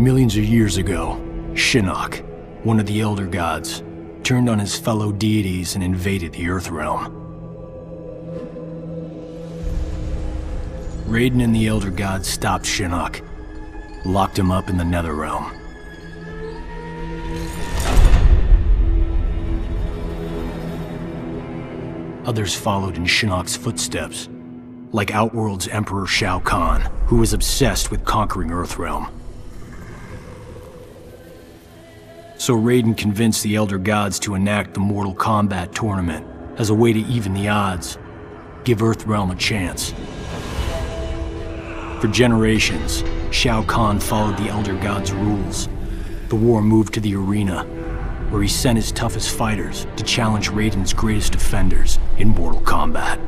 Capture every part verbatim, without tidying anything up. Millions of years ago, Shinnok, one of the Elder Gods, turned on his fellow deities and invaded the Earthrealm. Raiden and the Elder Gods stopped Shinnok, locked him up in the Netherrealm. Others followed in Shinnok's footsteps, like Outworld's Emperor Shao Kahn, who was obsessed with conquering Earthrealm. So Raiden convinced the Elder Gods to enact the Mortal Kombat tournament as a way to even the odds, give Earthrealm a chance. For generations, Shao Kahn followed the Elder Gods' rules. The war moved to the arena, where he sent his toughest fighters to challenge Raiden's greatest defenders in Mortal Kombat.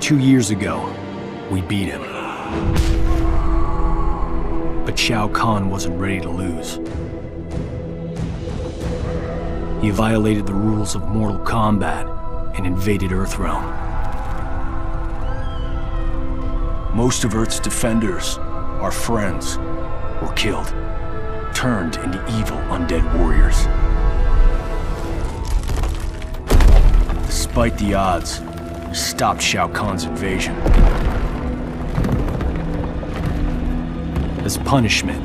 Two years ago, we beat him. But Shao Kahn wasn't ready to lose. He violated the rules of Mortal Kombat and invaded Earthrealm. Most of Earth's defenders, our friends, were killed, turned into evil undead warriors. Despite the odds, we stopped Shao Kahn's invasion. As punishment,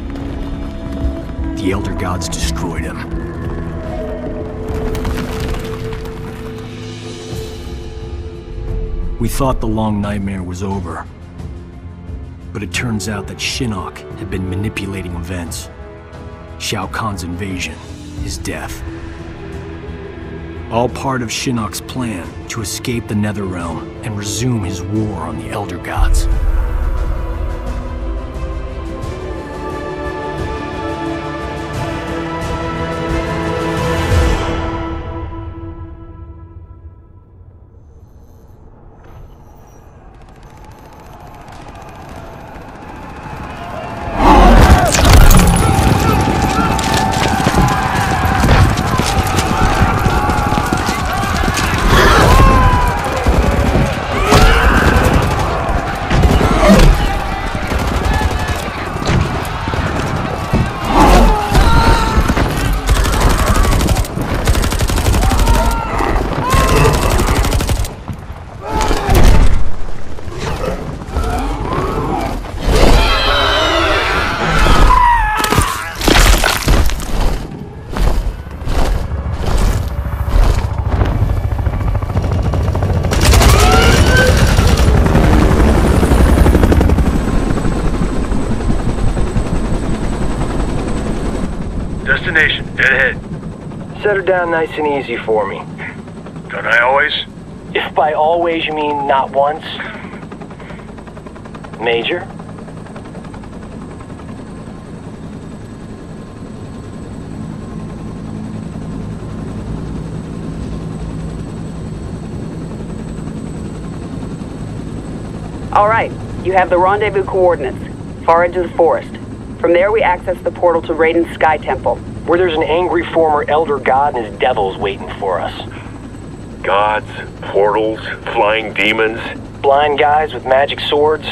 the Elder Gods destroyed him. We thought the long nightmare was over. But it turns out that Shinnok had been manipulating events. Shao Kahn's invasion, his death. All part of Shinnok's plan to escape the Netherrealm and resume his war on the Elder Gods. Set her down nice and easy for me. Don't I always? If by always you mean not once. Major? All right, you have the rendezvous coordinates. Far into the forest. From there we access the portal to Raiden's Sky Temple, where there's an angry former Elder God and his devils waiting for us. Gods, portals, flying demons. Blind guys with magic swords.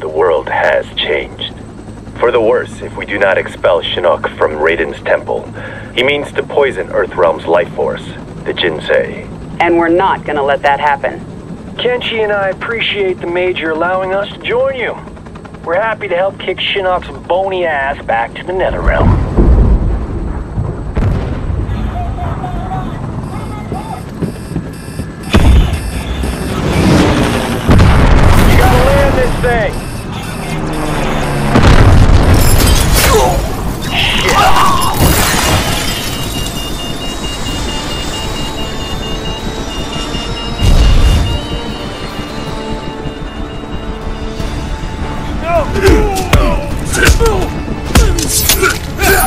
The world has changed. For the worse, if we do not expel Shinnok from Raiden's temple. He means to poison Earthrealm's life force, the Jinsei. And we're not gonna let that happen. Kenshi and I appreciate the Major allowing us to join you. We're happy to help kick Shinnok's bony ass back to the Netherrealm. Thing. No.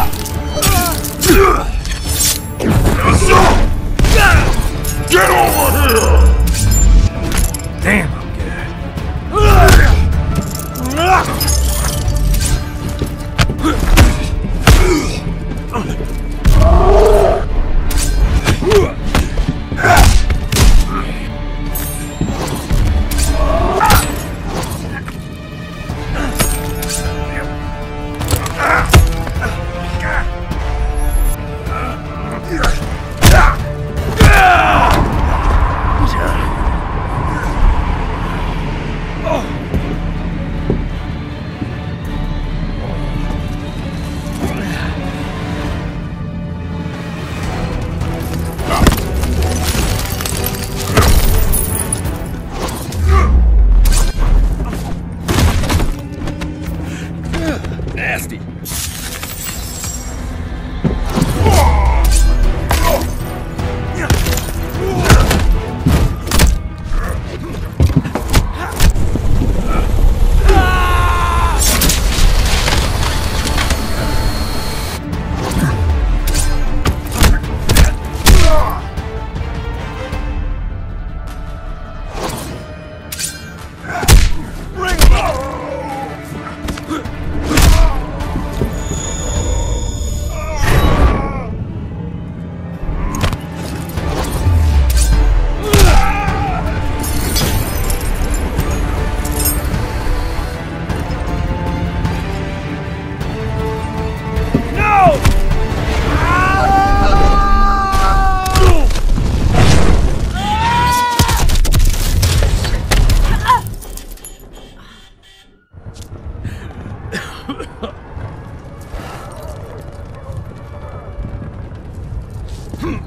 The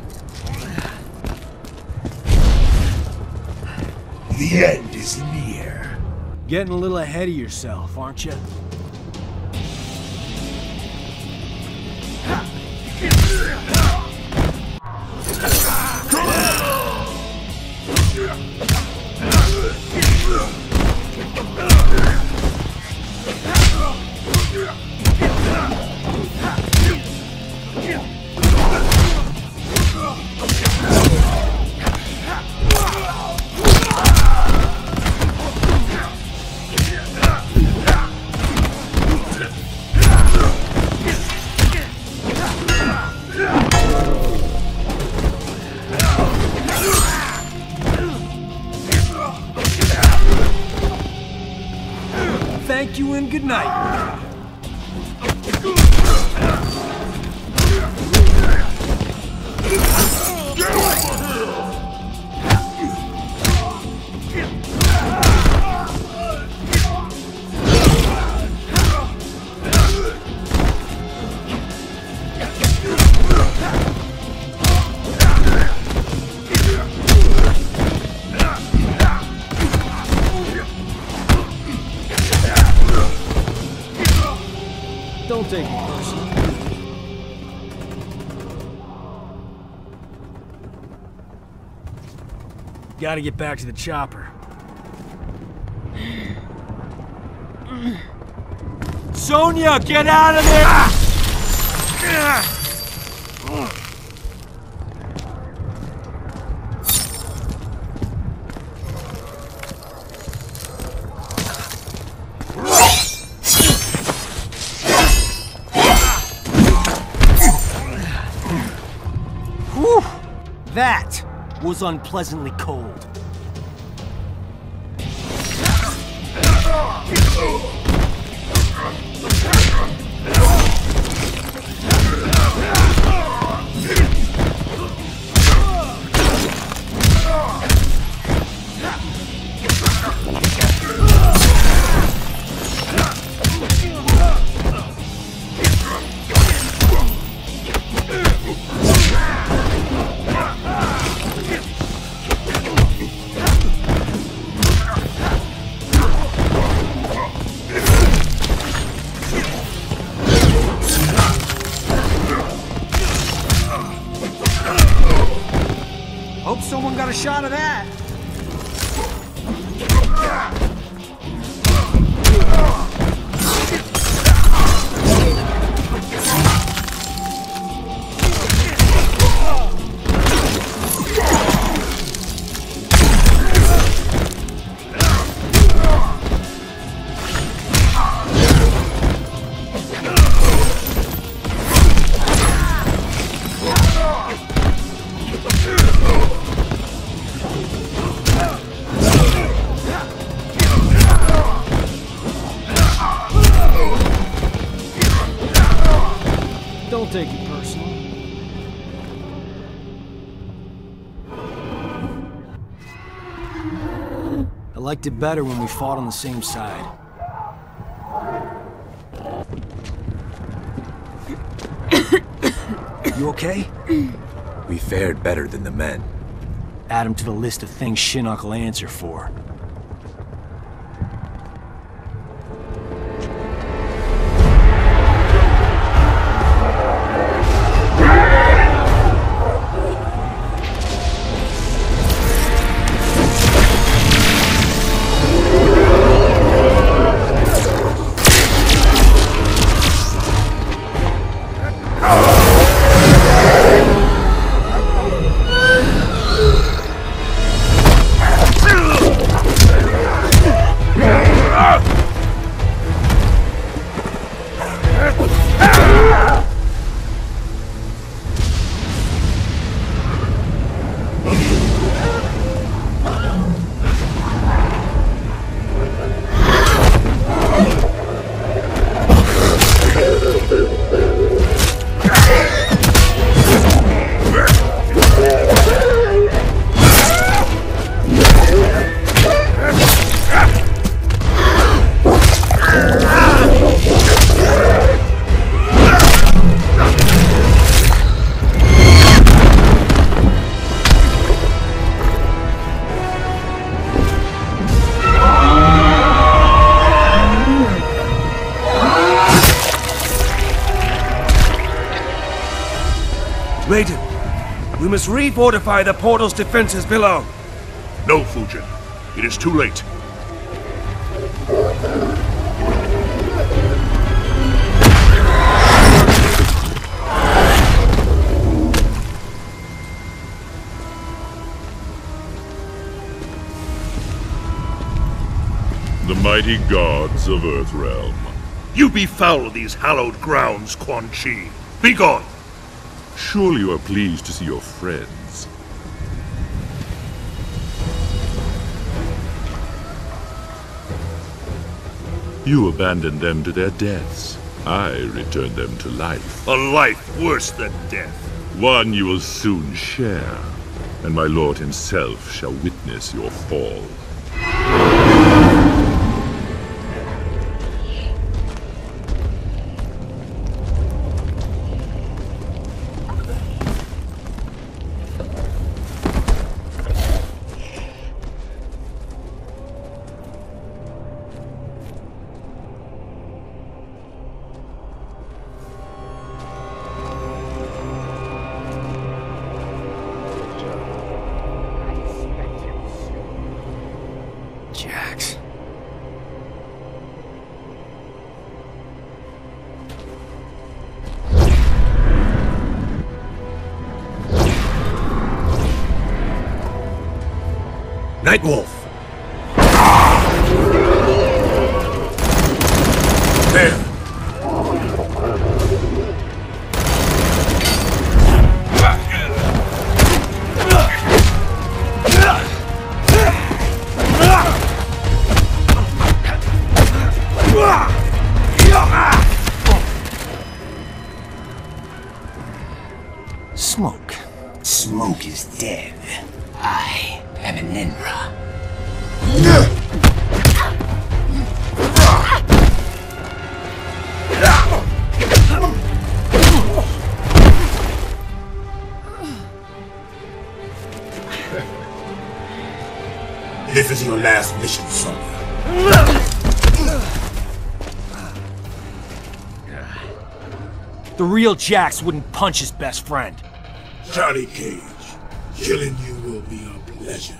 end is near. Getting a little ahead of yourself, aren't you? Gotta get back to the chopper. Sonya, get out of there! Whew. That was unpleasantly cold. Shot of that. I liked it better when we fought on the same side. You okay? We fared better than the men. Add him to the list of things Shinnok will answer for. Raiden, we must refortify the portal's defenses below. No, Fujin. It is too late. The mighty gods of Earthrealm. You befoul these hallowed grounds, Quan Chi. Begone! Surely you are pleased to see your friends. You abandoned them to their deaths. I returned them to life. A life worse than death. One you will soon share, and my lord himself shall witness your fall. Wolf. There. Smoke. Smoke is dead. I am an Ninra. This is your last mission, Sonya. The real Jax wouldn't punch his best friend. Johnny Cage, killing you will be a pleasure.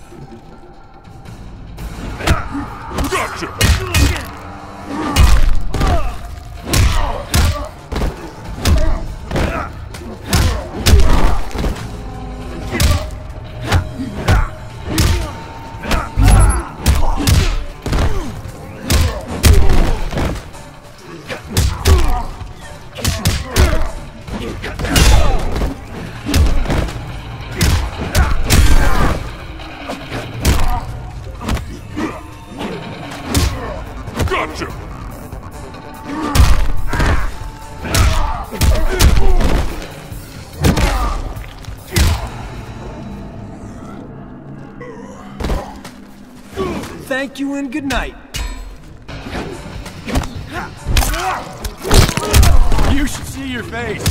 Thank you and good night. You should see your face.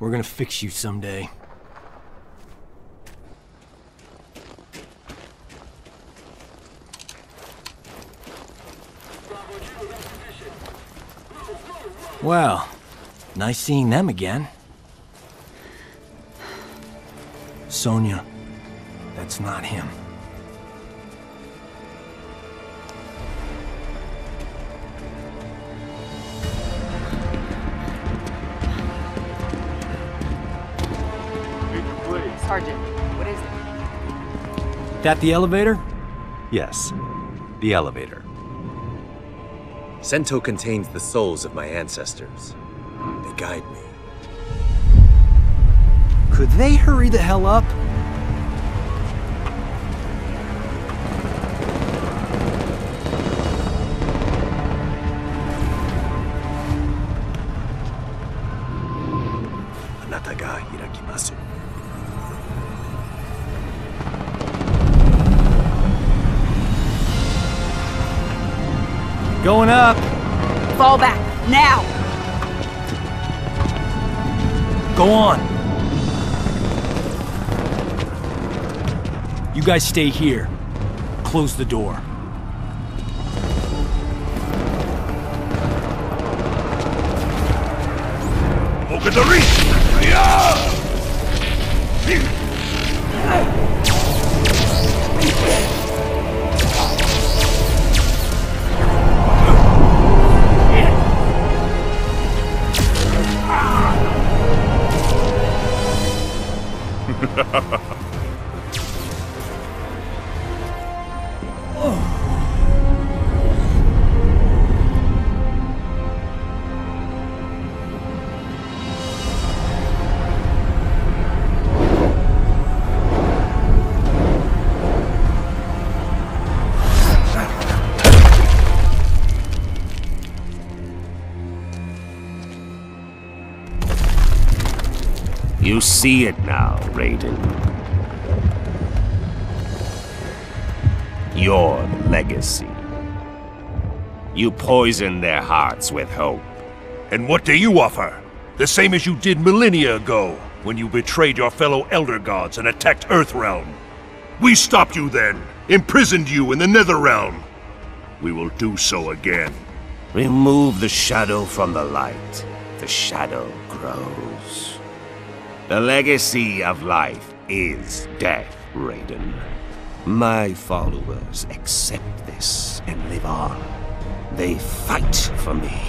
We're gonna fix you someday. Well, nice seeing them again. Sonya, that's not him. Sergeant, what is it? That the elevator? Yes, the elevator. Sento contains the souls of my ancestors. They guide me. Could they hurry the hell up? Going up. Fall back, now. Go on. You guys stay here. Close the door. Open the reach! You see it now, Raiden. Your legacy. You poison their hearts with hope. And what do you offer? The same as you did millennia ago, when you betrayed your fellow Elder Gods and attacked Earthrealm. We stopped you then, imprisoned you in the Netherrealm. We will do so again. Remove the shadow from the light. The shadow grows. The legacy of life is death, Raiden. My followers accept this and live on. They fight for me.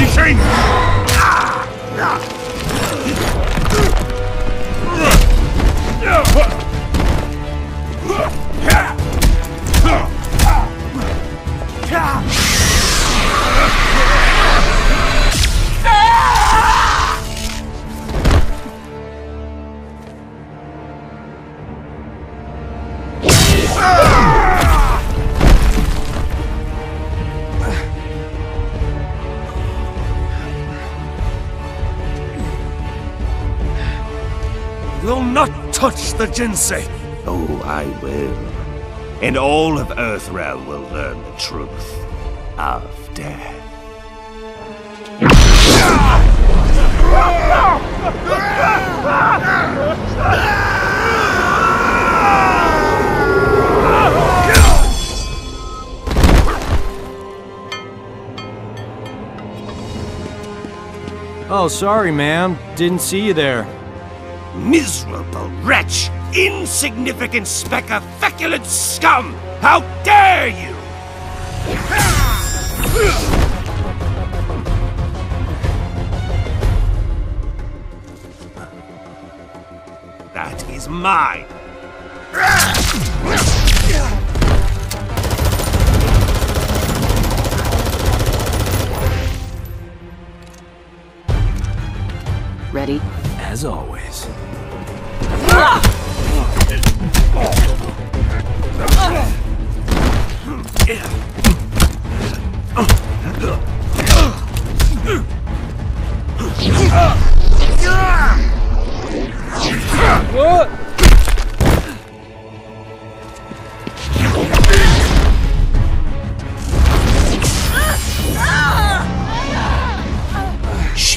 Jinsei! Touch the Jinsei! Oh, I will. And all of Earthrealm will learn the truth of death. Oh, sorry, ma'am. Didn't see you there. Miserable wretch! Insignificant speck of feculent scum! How dare you! That is mine! Ready? As always. She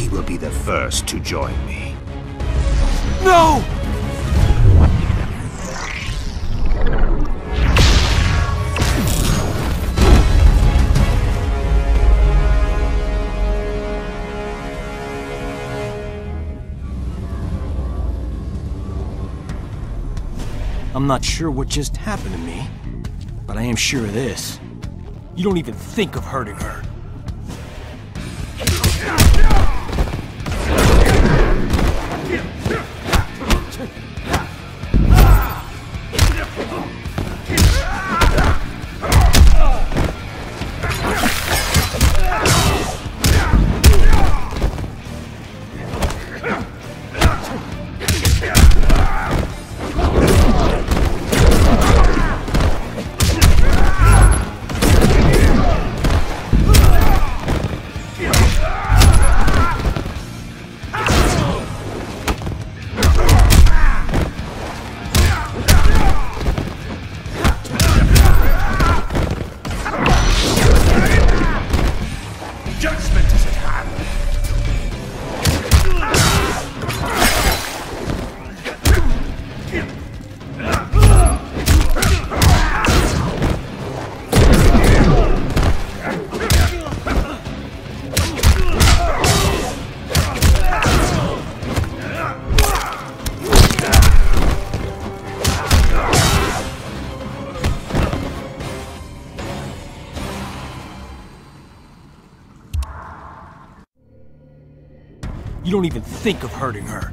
will be the first to join me. No! I'm not sure what just happened to me, but I am sure of this. You don't even think of hurting her. You don't even think of hurting her.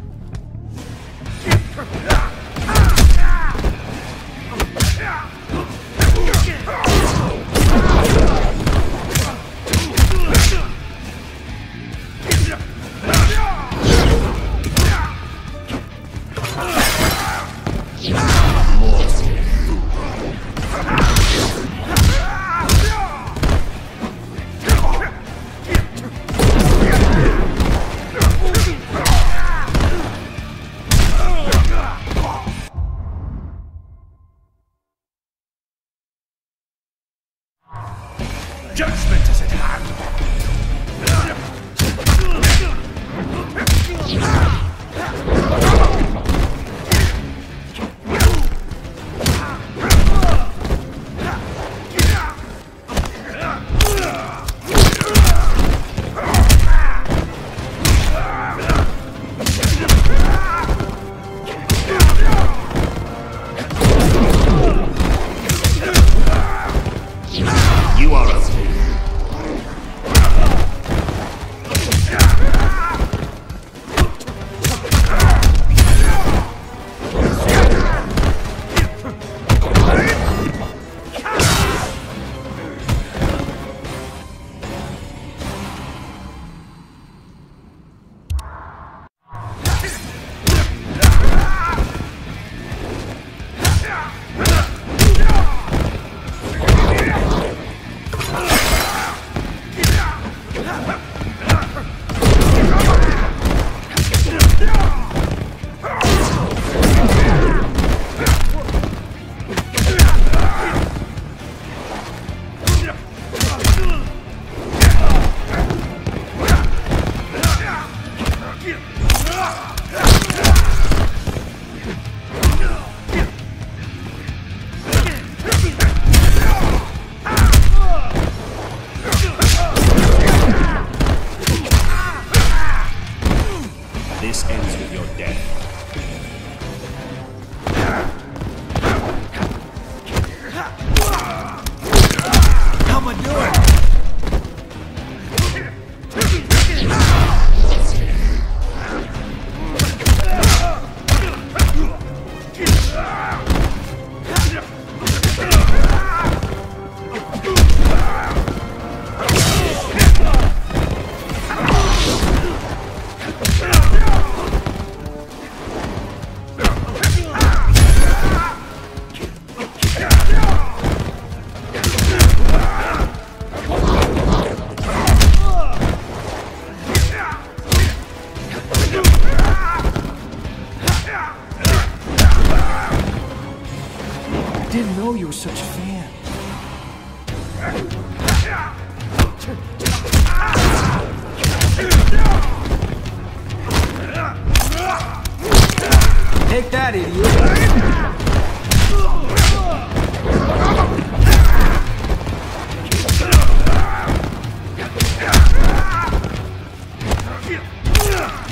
Ha!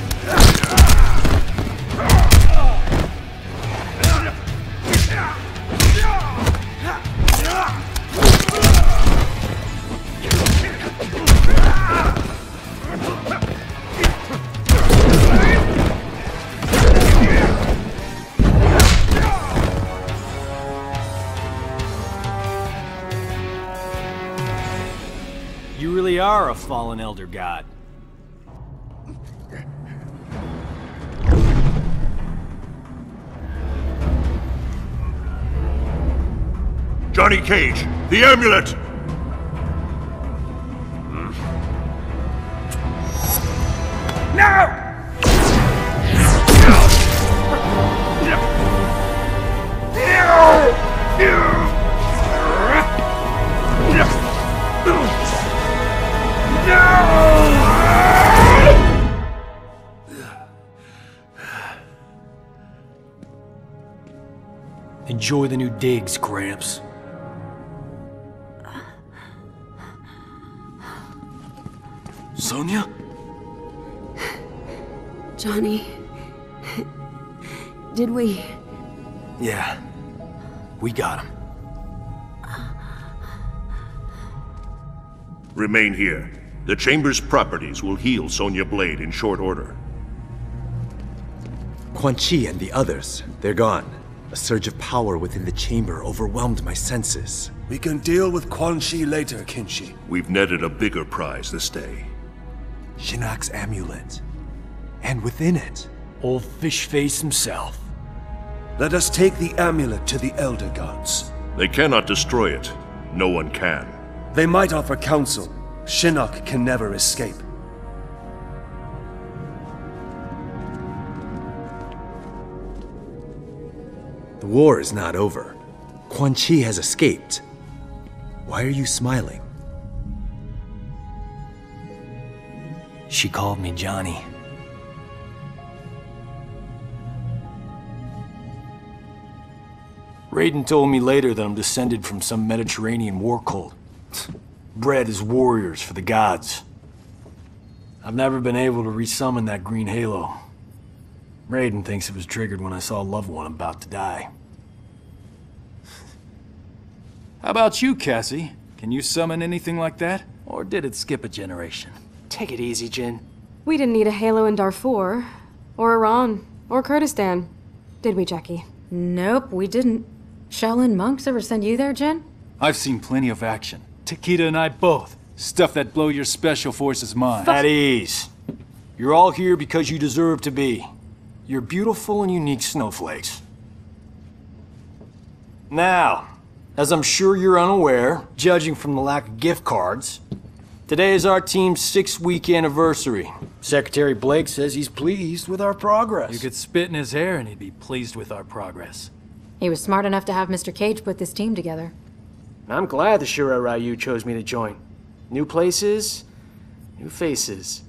are a fallen elder god. Johnny Cage, the amulet! Hmm. Now! Enjoy the new digs, Gramps. Sonya? Johnny... Did we... Yeah. We got him. Remain here. The Chamber's properties will heal Sonya Blade in short order. Quan Chi and the others, they're gone. A surge of power within the Chamber overwhelmed my senses. We can deal with Quan Chi later, Kenshi. We've netted a bigger prize this day. Shinnok's amulet. And within it... Old Fishface himself. Let us take the amulet to the Elder Gods. They cannot destroy it. No one can. They might offer counsel. Shinnok can never escape. The war is not over. Quan Chi has escaped. Why are you smiling? She called me Johnny. Raiden told me later that I'm descended from some Mediterranean war cult, bred as warriors for the gods. I've never been able to resummon that green halo. Raiden thinks it was triggered when I saw a loved one about to die. How about you, Cassie? Can you summon anything like that? Or did it skip a generation? Take it easy, Jin. We didn't need a halo in Darfur, or Iran, or Kurdistan. Did we, Jackie? Nope, we didn't. Shaolin monks ever send you there, Jin? I've seen plenty of action. Takeda and I both. Stuff that blow your special forces' mind. At ease. You're all here because you deserve to be. You're beautiful and unique snowflakes. Now, as I'm sure you're unaware, judging from the lack of gift cards, today is our team's six-week anniversary. Secretary Blake says he's pleased with our progress. You could spit in his hair and he'd be pleased with our progress. He was smart enough to have Mister Cage put this team together. I'm glad the Shirai Ryu chose me to join. New places, new faces.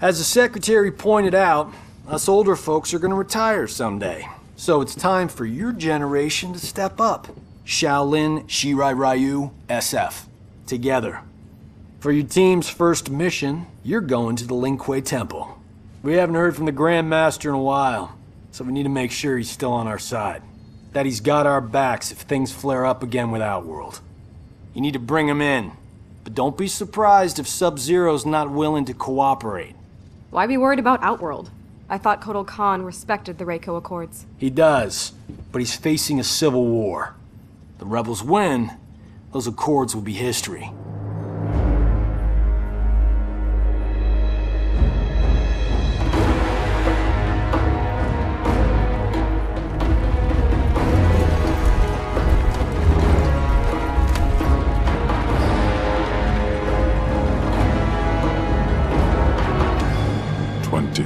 As the Secretary pointed out, us older folks are going to retire someday. So it's time for your generation to step up. Shaolin, Shirai Ryu, S F. Together. For your team's first mission, you're going to the Lin Kuei Temple. We haven't heard from the Grand Master in a while, so we need to make sure he's still on our side. That he's got our backs if things flare up again with Outworld. You need to bring him in, but don't be surprised if Sub-Zero's not willing to cooperate. Why be worried about Outworld? I thought Kotal Khan respected the Reiko Accords. He does, but he's facing a civil war. The rebels win, those accords will be history. Twenty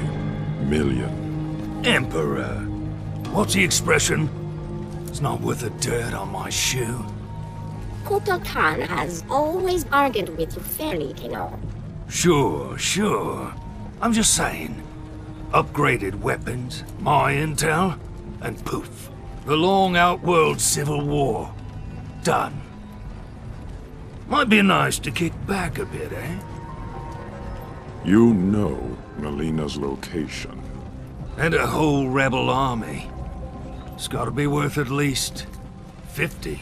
million. Emperor. What's the expression? It's not worth a dirt on my shoe. Kotal Khan has always argued with you fairly, Kano. Sure, sure. I'm just saying. Upgraded weapons, my intel, and poof. The long Outworld civil war. Done. Might be nice to kick back a bit, eh? You know Mileena's location. And a whole rebel army. It's gotta be worth at least fifty.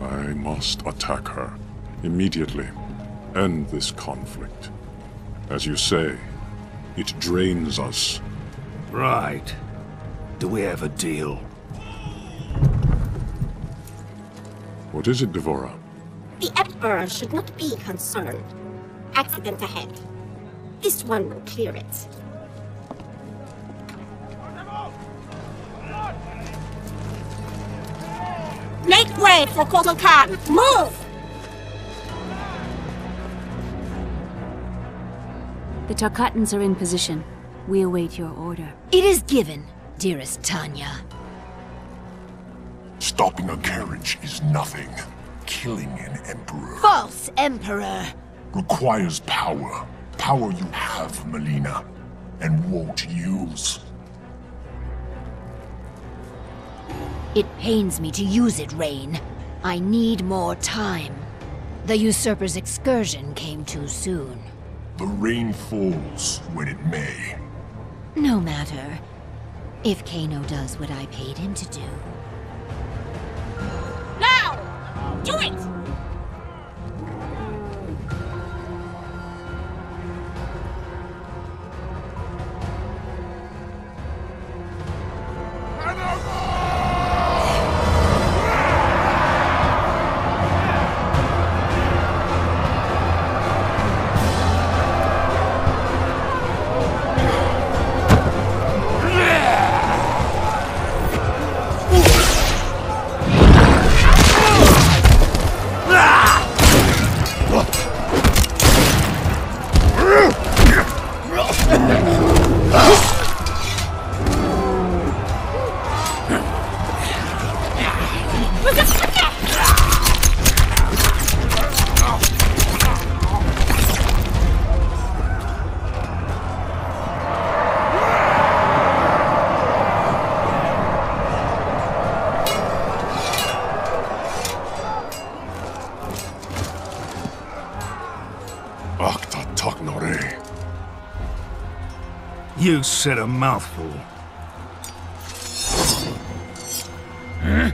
I must attack her immediately. End this conflict. As you say, it drains us. Right. Do we have a deal? What is it, D'Vorah? The Emperor should not be concerned. Accident ahead. This one will clear it. Make way for Kotal Khan! Move! The Tarkatans are in position. We await your order. It is given, dearest Tanya. Stopping a carriage is nothing. Killing an emperor. False emperor! Requires power. Power you have, Mileena, and won't use. It pains me to use it, Rain. I need more time. The usurper's excursion came too soon. The rain falls when it may. No matter. If Kano does what I paid him to do. Now! Do it! You said a mouthful. Huh?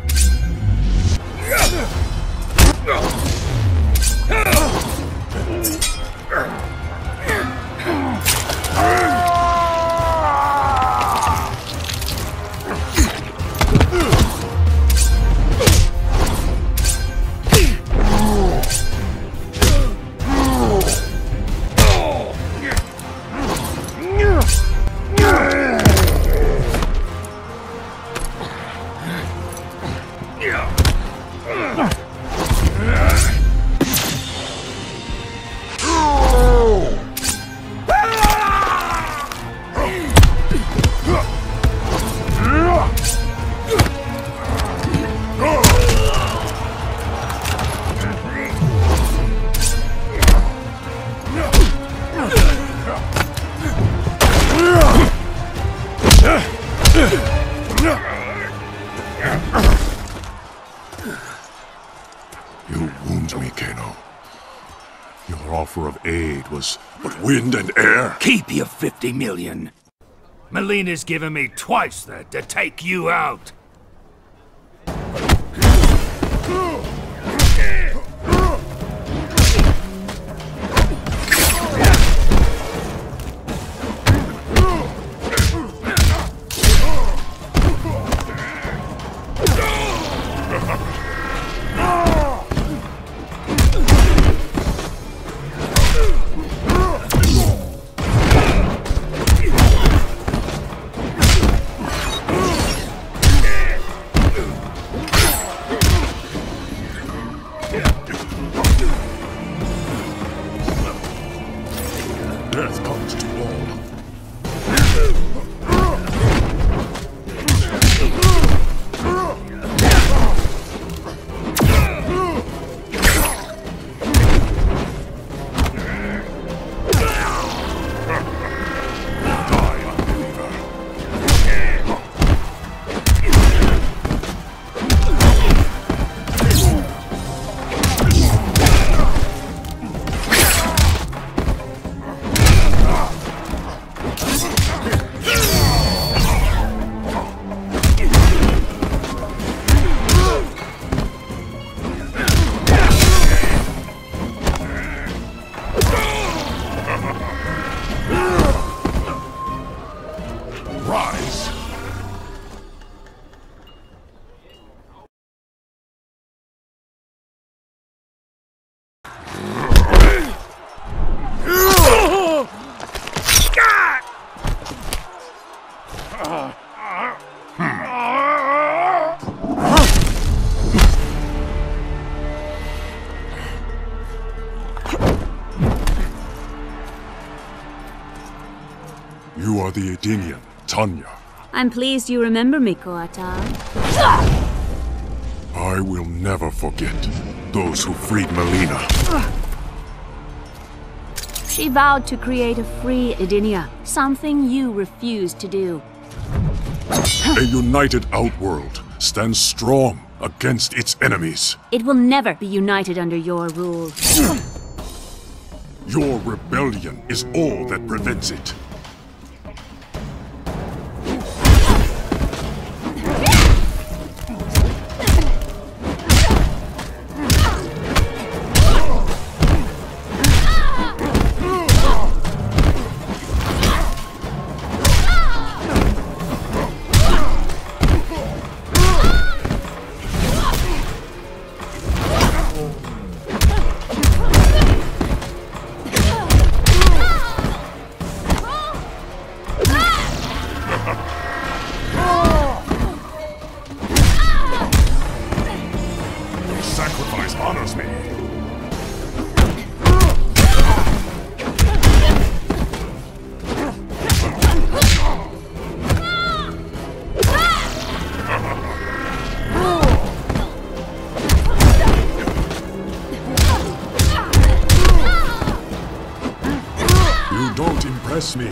Was but wind and air. Keep your fifty million. Melina's given me twice that to take you out. You are the Adenian, Tanya. I'm pleased you remember me, Kotal. I will never forget those who freed Mileena. She vowed to create a free Adenia, something you refused to do. A united Outworld stands strong against its enemies. It will never be united under your rule. Your rebellion is all that prevents it. Me.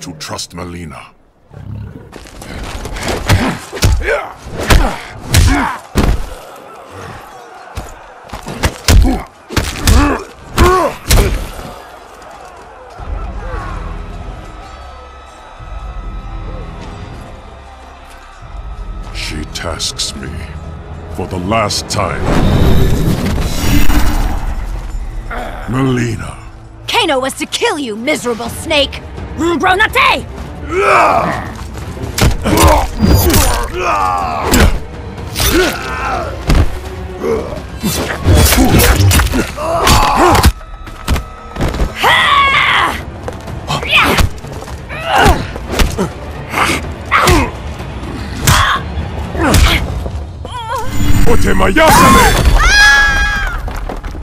To trust Mileena. She tasks me for the last time. Mileena. Kano was to kill you, miserable snake! Bronate!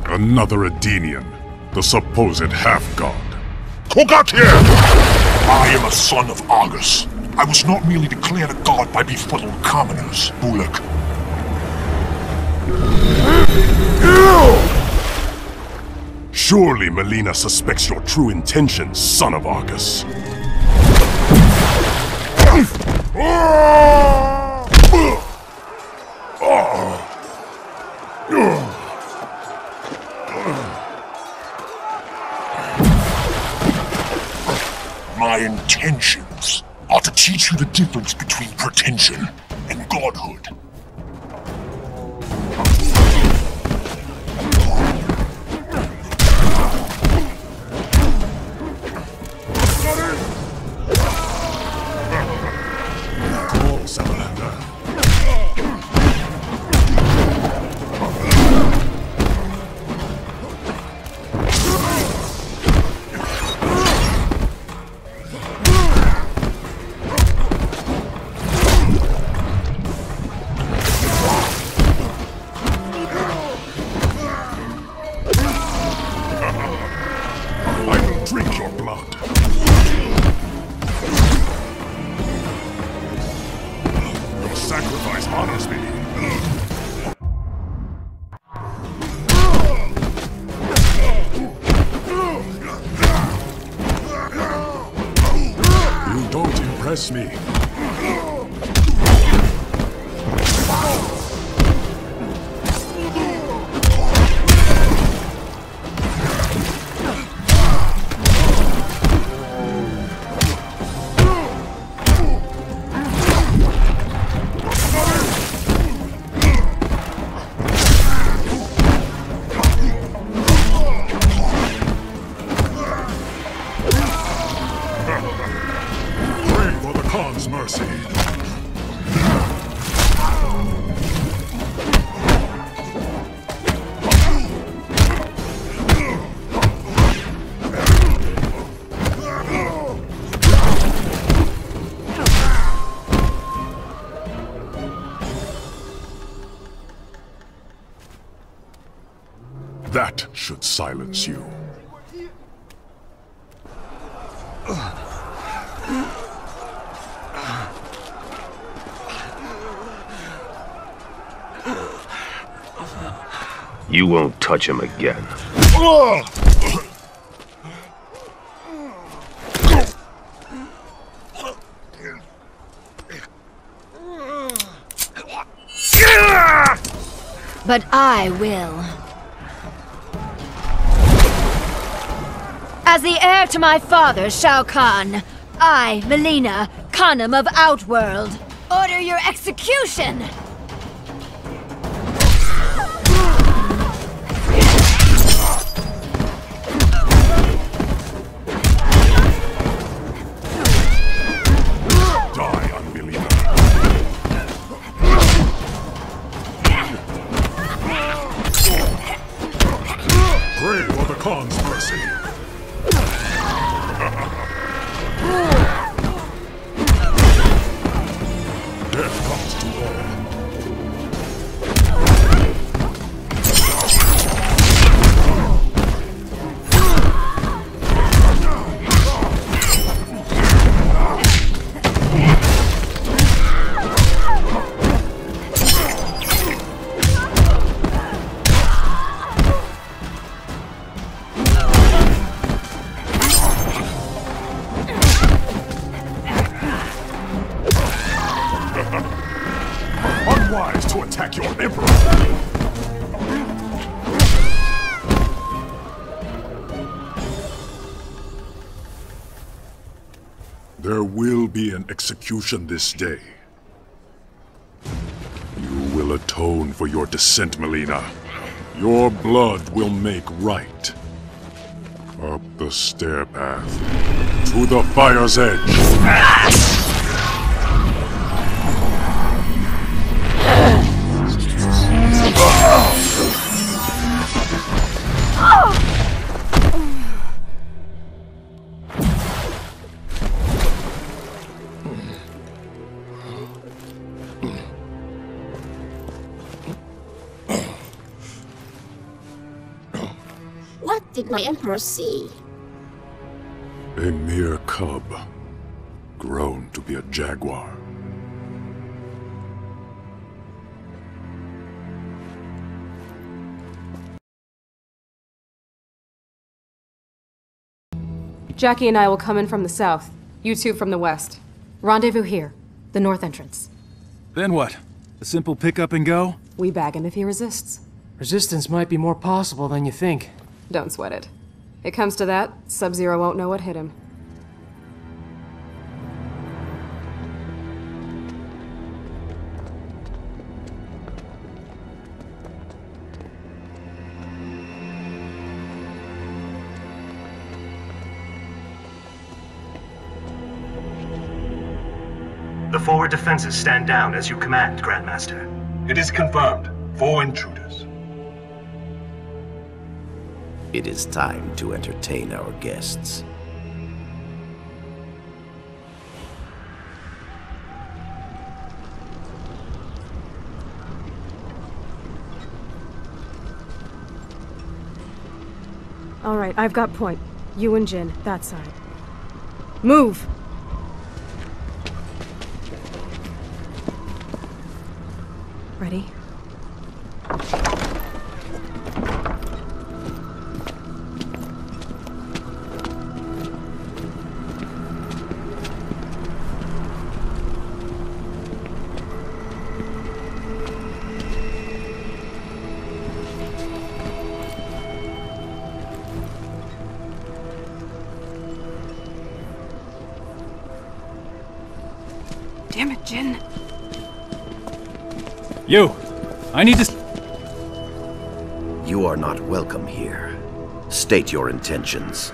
Another Adenian, the supposed half-god. Who got here? I am a son of Argus. I was not merely declared a god by befuddled commoners, Bullock. Surely Mileena suspects your true intentions, son of Argus. My intentions are to teach you the difference between pretension and godhood. Come on. That should silence you. You won't touch him again. But I will. As the heir to my father, Shao Kahn, I, Mileena, Khanum of Outworld, order your execution! Execution this day. You will atone for your descent, Mileena. Your blood will make right. Up the stair path, to the fire's edge. Ah! My Emperor see? A mere cub, grown to be a jaguar. Jackie and I will come in from the south, you two from the west. Rendezvous here, the north entrance. Then what? A simple pick up and go? We bag him if he resists. Resistance might be more possible than you think. Don't sweat it. It comes to that, Sub-Zero won't know what hit him. The forward defenses stand down as you command, Grandmaster. It is confirmed. Four intruders. It is time to entertain our guests. All right, I've got point. You and Jin, that side. Move! Ready? You! I need to... You are not welcome here. State your intentions.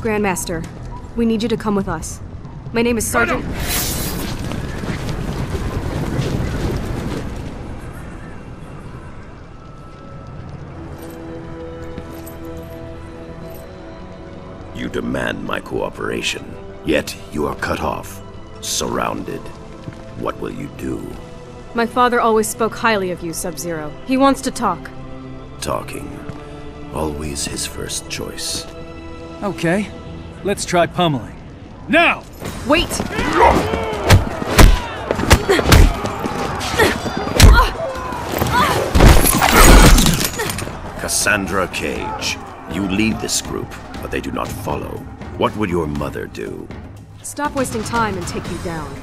Grandmaster, we need you to come with us. My name is Sergeant... You demand my cooperation, yet you are cut off, surrounded. What will you do? My father always spoke highly of you, Sub-Zero. He wants to talk. talking. Always his first choice. Okay, let's try pummeling. Now! Wait! Cassandra Cage, you lead this group, but they do not follow. What would your mother do? Stop wasting time and take you down.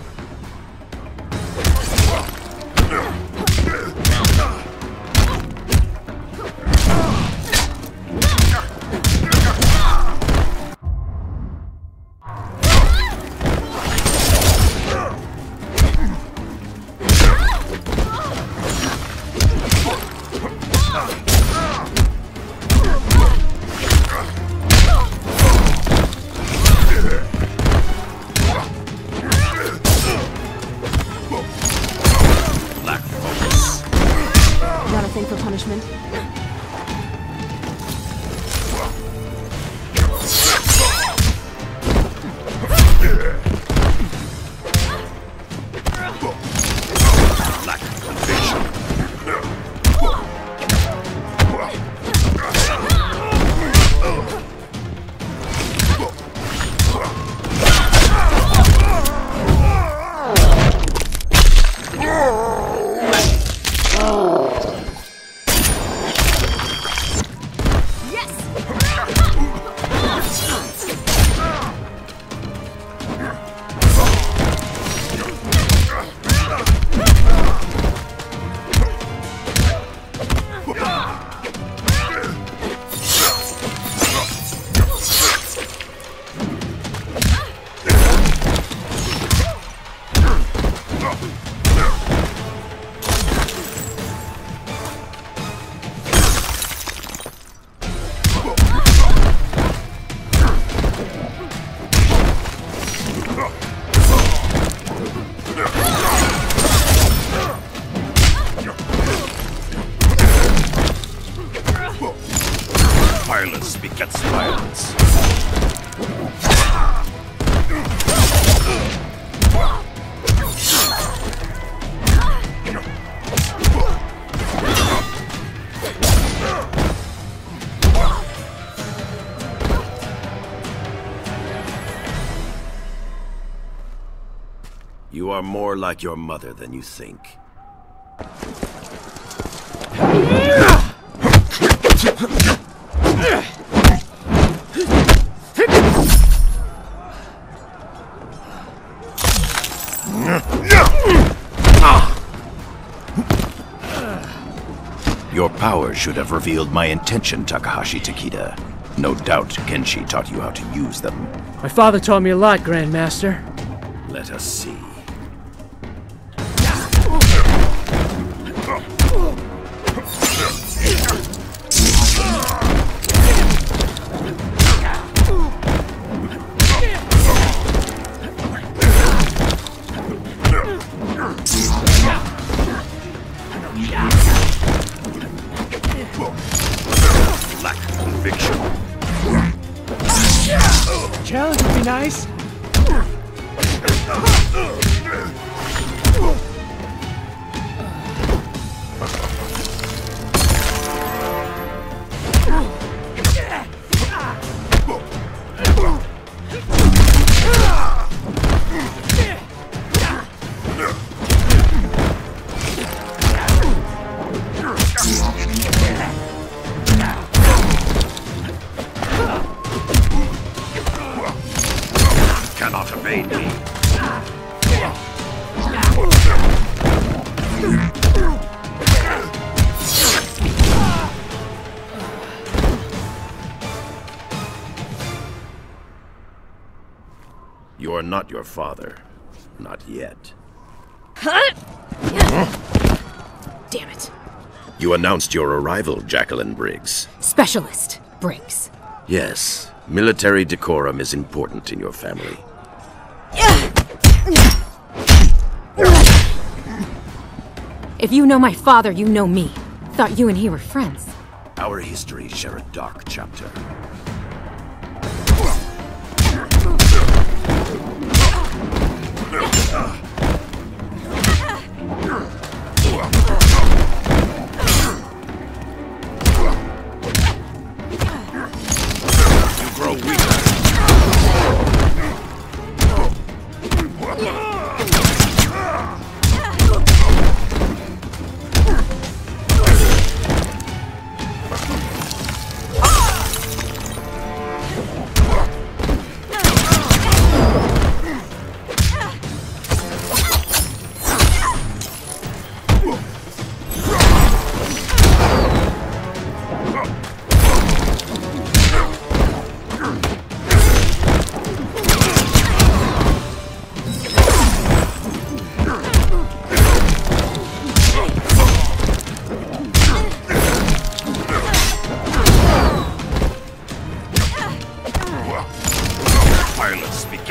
You are more like your mother than you think. Your power should have revealed my intention, Takahashi Takeda. No doubt Kenshi taught you how to use them. My father taught me a lot, Grandmaster. Let us see. You're not your father. Not yet. Huh? Damn it. You announced your arrival, Jacqueline Briggs. Specialist Briggs. Yes. Military decorum is important in your family. If you know my father, you know me. Thought you and he were friends. Our histories share a dark chapter.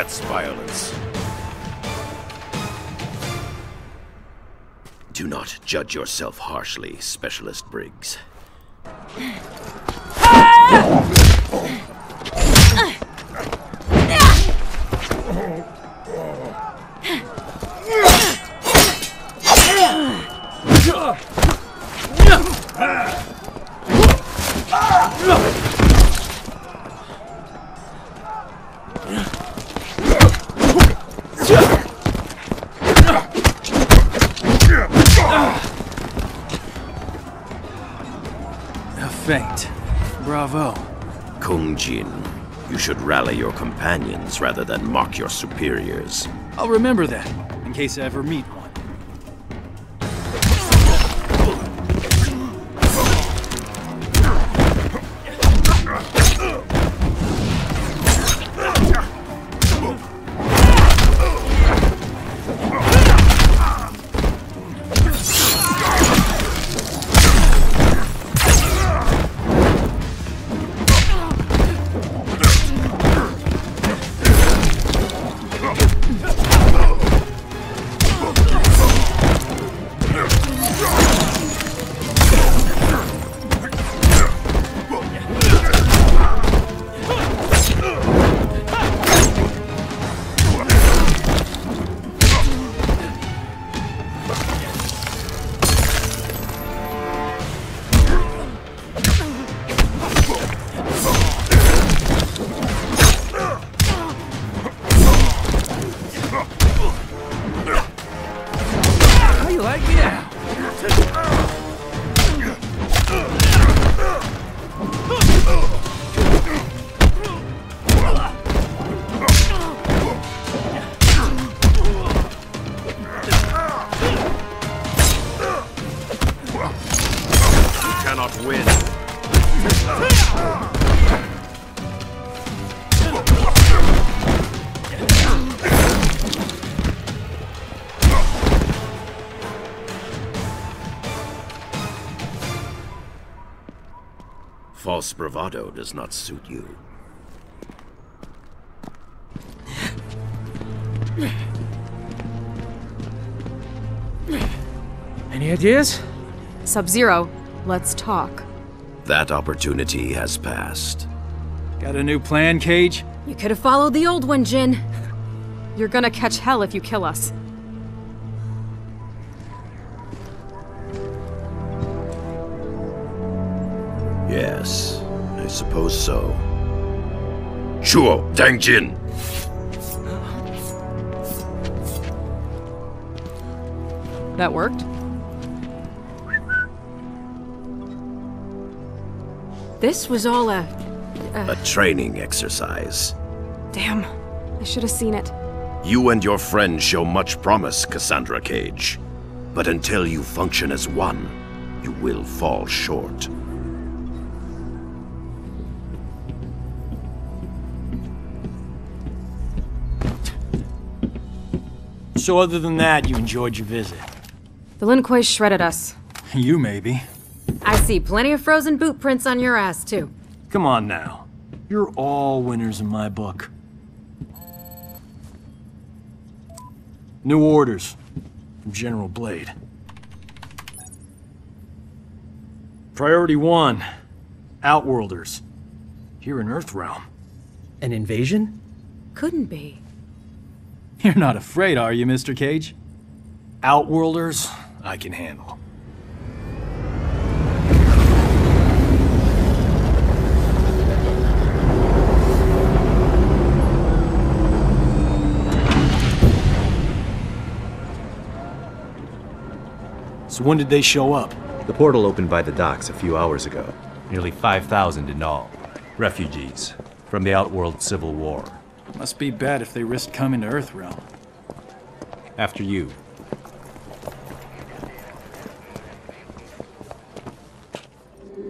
That's violence. Do not judge yourself harshly, Specialist Briggs. Bravo. Kung Jin, you should rally your companions rather than mock your superiors. I'll remember that, in case I ever meet one. False bravado does not suit you. Any ideas? Sub-Zero, let's talk. That opportunity has passed. Got a new plan, Cage? You could have followed the old one, Jin. You're gonna catch hell if you kill us. Yes, I suppose so. Shuo, Dang Jin! That worked? This was all a... A, a training exercise. Damn, I should have seen it. You and your friend show much promise, Cassandra Cage. But until you function as one, you will fall short. So other than that, you enjoyed your visit? The Lin Kuei shredded us. You maybe. I see plenty of frozen boot prints on your ass, too. Come on now. You're all winners in my book. New orders from General Blade. Priority one, Outworlders. Here in Earthrealm. An invasion? Couldn't be. You're not afraid, are you, Mister Cage? Outworlders, I can handle. So when did they show up? The portal opened by the docks a few hours ago. Nearly five thousand in all. Refugees from the Outworld Civil War. Must be bad if they risked coming to Earthrealm. After you.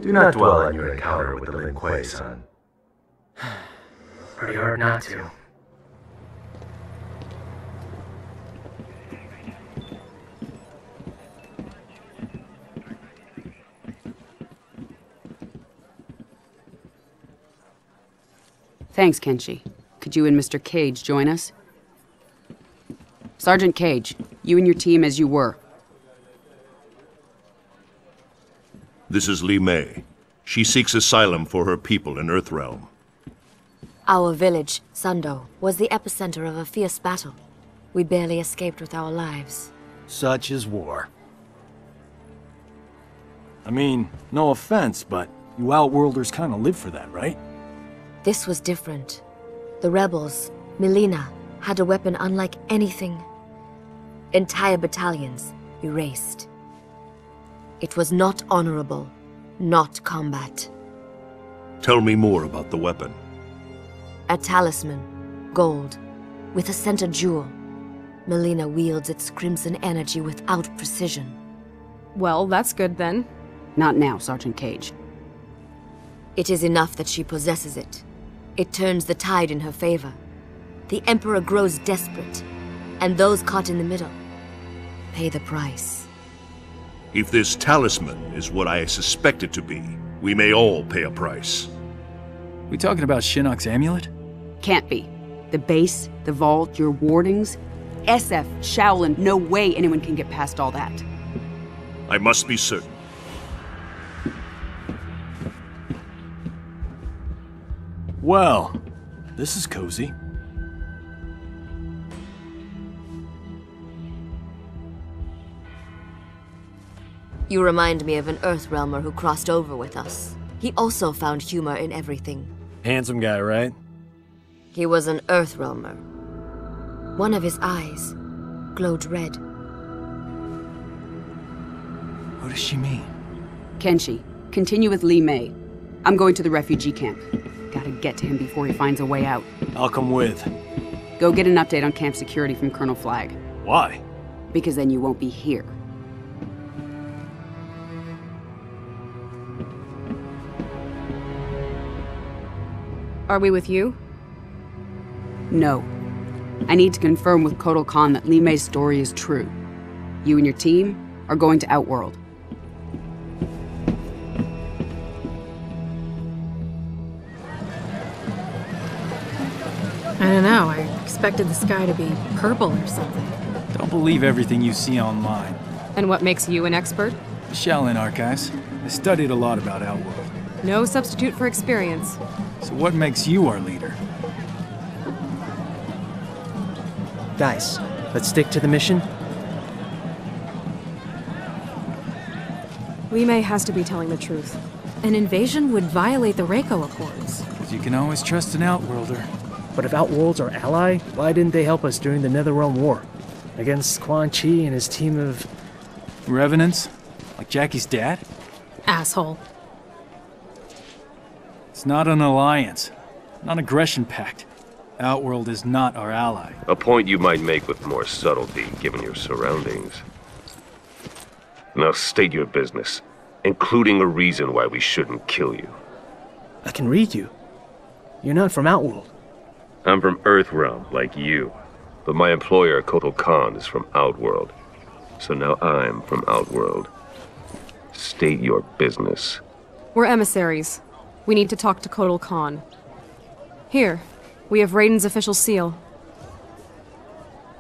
Do not dwell on your encounter with the Lin Kuei, son. Pretty hard not to. Thanks, Kenshi. Could you and Mister Cage join us? Sergeant Cage, you and your team as you were. This is Li Mei. She seeks asylum for her people in Earthrealm. Our village, Sundo, was the epicenter of a fierce battle. We barely escaped with our lives. Such is war. I mean, no offense, but you Outworlders kind of live for that, right? This was different. The rebels, Mileena, had a weapon unlike anything. Entire battalions erased. It was not honorable, not combat. Tell me more about the weapon. A talisman, gold, with a center jewel. Mileena wields its crimson energy without precision. Well, that's good then. Not now, Sergeant Cage. It is enough that she possesses it. It turns the tide in her favor. The Emperor grows desperate, and those caught in the middle pay the price. If this talisman is what I suspect it to be, we may all pay a price. We talking about Shinnok's amulet? Can't be. The base, the vault, your wardings. S F, Shaolin, no way anyone can get past all that. I must be certain. Well, this is cozy. You remind me of an Earthrealmer who crossed over with us. He also found humor in everything. Handsome guy, right? He was an Earthrealmer. One of his eyes glowed red. What does she mean? Kenshi, continue with Li Mei. I'm going to the refugee camp. Gotta get to him before he finds a way out. I'll come with. Go get an update on camp security from Colonel Flagg. Why? Because then you won't be here. Are we with you? No. I need to confirm with Kotal Khan that Li Mei's story is true. You and your team are going to Outworld. I don't know, I expected the sky to be purple or something. Don't believe everything you see online. And what makes you an expert? The Shaolin Archives. I studied a lot about Outworld. No substitute for experience. So what makes you our leader? Guys, let's stick to the mission. Li Mei has to be telling the truth. An invasion would violate the Reiko Accords. You can always trust an Outworlder. But if Outworld's our ally, why didn't they help us during the Netherrealm War? Against Quan Chi and his team of... Revenants? Like Jackie's dad? Asshole. It's not an alliance. Non-aggression pact. Outworld is not our ally. A point you might make with more subtlety, given your surroundings. Now state your business, including a reason why we shouldn't kill you. I can read you. You're not from Outworld. I'm from Earthrealm, like you. But my employer, Kotal Khan, is from Outworld. So now I'm from Outworld. State your business. We're emissaries. We need to talk to Kotal Khan. Here, we have Raiden's official seal.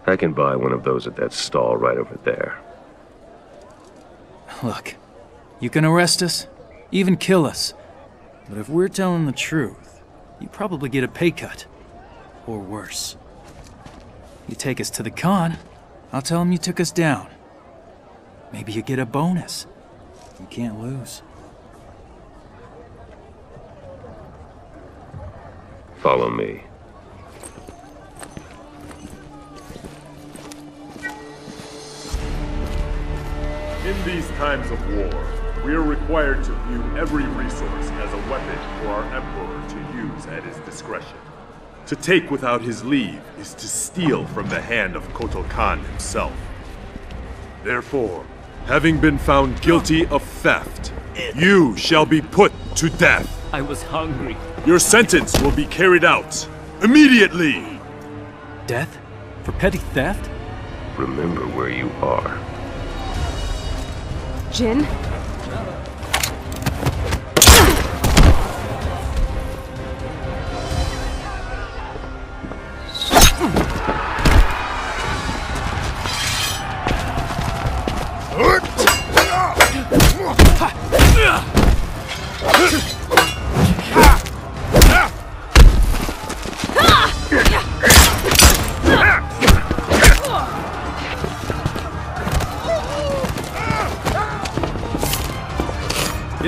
I can buy one of those at that stall right over there. Look, you can arrest us, even kill us, but if we're telling the truth, you probably get a pay cut, or worse. You take us to the Khan, I'll tell him you took us down. Maybe you get a bonus. You can't lose. Follow me. In these times of war, we are required to view every resource as a weapon for our Emperor to use at his discretion. To take without his leave is to steal from the hand of Kotal Khan himself. Therefore, having been found guilty of theft, you shall be put to death. I was hungry. Your sentence will be carried out immediately! Death? For petty theft? Remember where you are. Jin?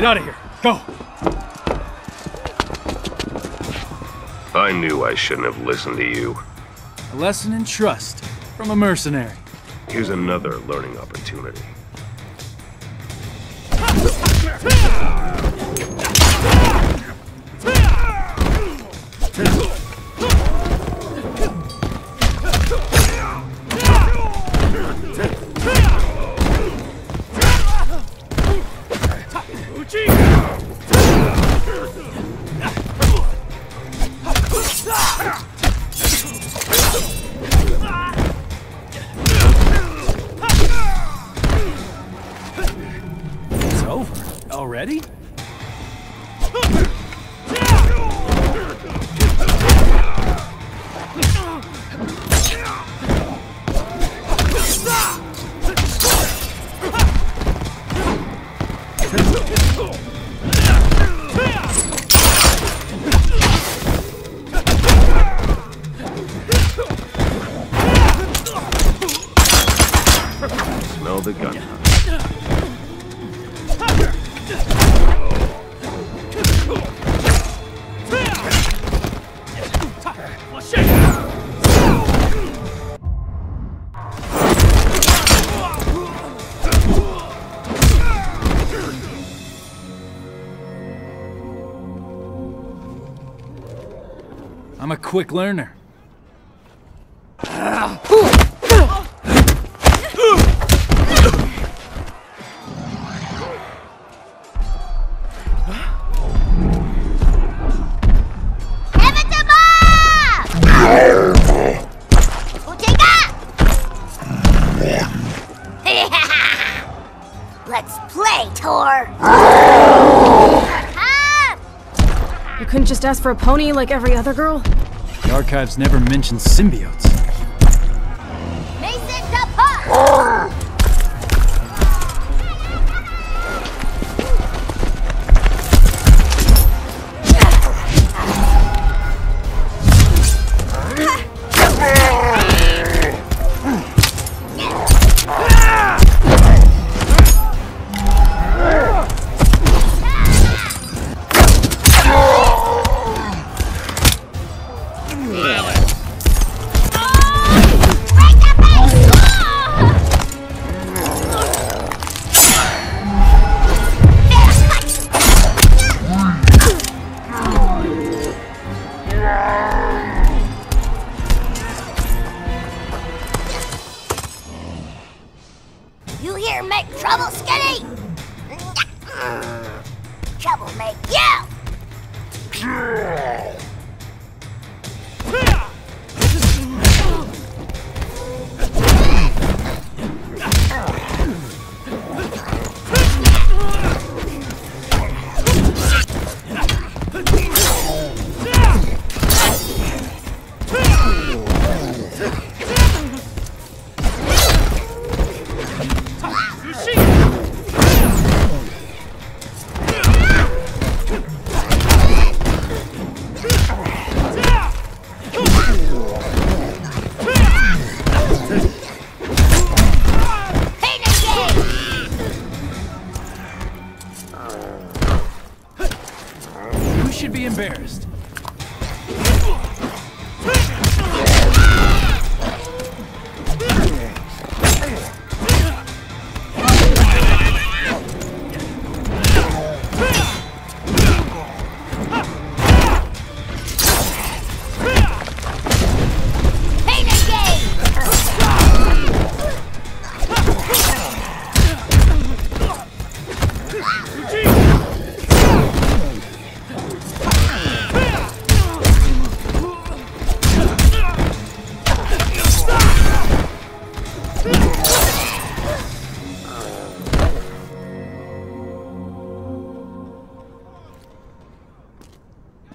Get out of here. Go. I knew I shouldn't have listened to you. A lesson in trust from a mercenary. Here's another learning opportunity. I'm a quick learner. Just ask for a pony like every other girl? The archives never mention symbiotes. Mason, the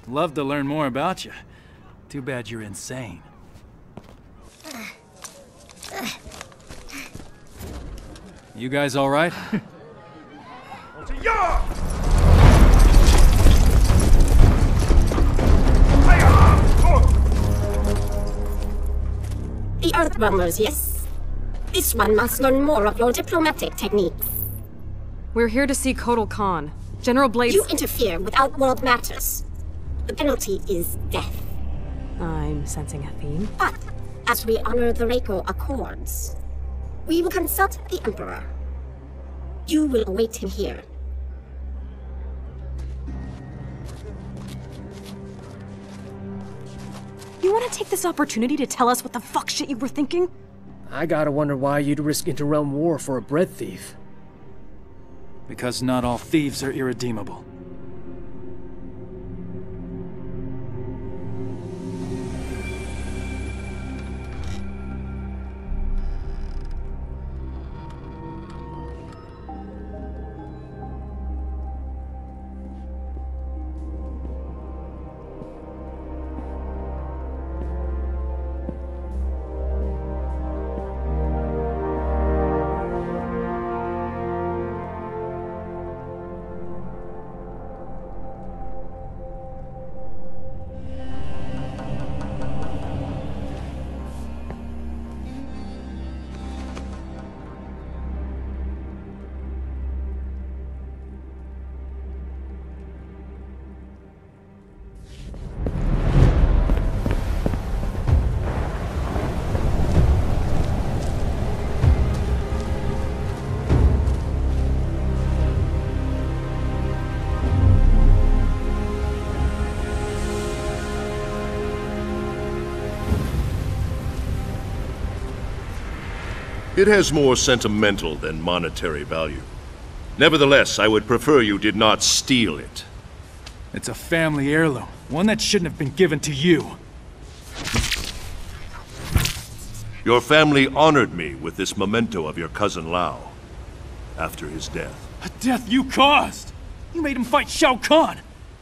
Love to learn more about you. Too bad you're insane. You guys all right? The Earthrealmers, yes? This one must learn more of your diplomatic techniques. We're here to see Kotal Khan. General Blades... You interfere with Outworld matters. The penalty is death. I'm sensing a theme. But, as we honor the Reiko Accords, we will consult the Emperor. You will await him here. You want to take this opportunity to tell us what the fuck shit you were thinking? I gotta wonder why you'd risk Interrealm war for a bread thief. Because not all thieves are irredeemable. It has more sentimental than monetary value. Nevertheless, I would prefer you did not steal it. It's a family heirloom, one that shouldn't have been given to you. Your family honored me with this memento of your cousin Lao after his death. A death you caused! You made him fight Shao Kahn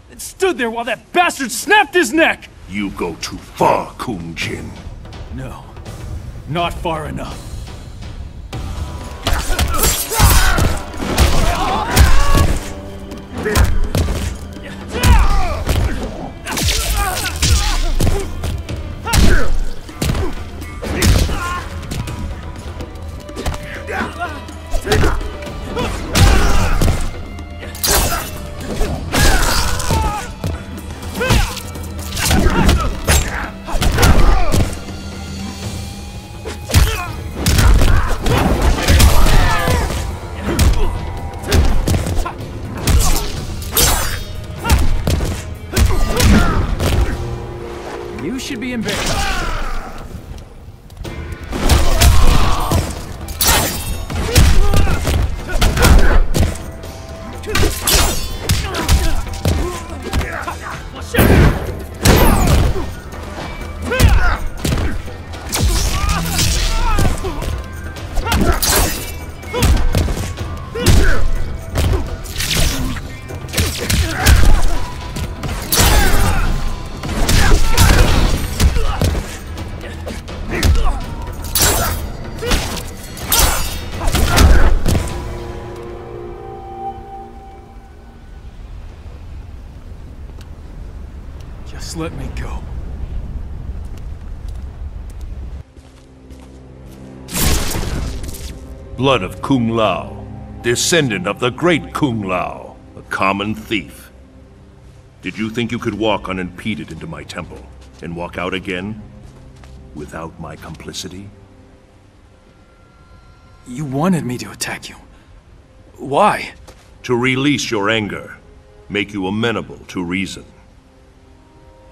and stood there while that bastard snapped his neck! You go too far, Kung Jin. No, not far enough. Let me go. Blood of Kung Lao, descendant of the great Kung Lao, a common thief. Did you think you could walk unimpeded into my temple and walk out again without my complicity? You wanted me to attack you. Why? To release your anger, make you amenable to reason.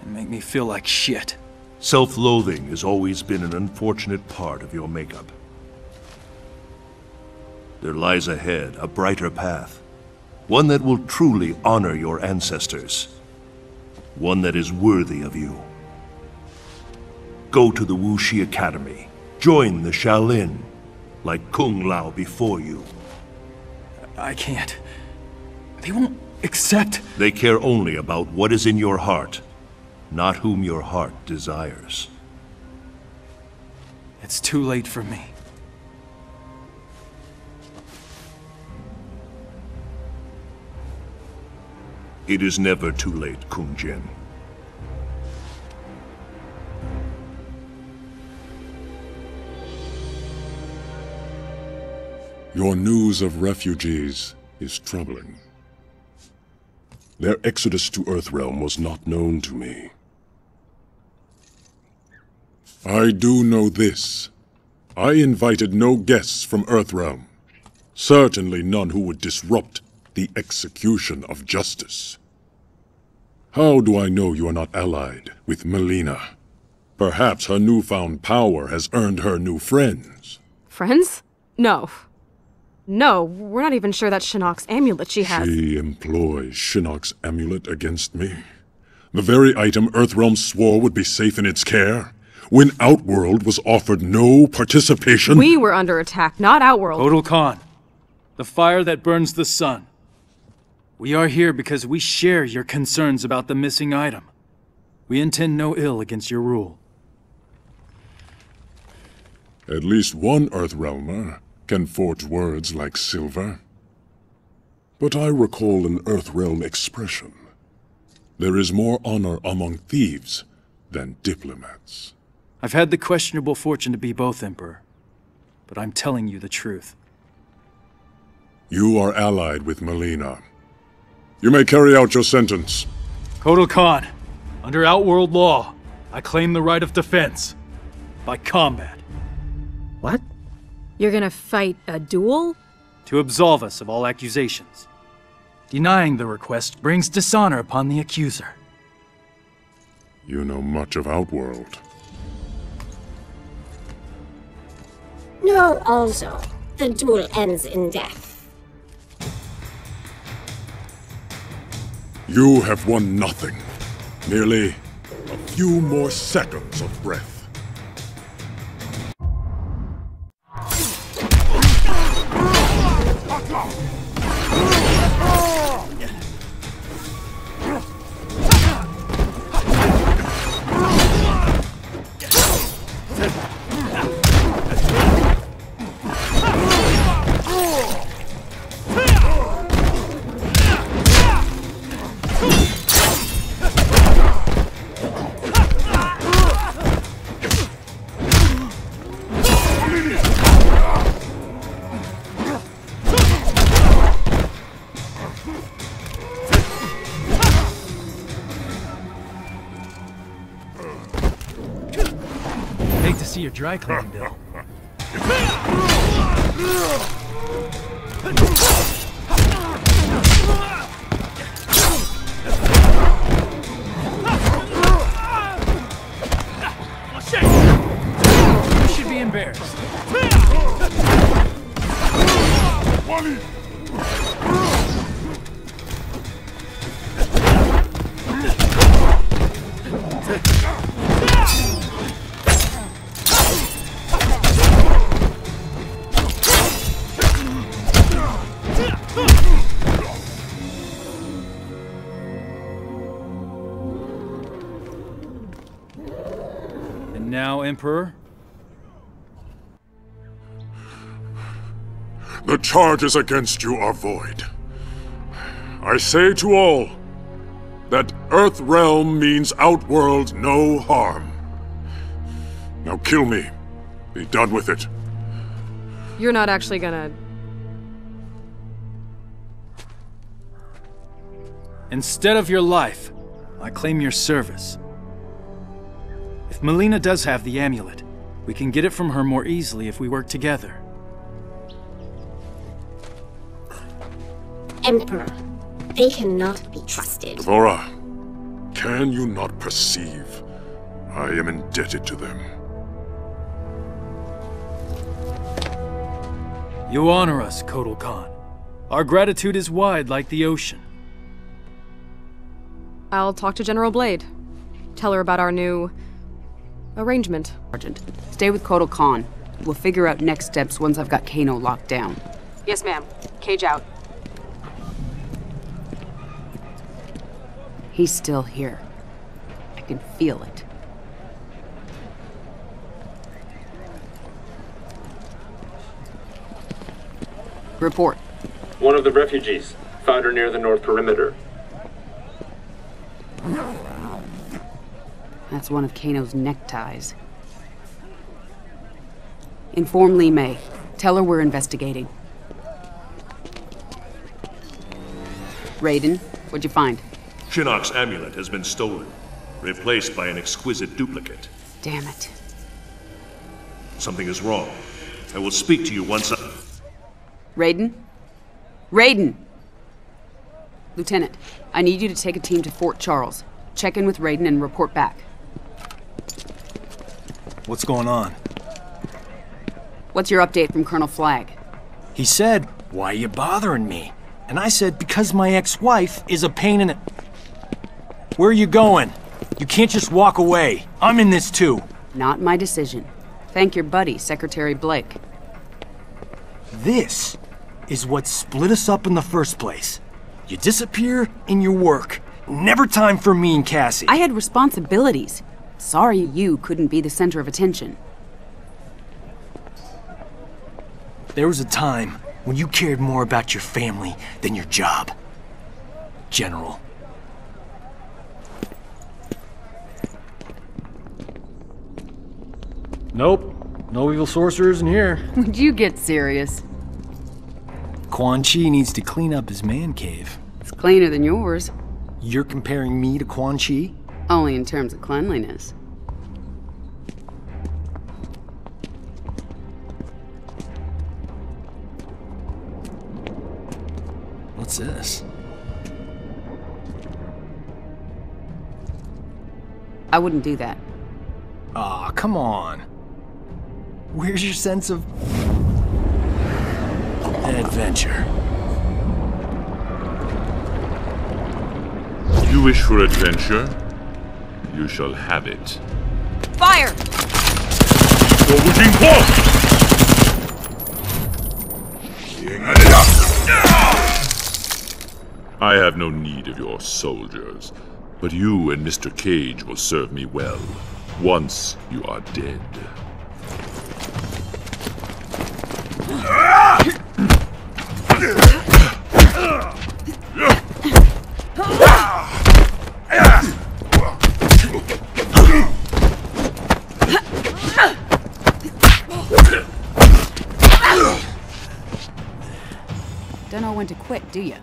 And make me feel like shit. Self-loathing has always been an unfortunate part of your makeup. There lies ahead a brighter path. One that will truly honor your ancestors. One that is worthy of you. Go to the Wuxi Academy. Join the Shaolin, like Kung Lao before you. I can't. They won't accept. They care only about what is in your heart. Not whom your heart desires. It's too late for me. It is never too late, Kung Jin. Your news of refugees is troubling. Their exodus to Earthrealm was not known to me. I do know this. I invited no guests from Earthrealm. Certainly none who would disrupt the execution of justice. How do I know you are not allied with Mileena? Perhaps her newfound power has earned her new friends. Friends? No. No, we're not even sure that Shinnok's amulet she has— She employs Shinnok's amulet against me? The very item Earthrealm swore would be safe in its care? When Outworld was offered no participation? We were under attack, not Outworld. Kotal Khan, the fire that burns the sun. We are here because we share your concerns about the missing item. We intend no ill against your rule. At least one Earthrealmer can forge words like silver. But I recall an Earthrealm expression. There is more honor among thieves than diplomats. I've had the questionable fortune to be both, Emperor. But I'm telling you the truth. You are allied with Mileena. You may carry out your sentence. Kotal Khan, under Outworld law, I claim the right of defense. By combat. What? You're gonna fight a duel? To absolve us of all accusations. Denying the request brings dishonor upon the accuser. You know much of Outworld. No, also, the duel ends in death. You have won nothing. Merely a few more seconds of breath. Your dry cleaning bill. You should be embarrassed. Money. Emperor? The charges against you are void. I say to all that Earthrealm means Outworld no harm. Now kill me. Be done with it. You're not actually gonna... Instead of your life, I claim your service. If Mileena does have the amulet, we can get it from her more easily if we work together. Emperor, they cannot be trusted. D'Vorah, can you not perceive? I am indebted to them. You honor us, Kotal Khan. Our gratitude is wide like the ocean. I'll talk to General Blade. Tell her about our new... arrangement. Sergeant, stay with Kotal Khan. We'll figure out next steps once I've got Kano locked down. Yes, ma'am. Cage out. He's still here. I can feel it. Report. One of the refugees. Found her near the north perimeter. That's one of Kano's neckties. Inform Li Mei. Tell her we're investigating. Raiden, What'd you find? Shinnok's amulet has been stolen, replaced by an exquisite duplicate. Damn it. Something is wrong. I will speak to you once I... Raiden? Raiden! Lieutenant, I need you to take a team to Fort Charles. Check in with Raiden and report back. What's going on? What's your update from Colonel Flagg? He said, why are you bothering me? And I said, because my ex-wife is a pain in the... Where are you going? You can't just walk away. I'm in this too. Not my decision. Thank your buddy, Secretary Blake. This is what split us up in the first place. You disappear in your work. Never time for me and Cassie. I had responsibilities. Sorry you couldn't be the center of attention. There was a time when you cared more about your family than your job, General. Nope. No evil sorcerers in here. Would you get serious? Quan Chi needs to clean up his man cave. It's cleaner than yours. You're comparing me to Quan Chi? Only in terms of cleanliness. What's this? I wouldn't do that. Aw, oh, come on. Where's your sense of... adventure? You wish for adventure? You shall have it. Fire! I have no need of your soldiers, but you and Mister Cage will serve me well, once you are dead. Don't know when to quit, do you?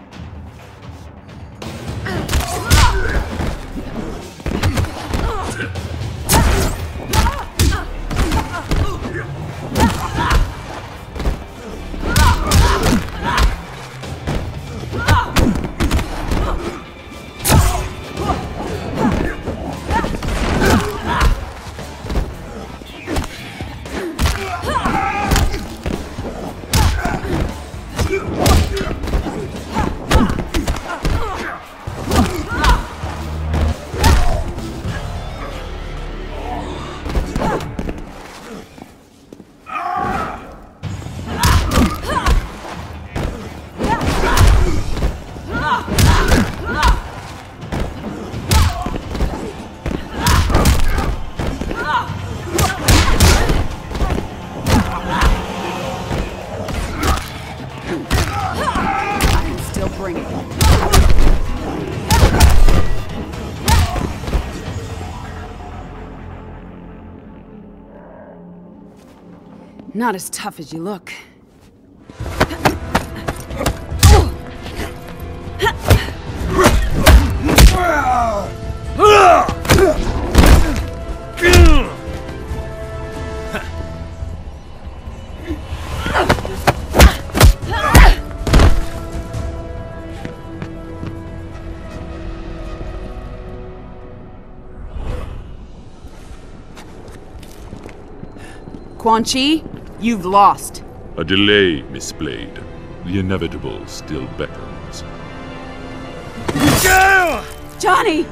Not as tough as you look. Quan Chi? You've lost. A delay, Miss Blade. The inevitable still beckons. Johnny!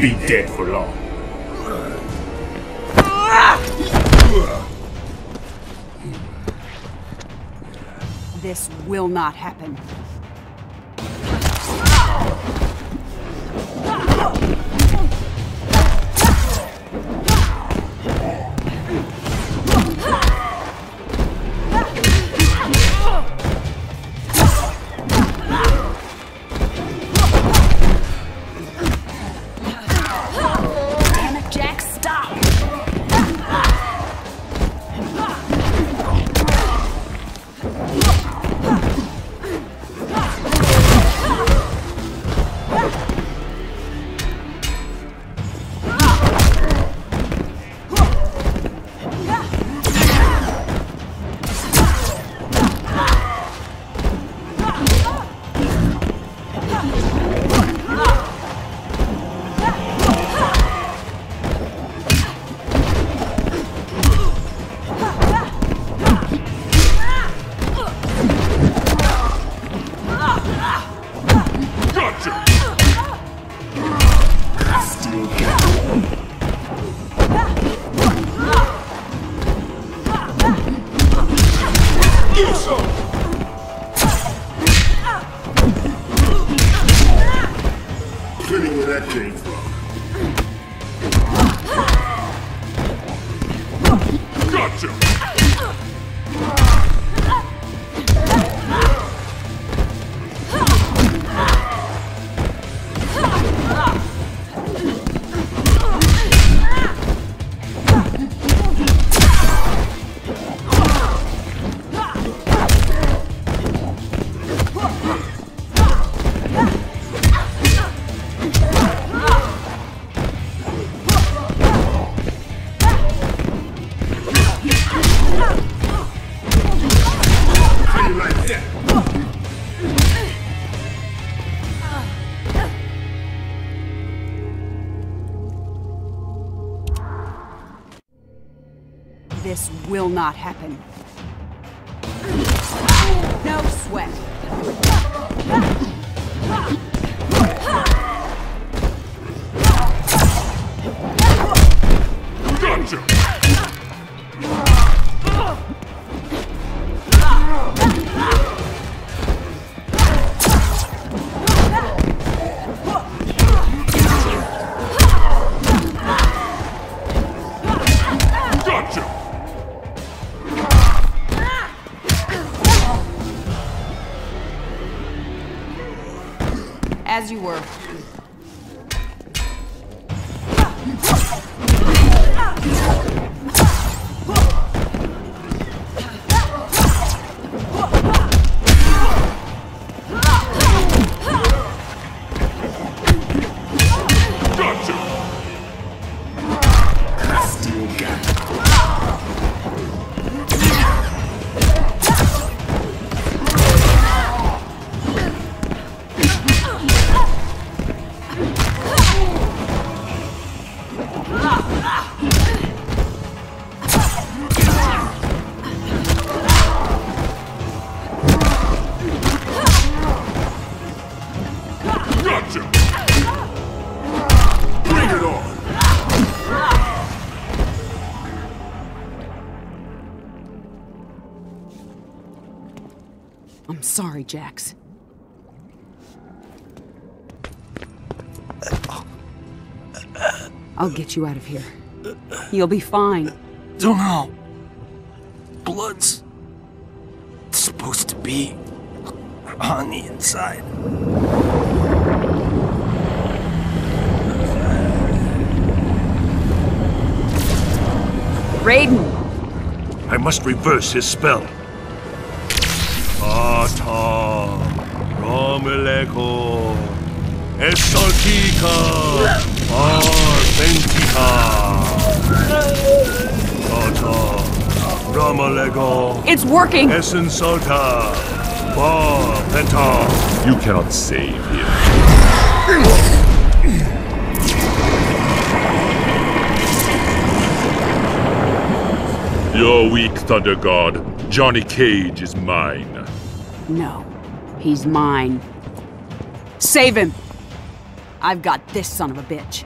Be dead for long. This will not happen. This will not happen. No sweat. Gotcha! As you were. I'm sorry, Jax. I'll get you out of here. You'll be fine. Don't know. Blood's supposed to be on the inside. Raiden! I must reverse his spell. Ata Romeleko Estarkika Arsentika Ata Romeleko. It's working! Essensalta Ba Peta. You cannot save him. You're weak, Thunder God. Johnny Cage is mine. No, he's mine. Save him! I've got this son of a bitch.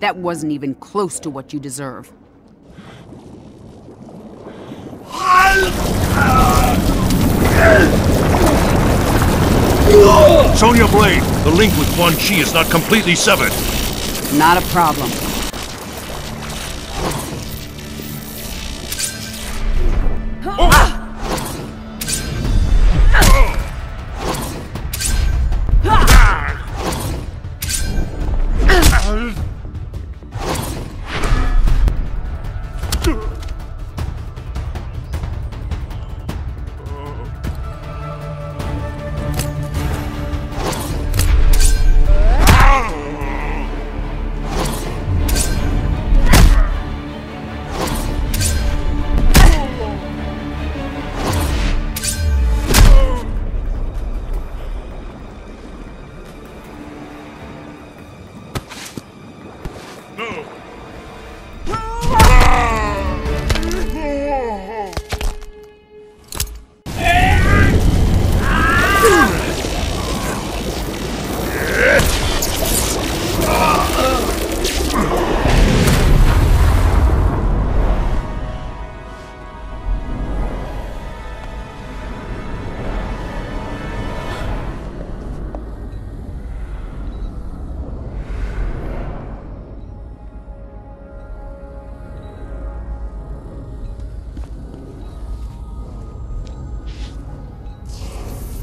That wasn't even close to what you deserve. Sonya Blade, the link with Quan Chi is not completely severed. Not a problem.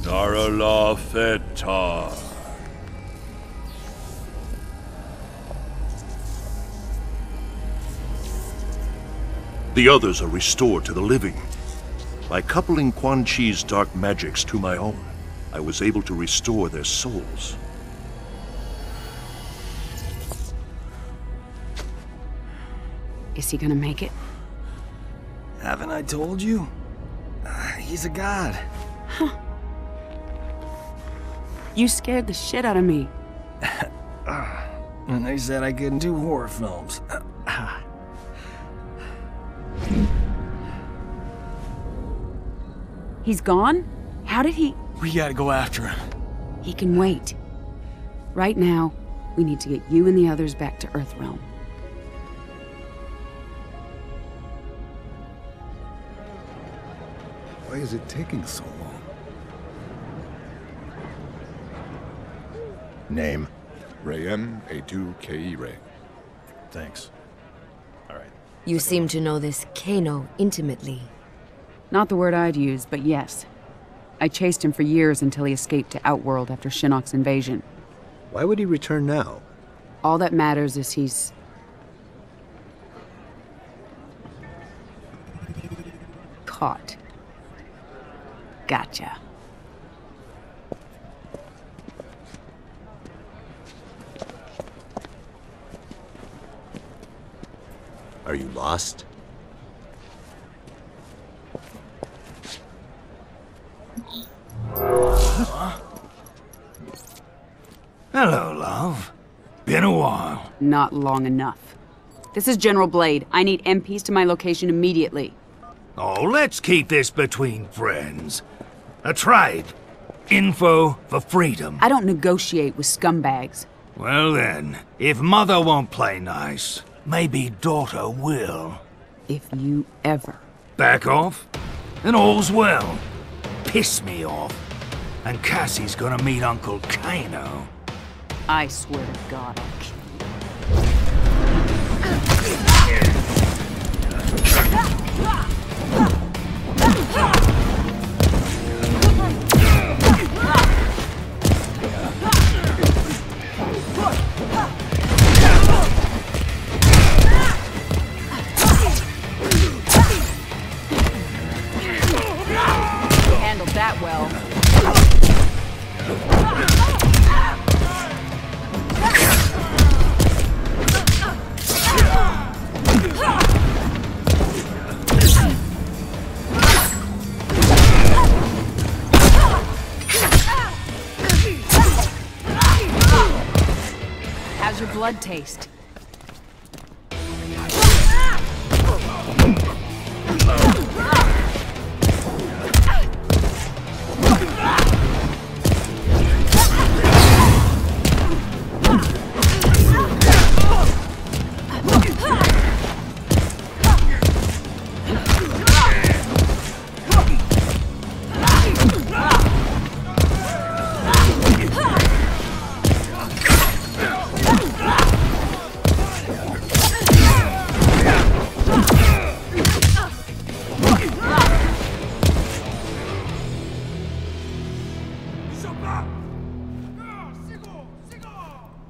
Narala Fetar. The others are restored to the living. By coupling Quan Chi's dark magics to my own, I was able to restore their souls. Is he gonna make it? Haven't I told you? Uh, he's a god. Huh. You scared the shit out of me. uh, and they said I couldn't do horror films. Uh, uh. He's gone? How did he? We gotta go after him. He can wait. Right now, we need to get you and the others back to Earthrealm. Why is it taking so long? Name? Rayen A two Keire. Thanks. All right. You seem to know this Kano intimately. Not the word I'd use, but yes. I chased him for years until he escaped to Outworld after Shinnok's invasion. Why would he return now? All that matters is he's... caught. Gotcha. Are you lost? Huh? Hello, love. Been a while. Not long enough. This is General Blade. I need M Ps to my location immediately. Oh, let's keep this between friends. A trade. Info for freedom. I don't negotiate with scumbags. Well then, if mother won't play nice, maybe daughter will. If you ever... back off, and all's well. Piss me off, and Cassie's gonna meet Uncle Kano. I swear to God, I'll kill blood taste.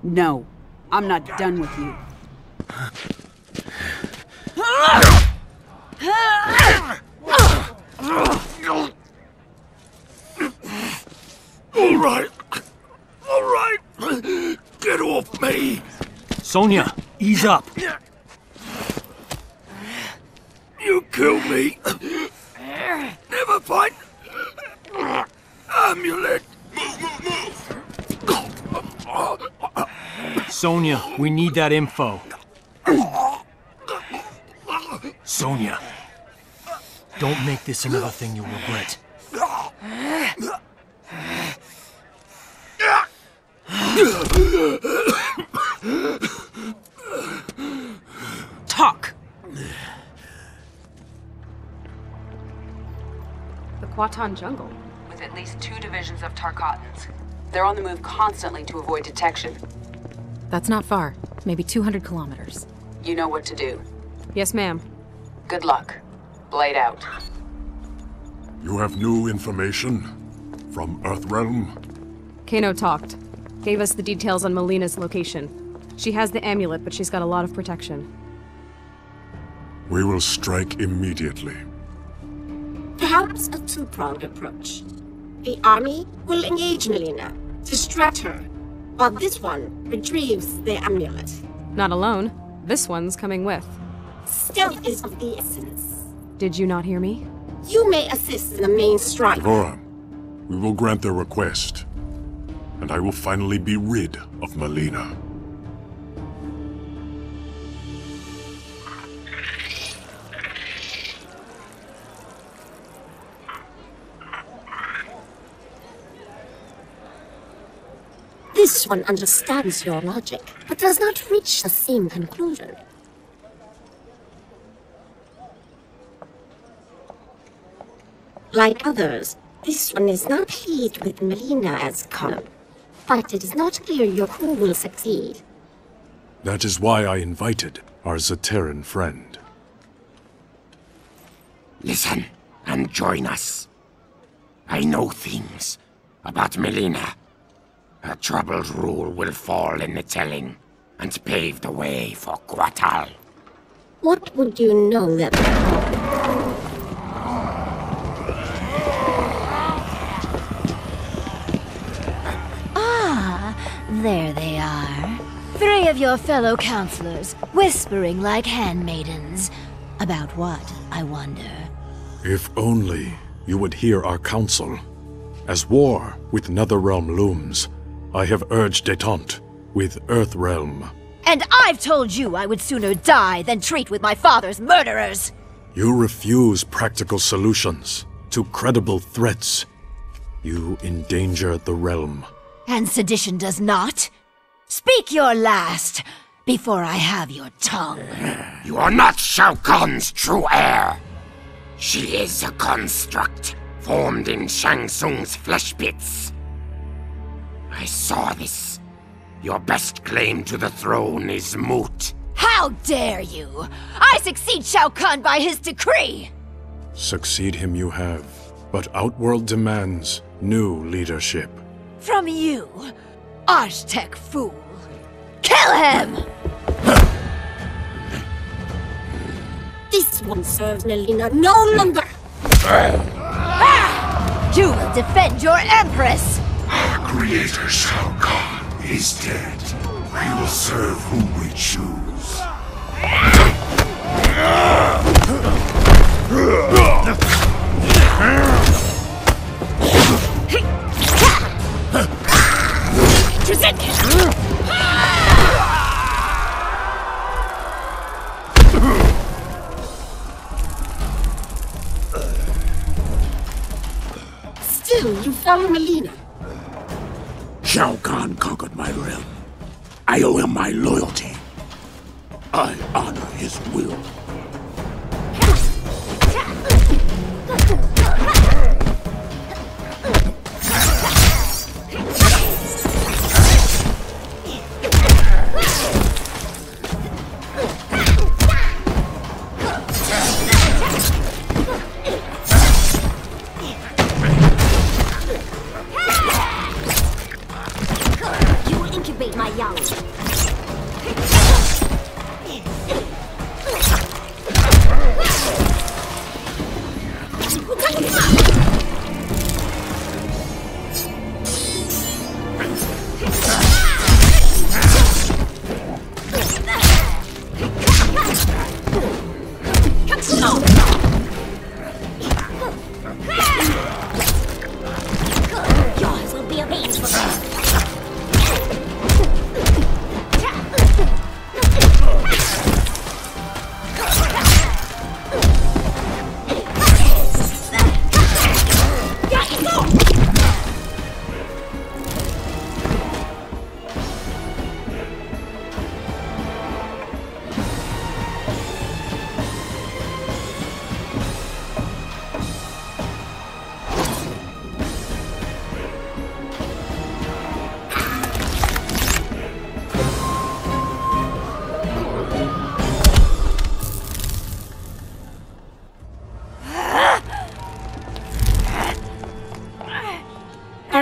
No, I'm not done with you. All right, all right, get off me. Sonya, ease up. You killed me. Never fight. Amulet, move, move, move. Sonya, we need that info. Sonya, don't make this another thing you'll regret. Talk! The Kwatan jungle, with at least two divisions of Tarkatans. They're on the move constantly to avoid detection. That's not far. Maybe two hundred kilometers. You know what to do. Yes, ma'am. Good luck. Blade out. You have new information? from Earthrealm? Kano talked. Gave us the details on Milena's location. She has the amulet, but she's got a lot of protection. We will strike immediately. Perhaps a two-pronged approach. The army will engage Mileena, distract her, while this one retrieves the amulet. Not alone. This one's coming with. Stealth is of the essence. Did you not hear me? You may assist in the main strike. D'Vorah, we will grant their request, and I will finally be rid of Mileena. This one understands your logic, but does not reach the same conclusion. Like others, this one is not pleased with Mileena as common, but it is not clear your crew will succeed. That is why I invited our Zateran friend. Listen and join us. I know things about Mileena. Her troubled rule will fall in the telling, and pave the way for Kotal. What would you know that... Ah, there they are. Three of your fellow counselors, whispering like handmaidens. About what, I wonder? If only you would hear our counsel. As war with Netherrealm looms, I have urged détente with Earthrealm. And I've told you I would sooner die than treat with my father's murderers! You refuse practical solutions to credible threats. You endanger the realm. And sedition does not? Speak your last, before I have your tongue. You are not Shao Kahn's true heir. She is a construct formed in Shang Tsung's flesh pits. I saw this. Your best claim to the throne is moot. How dare you! I succeed Shao Kahn by his decree! Succeed him you have, but Outworld demands new leadership. From you, Aztec fool! Kill him! This one serves Mileena no longer! Ah! You will defend your Empress! Our creator, Shao Kahn, is dead. We will serve whom we choose. Still, you follow Mileena. Shao Kahn conquered my realm. I owe him my loyalty. I honor his will. My young.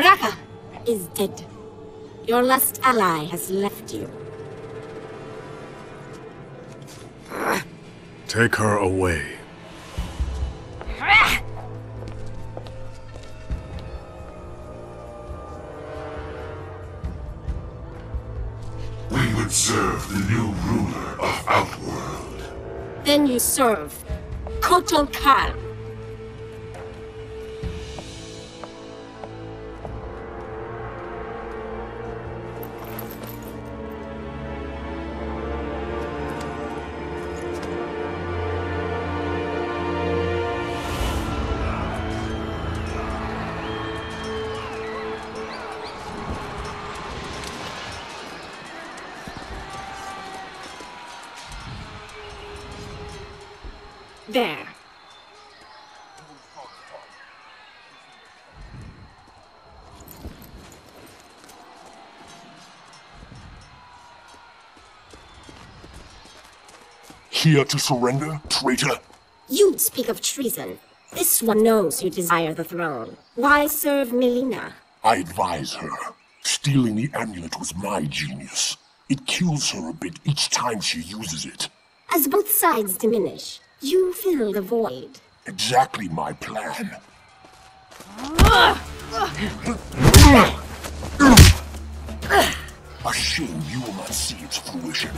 Uraraka is dead. Your last ally has left you. Take her away. We would serve the new ruler of Outworld. Then you serve Kotal Khan. There. Here to surrender, traitor? You'd speak of treason. This one knows you desire the throne. Why serve Mileena? I advise her. Stealing the amulet was my genius. It kills her a bit each time she uses it. As both sides diminish, you fill the void. Exactly my plan. A shame you will not see its fruition.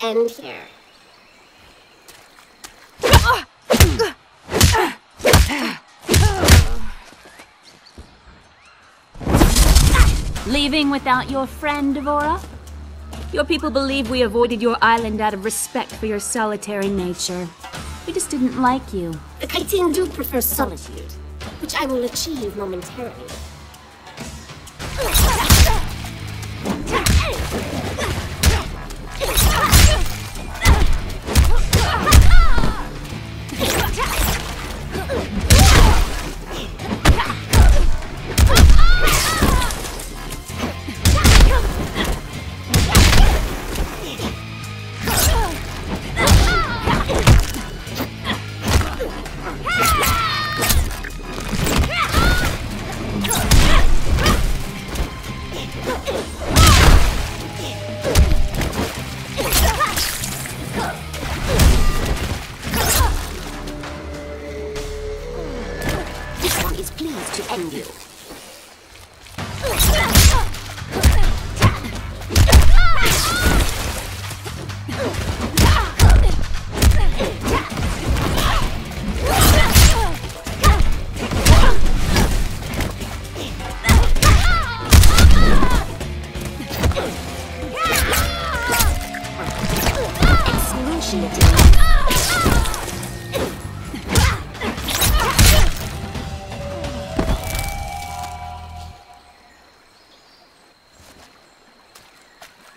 End here. Leaving without your friend, D'Vorah? Your people believe we avoided your island out of respect for your solitary nature. We just didn't like you. The Kaiten do prefer solitude, which I will achieve momentarily.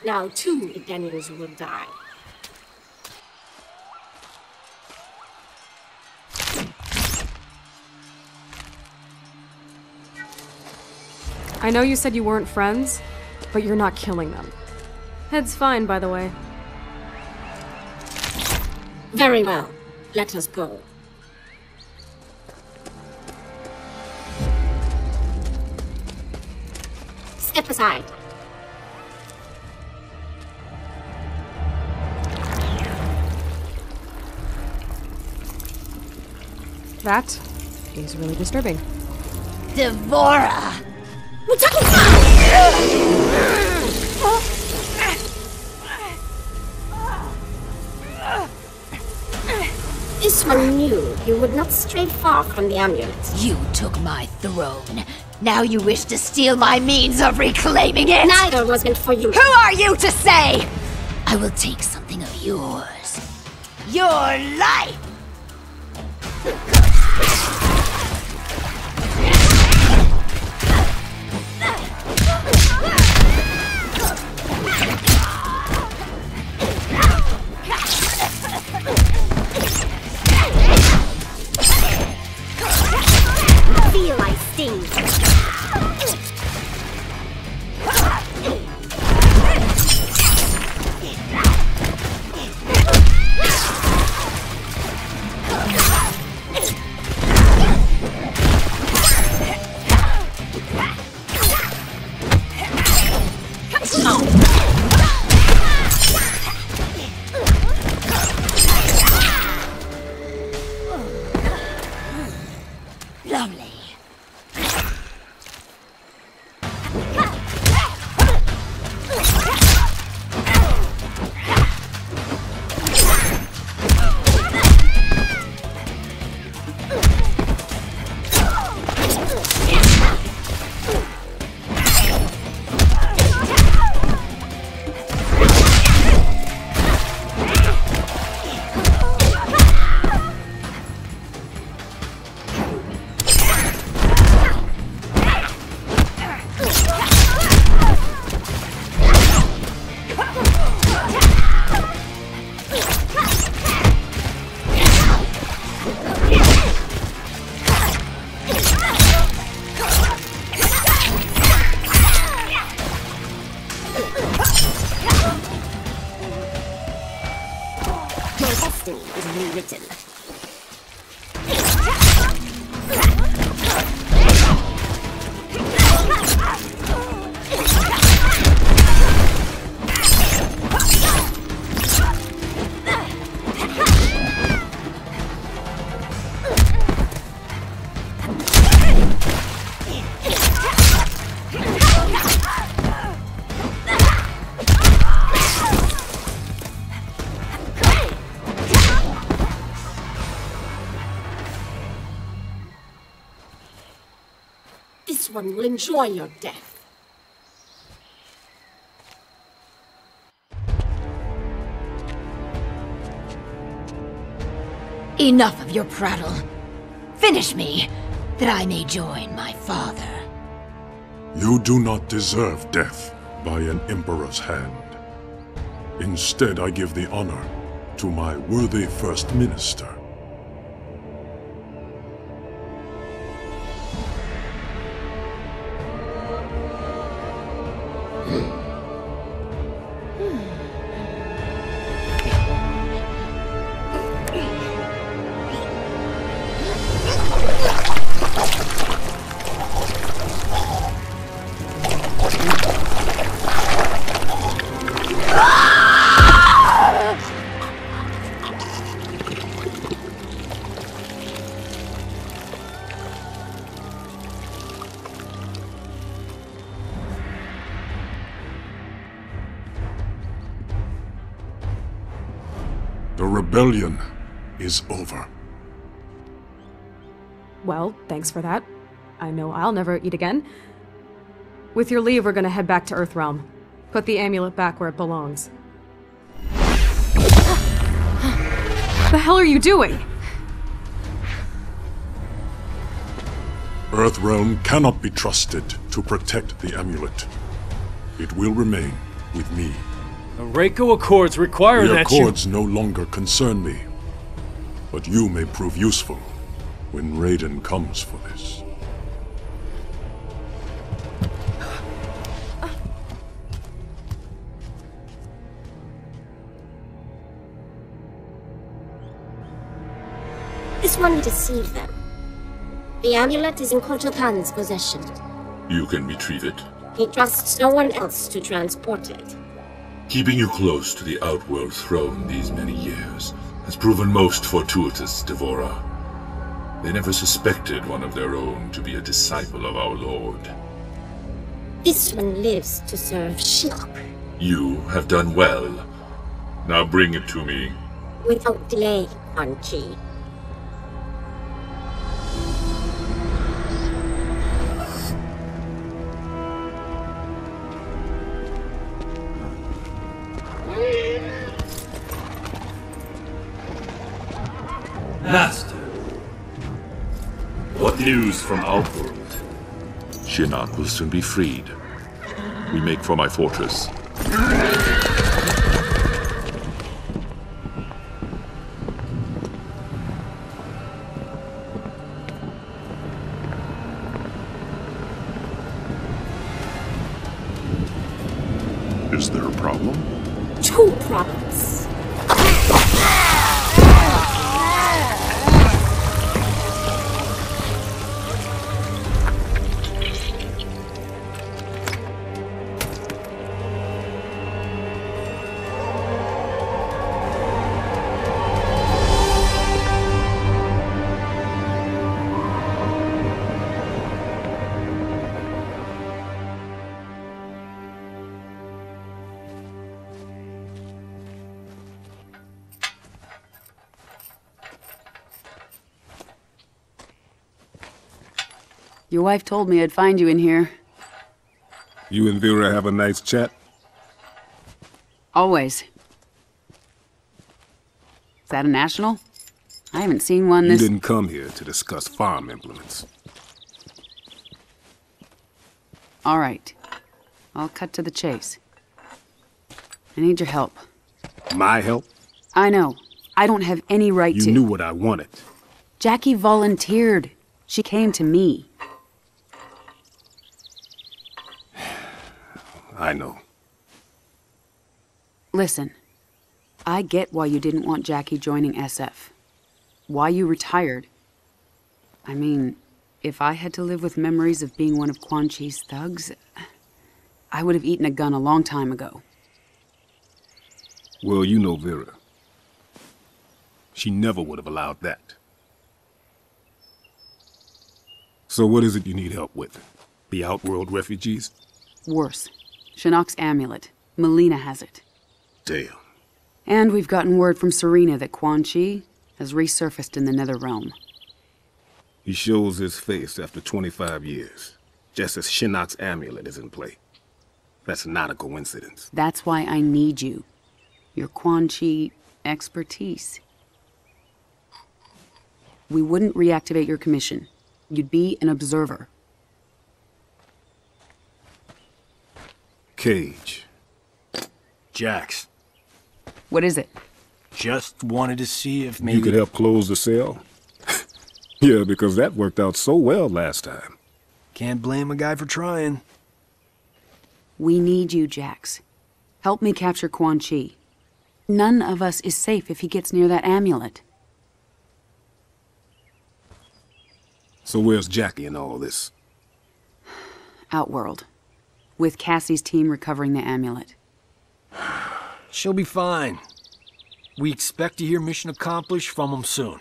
Now two Daniels will die. I know you said you weren't friends, but you're not killing them. Head's fine, by the way. Very well. Let us go. Step aside. That is really disturbing. D'Vorah! This one knew you would not stray far from the amulet. You took my throne. Now you wish to steal my means of reclaiming it? Neither was meant for you. Who are you to say? I will take something of yours. Your life! Feel I sting. One will enjoy your death. Enough of your prattle. Finish me, that I may join my father. You do not deserve death by an emperor's hand. Instead, I give the honor to my worthy first minister. Rebellion is over. Well, thanks for that. I know I'll never eat again. With your leave, we're gonna head back to Earthrealm. Put the amulet back where it belongs. The hell are you doing? Earthrealm cannot be trusted to protect the amulet. It will remain with me. The Reiko Accords require that you— The Accords no longer concern me. But you may prove useful when Raiden comes for this. This one deceived them. The amulet is in Kotal Khan's possession. You can retrieve it. He trusts no one else to transport it. Keeping you close to the Outworld throne these many years has proven most fortuitous, D'Vorah. They never suspected one of their own to be a disciple of our Lord. This one lives to serve Shinnok. You have done well. Now bring it to me. Without delay, Quan Chi. Master! What news from Outworld? Shinnok will soon be freed. We make for my fortress. Is there a problem? Two problems. Your wife told me I'd find you in here. You and D'Vorah have a nice chat? Always. Is that a national? I haven't seen one this... You didn't come here to discuss farm implements. All right. I'll cut to the chase. I need your help. My help? I know. I don't have any right you to... You knew what I wanted. Jackie volunteered. She came to me. I know. Listen, I get why you didn't want Jackie joining S F. Why you retired. I mean, if I had to live with memories of being one of Quan Chi's thugs, I would have eaten a gun a long time ago. Well, you know D'Vorah. She never would have allowed that. So what is it you need help with? The Outworld refugees? Worse. Shinnok's amulet. Mileena has it. Damn. And we've gotten word from Serena that Quan Chi has resurfaced in the Netherrealm. He shows his face after twenty-five years, just as Shinnok's amulet is in play. That's not a coincidence. That's why I need you. Your Quan Chi expertise. We wouldn't reactivate your commission. You'd be an observer. Cage. Jax. What is it? Just wanted to see if maybe... You could help close the cell? Yeah, because that worked out so well last time. Can't blame a guy for trying. We need you, Jax. Help me capture Quan Chi. None of us is safe if he gets near that amulet. So where's Jackie in all this? Outworld. With Cassie's team recovering the amulet. She'll be fine. We expect to hear mission accomplished from them soon.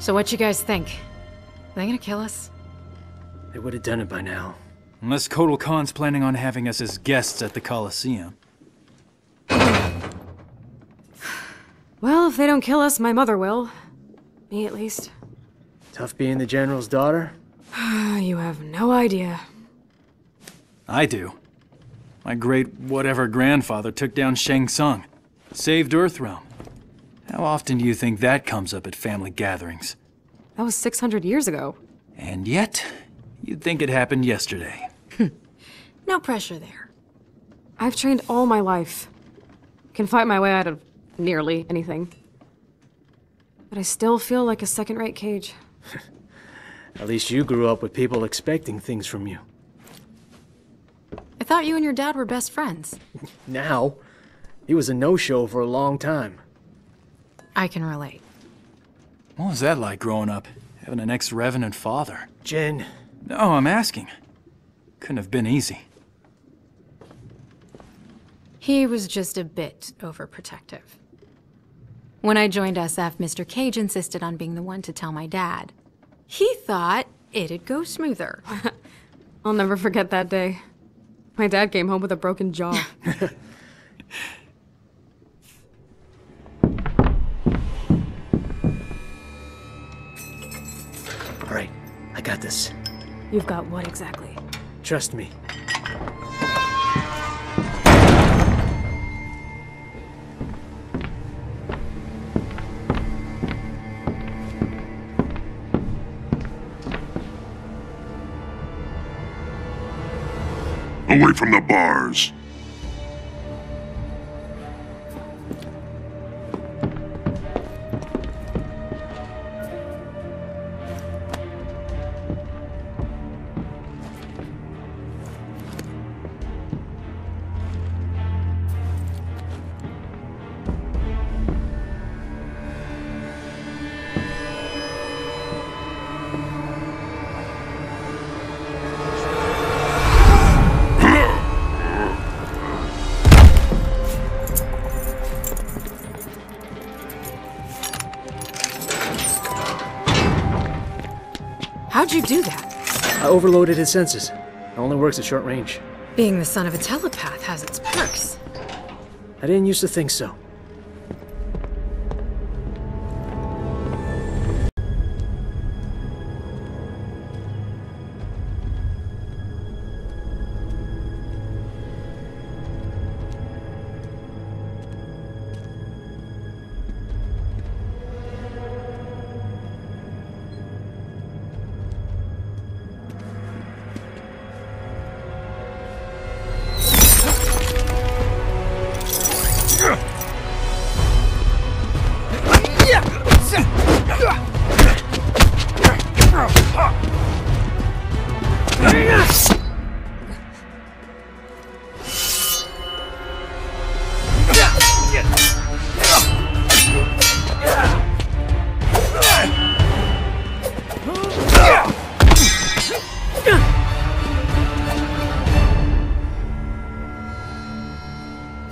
So what you guys think? Are they gonna kill us? They would have done it by now. Unless Kotal Khan's planning on having us as guests at the Colosseum. Well, if they don't kill us, my mother will. Me, at least. Tough being the general's daughter? You have no idea. I do. My great whatever grandfather took down Shang Tsung. Saved Earthrealm. How often do you think that comes up at family gatherings? That was six hundred years ago. And yet, you'd think it happened yesterday. No pressure there. I've trained all my life. Can fight my way out of nearly anything. But I still feel like a second-rate Cage. At least you grew up with people expecting things from you. I thought you and your dad were best friends. Now? He was a no-show for a long time. I can relate. What was that like growing up? Having an ex-revenant father? Jin. No, I'm asking. Couldn't have been easy. He was just a bit overprotective. When I joined S F, Mister Cage insisted on being the one to tell my dad. He thought it'd go smoother. I'll never forget that day. My dad came home with a broken jaw. All right, I got this. You've got what exactly? Trust me. Away from the bars. How'd you do that? I overloaded his senses. It only works at short range. Being the son of a telepath has its perks. I didn't used to think so.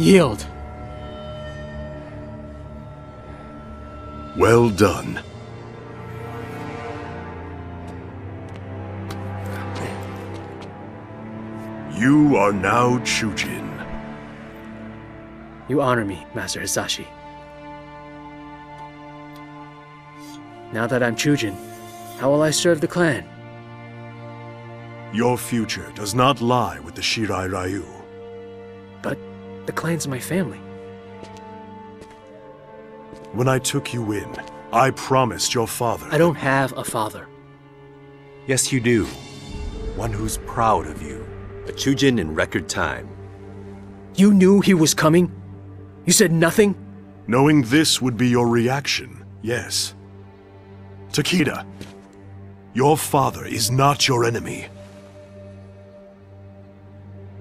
Yield. Well done. You are now Chujin. You honor me, Master Hisashi. Now that I'm Chujin, how will I serve the clan? Your future does not lie with the Shirai Ryu. But the clan's my family. When I took you in, I promised your father... I don't have a father. Yes, you do. One who's proud of you. A Chujin in record time. You knew he was coming? You said nothing? Knowing this would be your reaction, yes. Takeda, your father is not your enemy.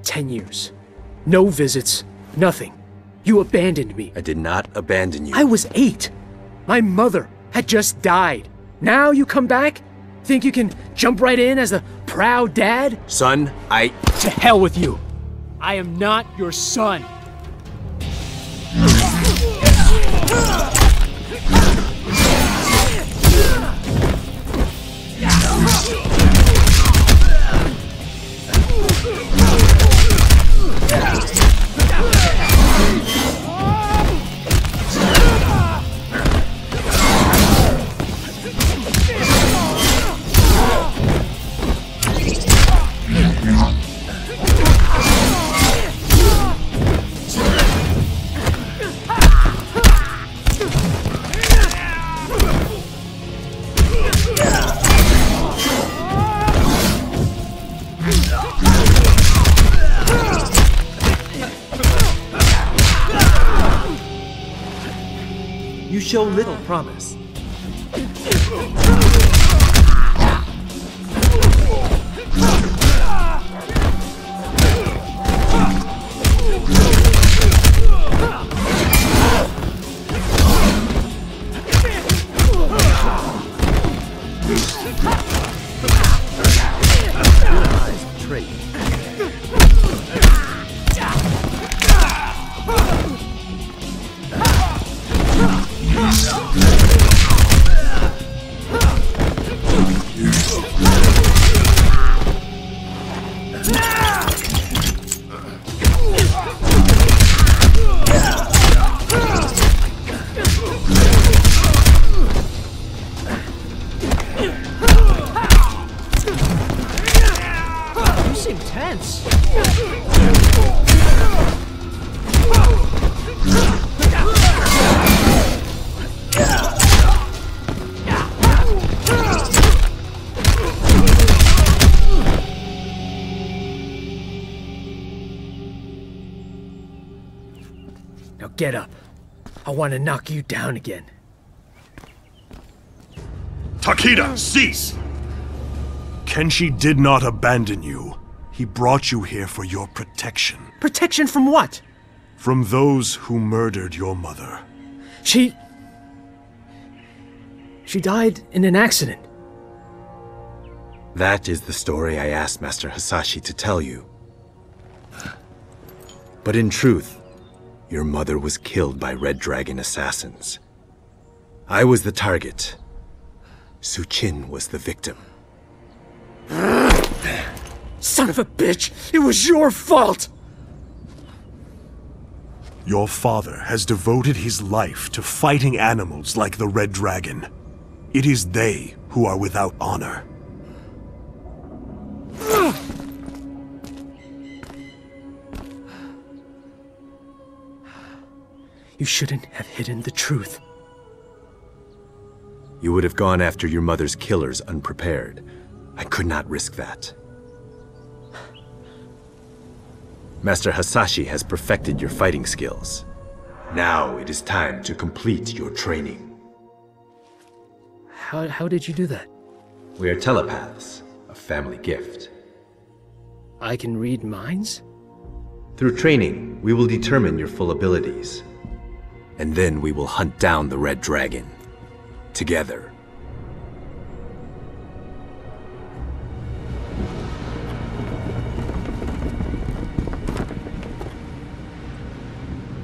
Ten years. No visits. Nothing. You abandoned me. I did not abandon you. I was eight. My mother had just died. Now you come back? Think you can jump right in as a proud dad? Son, I... To hell with you. I am not your son. Show little promise. straight. Get up. I want to knock you down again. Takeda, cease! Kenshi did not abandon you. He brought you here for your protection. Protection from what? From those who murdered your mother. She... She died in an accident. That is the story I asked Master Hisashi to tell you. But in truth, your mother was killed by Red Dragon assassins. I was the target. Su Qin was the victim. Son of a bitch! It was your fault! Your father has devoted his life to fighting animals like the Red Dragon. It is they who are without honor. You shouldn't have hidden the truth. You would have gone after your mother's killers unprepared. I could not risk that. Master Hisashi has perfected your fighting skills. Now it is time to complete your training. How, how did you do that? We are telepaths, a family gift. I can read minds? Through training, we will determine your full abilities. And then we will hunt down the Red Dragon. Together.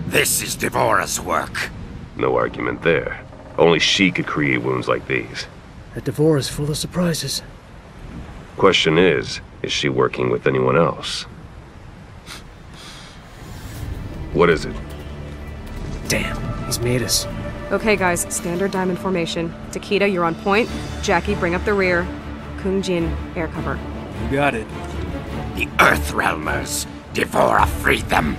This is D'Vorah's work. No argument there. Only she could create wounds like these. That D'Vorah's full of surprises. Question is, is she working with anyone else? What is it? Damn, he's made us. Okay, guys, standard diamond formation. Takeda, you're on point. Jackie, bring up the rear. Kung Jin, air cover. You got it. The Earthrealmers. D'Vorah freed them.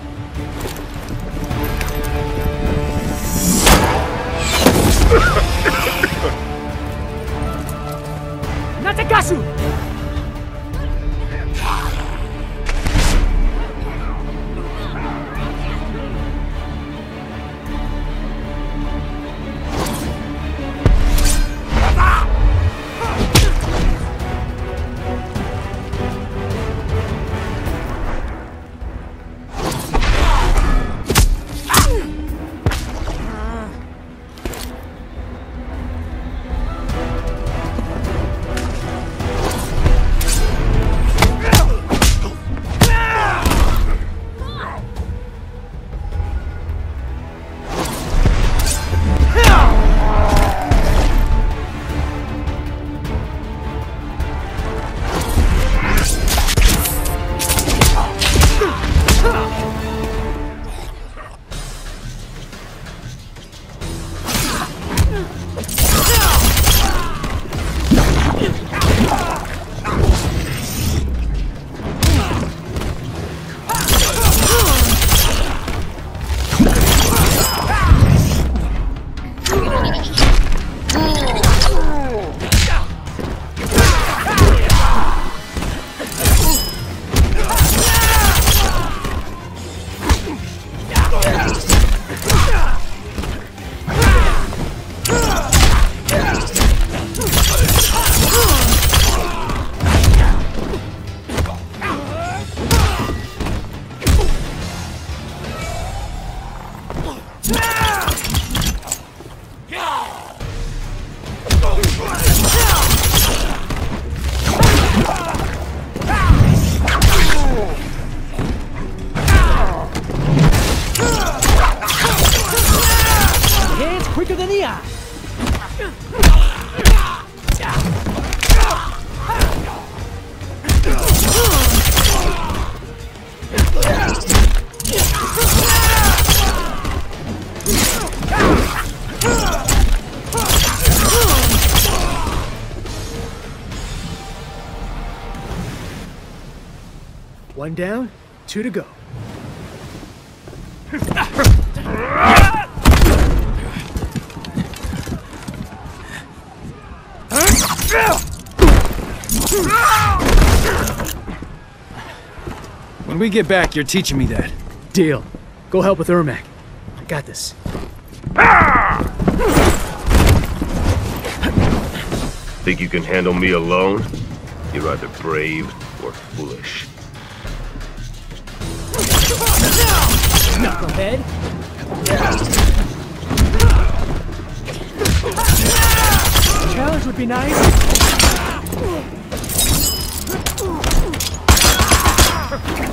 Natagasu! One down, two to go. When we get back, you're teaching me that. Deal. Go help with Ermac. I got this. Think you can handle me alone? You're either brave or foolish. Knucklehead. A challenge would be nice.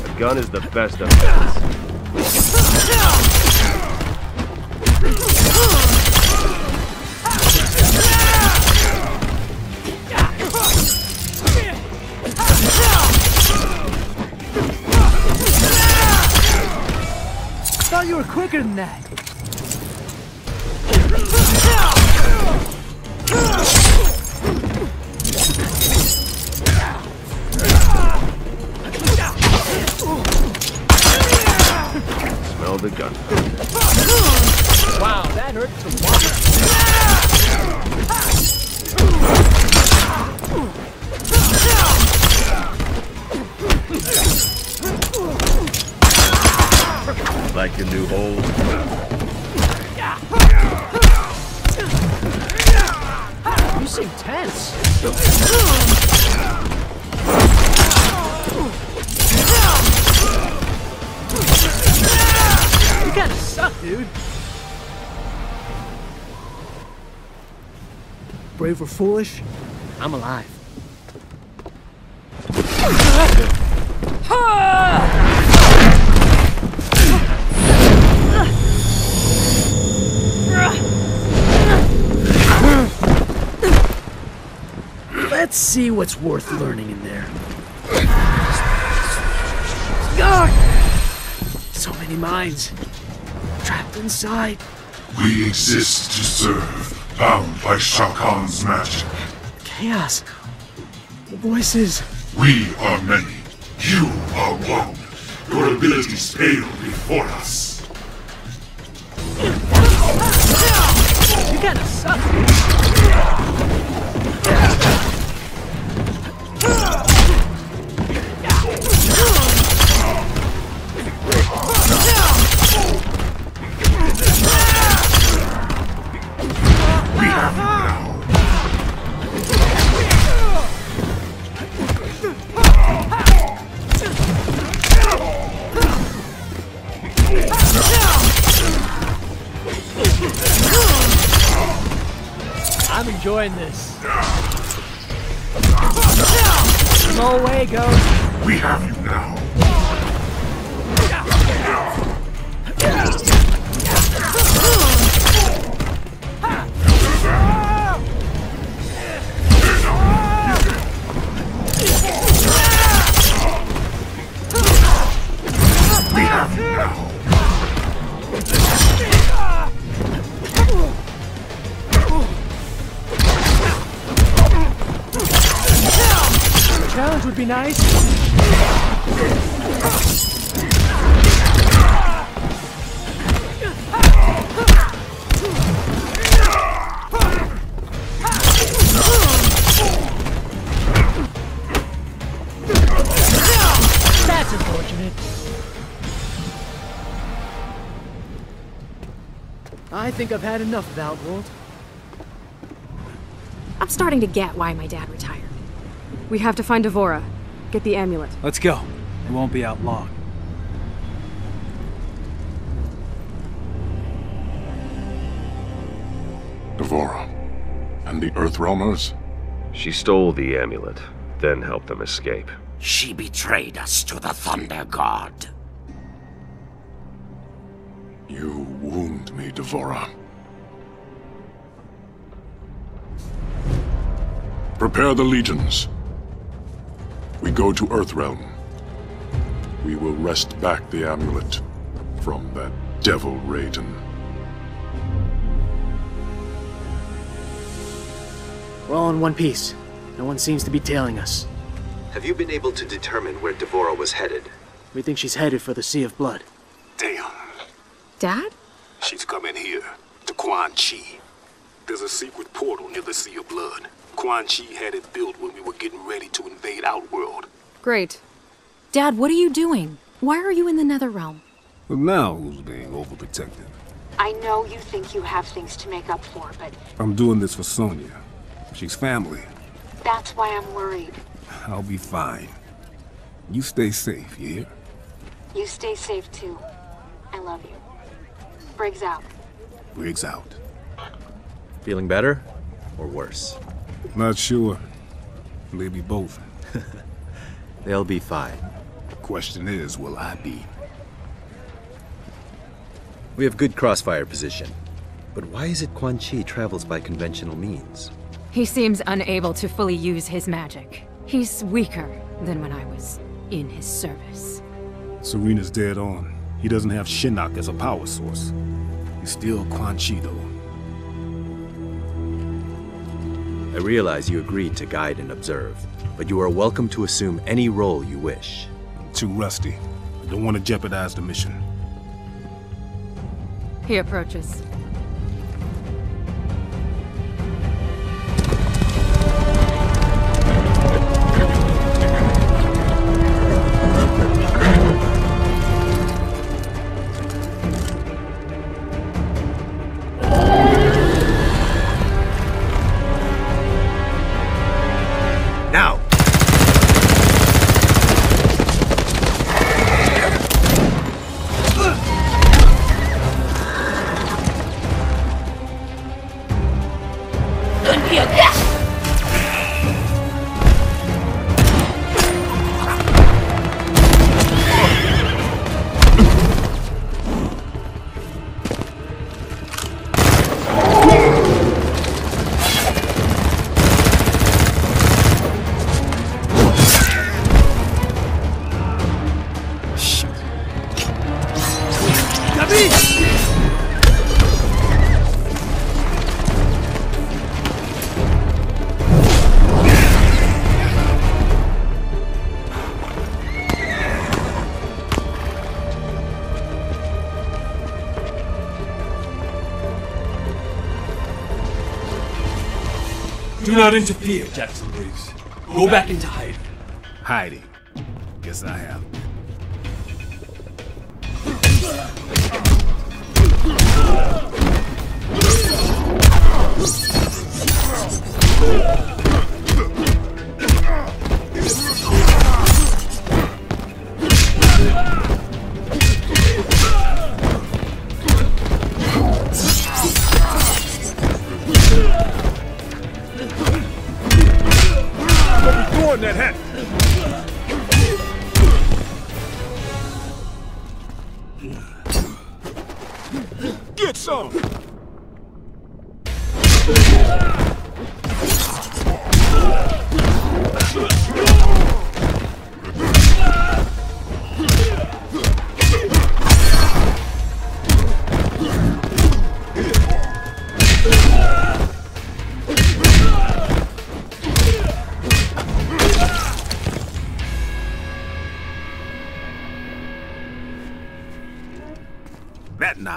A gun is the best defense. I thought you were quicker than that. Smell the gun. Wow, that hurt some water. Like a new hole. You seem tense. You kinda suck, dude. Brave or foolish, I'm alive. Let's see what's worth learning in there. So many minds, trapped inside. We exist to serve, bound by Shao Kahn's magic. Chaos. The voices. We are many. You are one. Your abilities pale before us. You gotta suck. I'm enjoying this. No way, go. We have you now. We have you now. Challenge would be nice. That's unfortunate. I think I've had enough of Outworld. I'm starting to get why my dad retired. We have to find D'Vorah. Get the amulet. Let's go. It won't be out long. D'Vorah. And the Earthrealmers? She stole the amulet, then helped them escape. She betrayed us to the Thunder God. You wound me, D'Vorah. Prepare the legions. We go to Earthrealm. We will wrest back the amulet from that devil Raiden. We're all in one piece. No one seems to be tailing us. Have you been able to determine where D'Vorah was headed? We think she's headed for the Sea of Blood. Damn. Dad? She's coming here, to Quan Chi. There's a secret portal near the Sea of Blood. Quan Chi had it built when we were getting ready to invade Outworld. Great. Dad, what are you doing? Why are you in the Netherrealm? But now who's being overprotective? I know you think you have things to make up for, but... I'm doing this for Sonya. She's family. That's why I'm worried. I'll be fine. You stay safe, you hear? You stay safe, too. I love you. Briggs out. Briggs out. Feeling better? Or worse? Not sure. Maybe both. They'll be fine. The question is, will I be? We have good crossfire position. But why is it Quan Chi travels by conventional means? He seems unable to fully use his magic. He's weaker than when I was in his service. Serena's dead on. He doesn't have Shinnok as a power source. He's still Quan Chi, though. I realize you agreed to guide and observe, but you are welcome to assume any role you wish. I'm too rusty. I don't want to jeopardize the mission. He approaches. Do not interfere, Jacqueline Briggs. Go back into hiding. Hiding? Guess I have.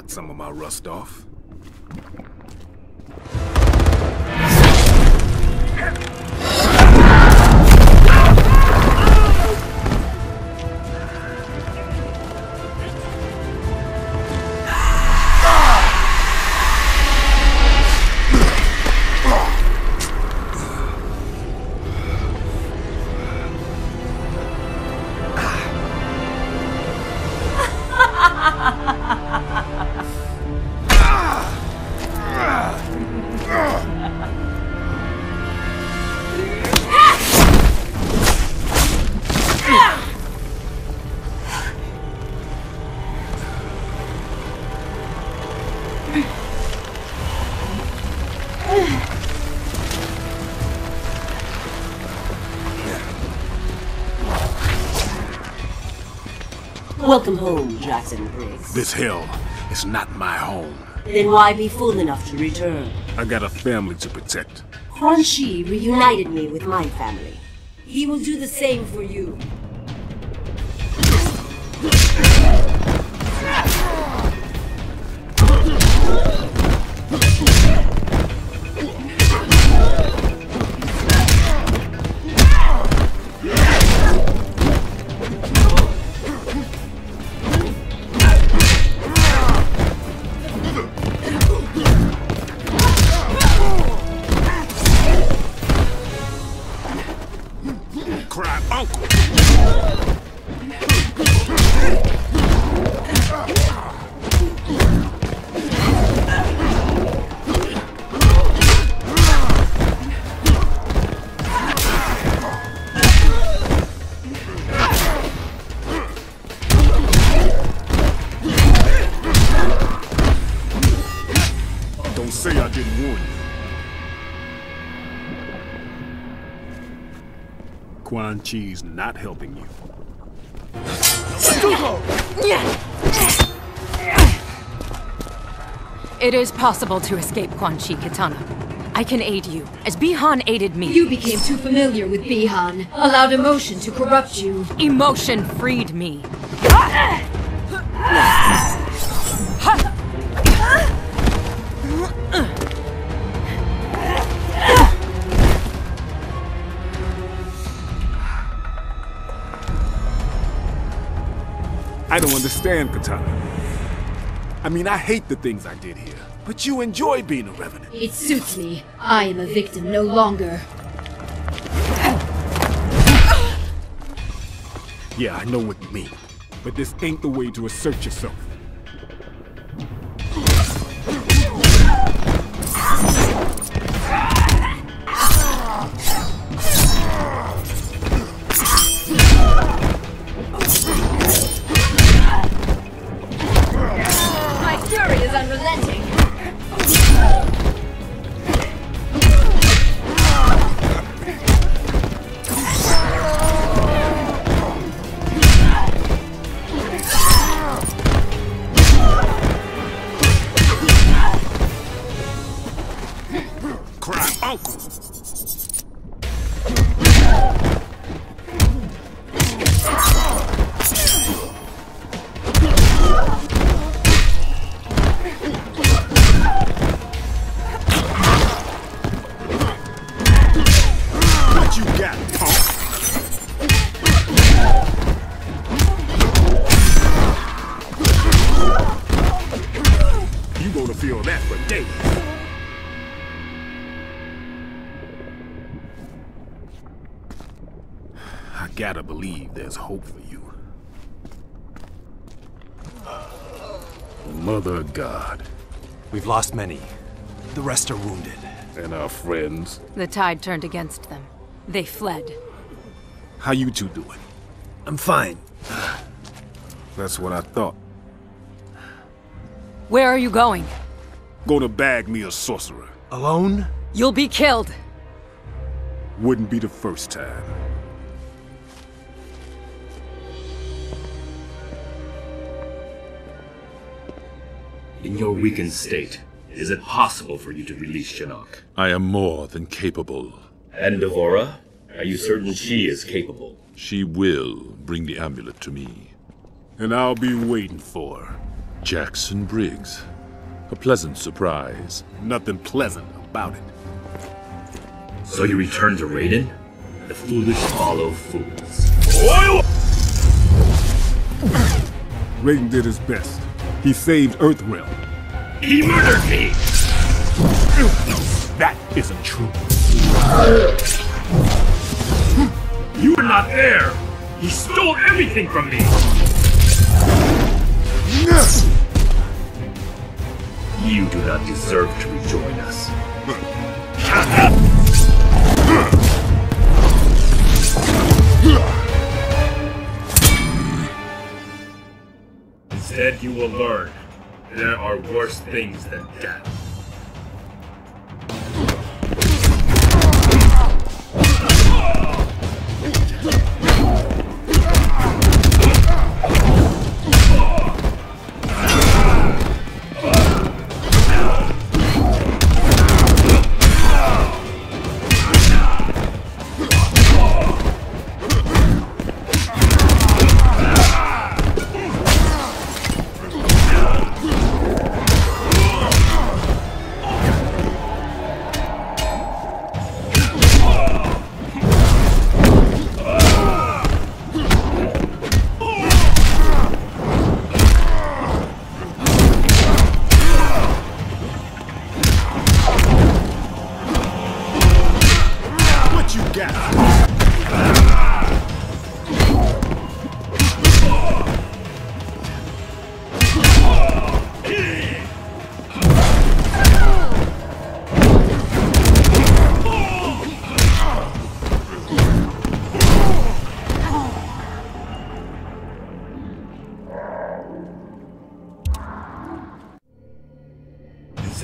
Some of my rust off. Welcome home, Jackson Briggs. This hell is not my home. Then why be fool enough to return? I got a family to protect. Quan Chi reunited me with my family. He will do the same for you. Quan Chi's not helping you. It is possible to escape Quan Chi, Kitana. I can aid you, as Bihan aided me. You became too familiar with Bihan, allowed emotion to corrupt you. Emotion freed me. I don't understand, Katana. I mean, I hate the things I did here, but you enjoy being a revenant. It suits me. I am a victim no longer. Yeah, I know what you mean, but this ain't the way to assert yourself. There's hope for you. Mother God. We've lost many. The rest are wounded. And our friends? The tide turned against them. They fled. How you two doing? I'm fine. That's what I thought. Where are you going? Go to bag me a sorcerer. Alone? You'll be killed. Wouldn't be the first time. In your weakened state, is it possible for you to release Shinnok? I am more than capable. And D'Vorah? Are you certain she is capable? She will bring the amulet to me. And I'll be waiting for her. Jackson Briggs. A pleasant surprise. Nothing pleasant about it. So you return to Raiden? The foolish follow fools. Raiden did his best. He saved Earthrealm. He murdered me! That isn't true. You were not there! He stole everything from me! You do not deserve to rejoin us. Instead, you will learn there are worse things than death.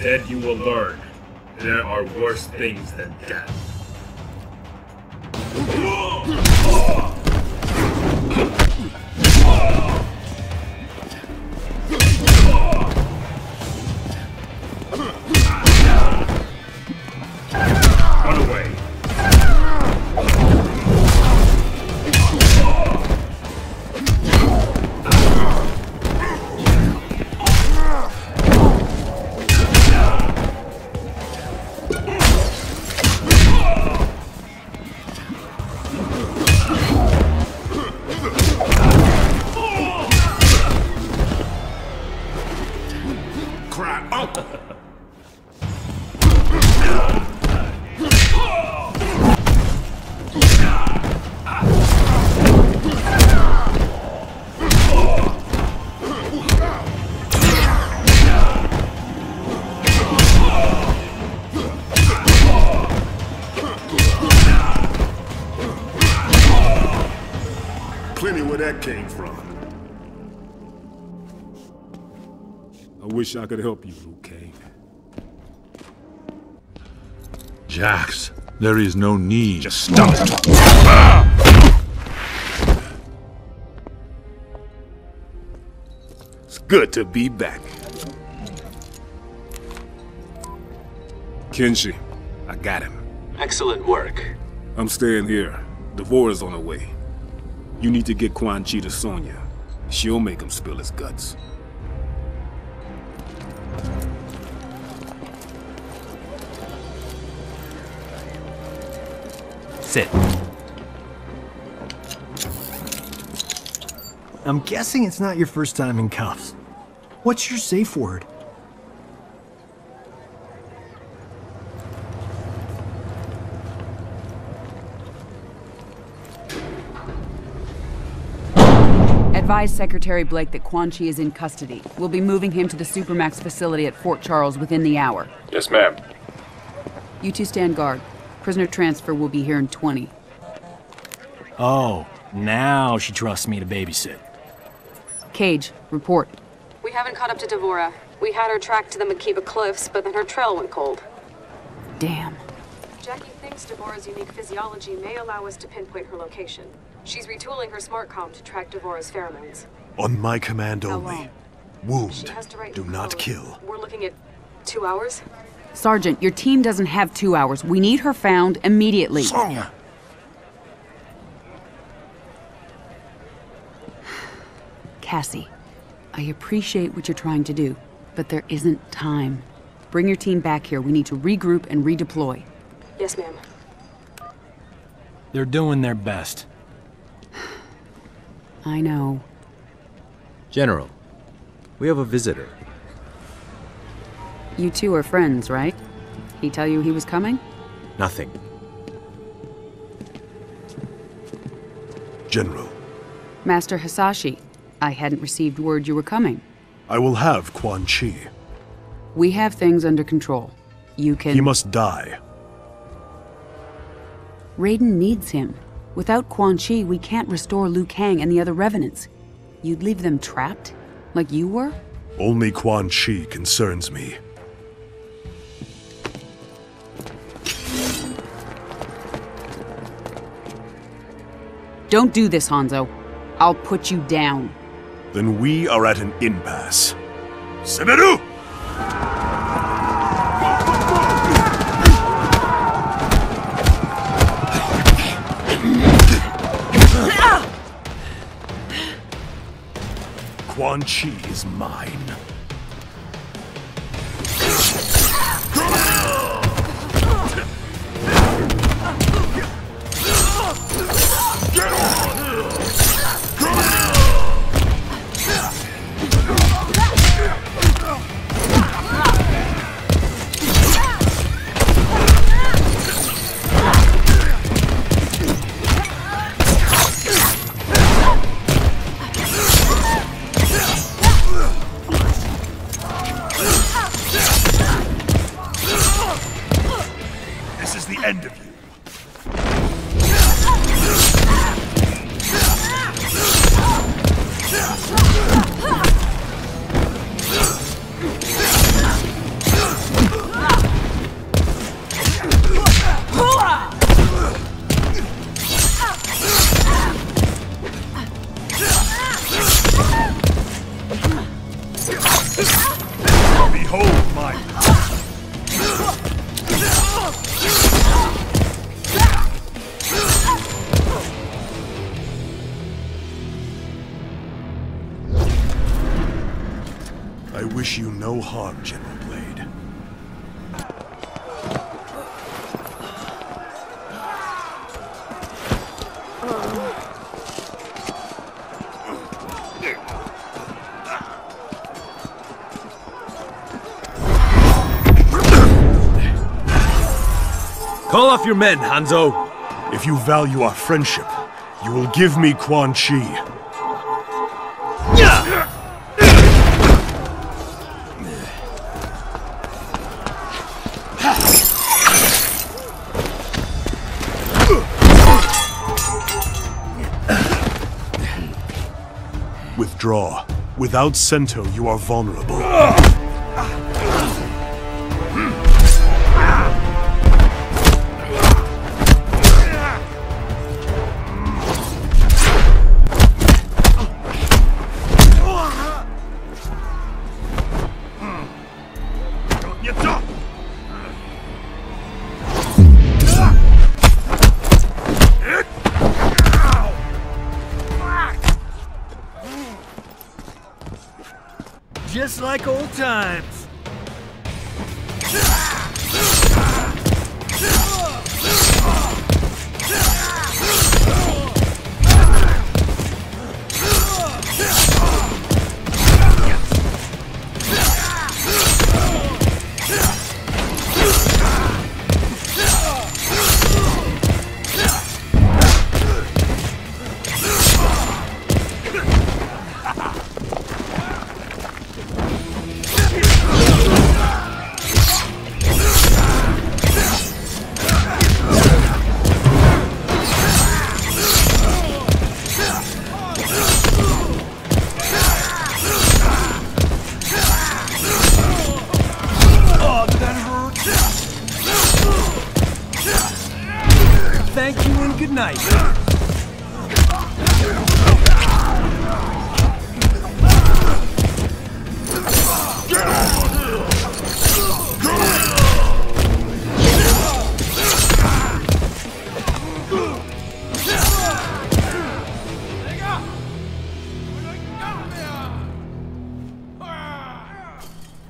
Instead, you will learn there are worse things than death. Run away. Came from. I wish I could help you, Liu Kang. Jax, there is no need. Just stop it. It's good to be back. Kenshi, I got him. Excellent work. I'm staying here. D'Vorah's on the way. You need to get Quan Chi to Sonya. She'll make him spill his guts. Sit. I'm guessing it's not your first time in cuffs. What's your safe word? Advise Secretary Blake that Quan Chi is in custody. We'll be moving him to the Supermax facility at Fort Charles within the hour. Yes, ma'am. You two stand guard. Prisoner transfer will be here in twenty. Oh, now she trusts me to babysit. Cage, report. We haven't caught up to D'Vorah. We had her tracked to the Makiba Cliffs, but then her trail went cold. Damn. Jackie thinks D'Vorah's unique physiology may allow us to pinpoint her location. She's retooling her smartcom to track D'Vorah's pheromones. On my command only. Wound. Do not kill. We're looking at two hours? Sergeant, your team doesn't have two hours. We need her found immediately. Sonya! Cassie, I appreciate what you're trying to do, but there isn't time. Bring your team back here. We need to regroup and redeploy. Yes, ma'am. They're doing their best. I know. General, we have a visitor. You two are friends, right? He tell you he was coming? Nothing. General. Master Hisashi, I hadn't received word you were coming. I will have Quan Chi. We have things under control. You can... He must die. Raiden needs him. Without Quan Chi, we can't restore Liu Kang and the other Revenants. You'd leave them trapped? Like you were? Only Quan Chi concerns me. Don't do this, Hanzo. I'll put you down. Then we are at an impasse. Semeru! Quan Chi is mine. wish you no harm, General Blade. Call off your men, Hanzo. If you value our friendship, you will give me Quan Chi. Withdraw. Without Sento, you are vulnerable. Just like old times.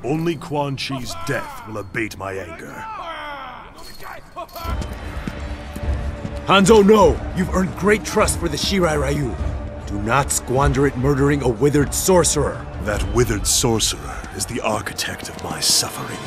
Only Quan Chi's death will abate my anger. Hanzo, no! You've earned great trust for the Shirai Ryu. Do not squander it murdering a withered sorcerer. That withered sorcerer is the architect of my suffering.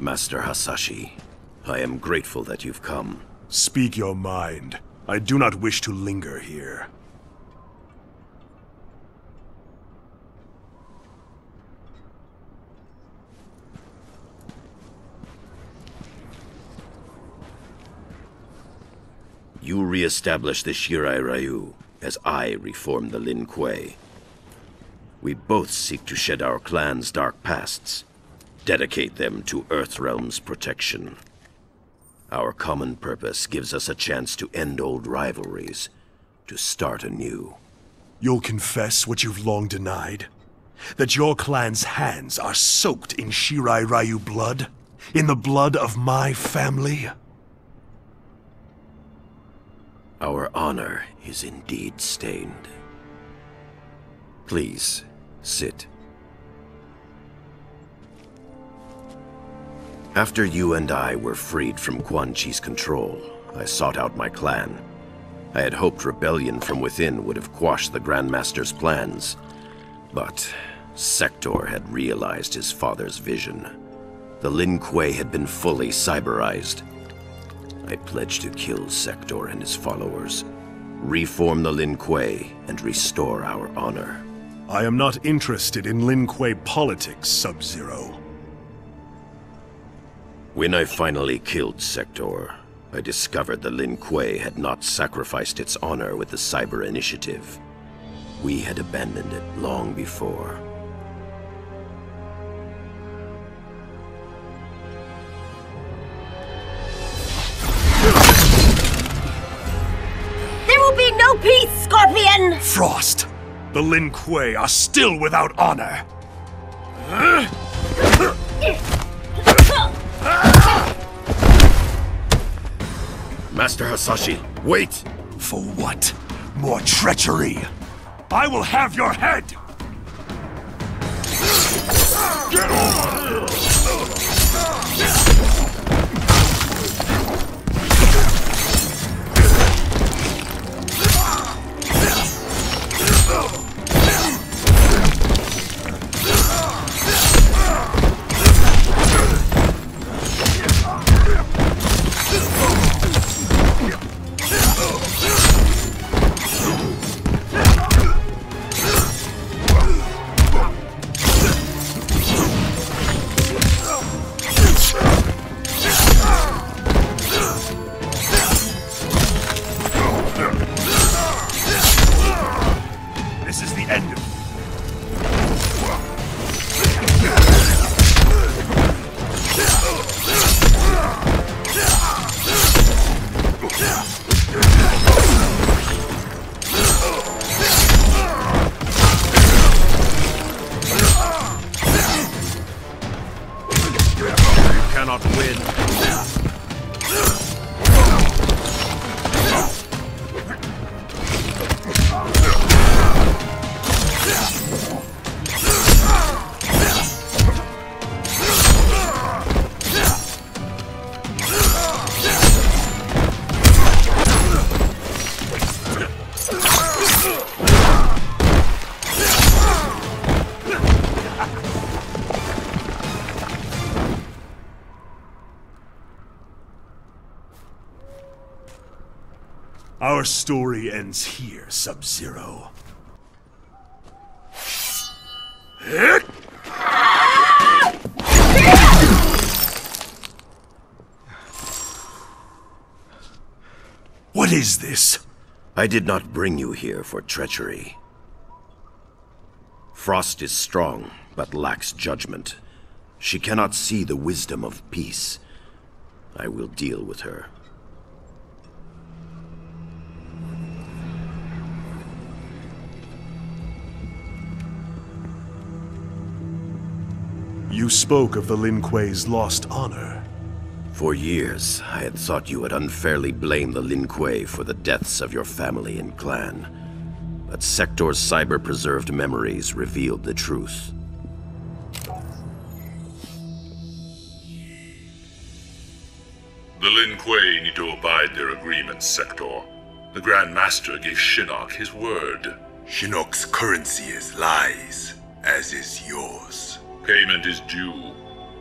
Master Hasashi, I am grateful that you've come. Speak your mind. I do not wish to linger here. You re-establish the Shirai Ryu, as I reform the Lin Kuei. We both seek to shed our clan's dark pasts. Dedicate them to Earthrealm's protection. Our common purpose gives us a chance to end old rivalries, to start anew. You'll confess what you've long denied? That your clan's hands are soaked in Shirai Ryu blood? In the blood of my family? Our honor is indeed stained. Please, sit. After you and I were freed from Quan Chi's control, I sought out my clan. I had hoped rebellion from within would have quashed the Grandmaster's plans, but Sektor had realized his father's vision. The Lin Kuei had been fully cyberized. I pledged to kill Sektor and his followers, reform the Lin Kuei, and restore our honor. I am not interested in Lin Kuei politics, Sub-Zero. When I finally killed Sektor, I discovered the Lin Kuei had not sacrificed its honor with the Cyber Initiative. We had abandoned it long before. Frost. The Lin Kuei are still without honor. Master Hasashi, wait! For what? More treachery? I will have your head! Get over Our story ends here, Sub-Zero. What is this? I did not bring you here for treachery. Frost is strong, but lacks judgment. She cannot see the wisdom of peace. I will deal with her. You spoke of the Lin Kuei's lost honor. For years, I had thought you had unfairly blamed the Lin Kuei for the deaths of your family and clan. But Sektor's cyber-preserved memories revealed the truth. The Lin Kuei need to abide their agreements, Sektor. The Grand Master gave Shinnok his word. Shinnok's currency is lies, as is yours. Payment is due.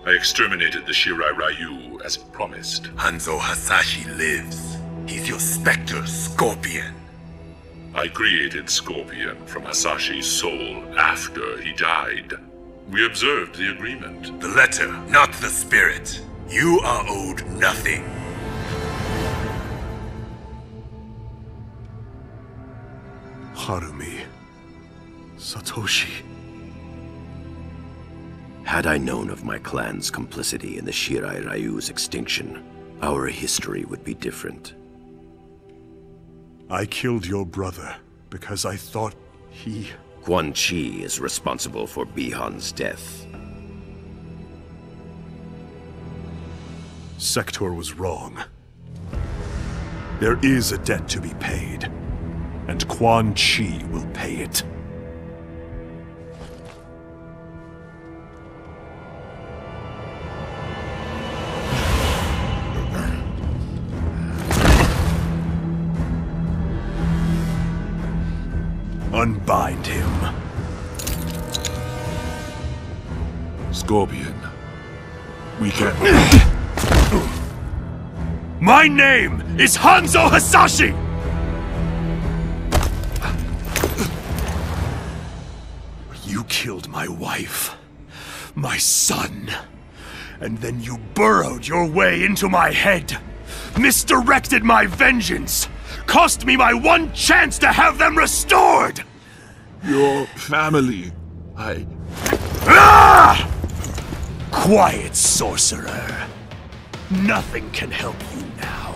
I exterminated the Shirai Ryu as promised. Hanzo Hasashi lives. He's your specter, Scorpion. I created Scorpion from Hasashi's soul after he died. We observed the agreement. The letter, not the spirit. You are owed nothing. Harumi. Satoshi. Had I known of my clan's complicity in the Shirai Ryu's extinction, our history would be different. I killed your brother because I thought he... Quan Chi is responsible for Bihan's death. Sektor was wrong. There is a debt to be paid, and Quan Chi will pay it. Unbind him. Scorpion, we can... My name is Hanzo Hasashi! You killed my wife, my son, and then you burrowed your way into my head, misdirected my vengeance, cost me my one chance to have them restored! Your family, I... Ah! Quiet, sorcerer. Nothing can help you now.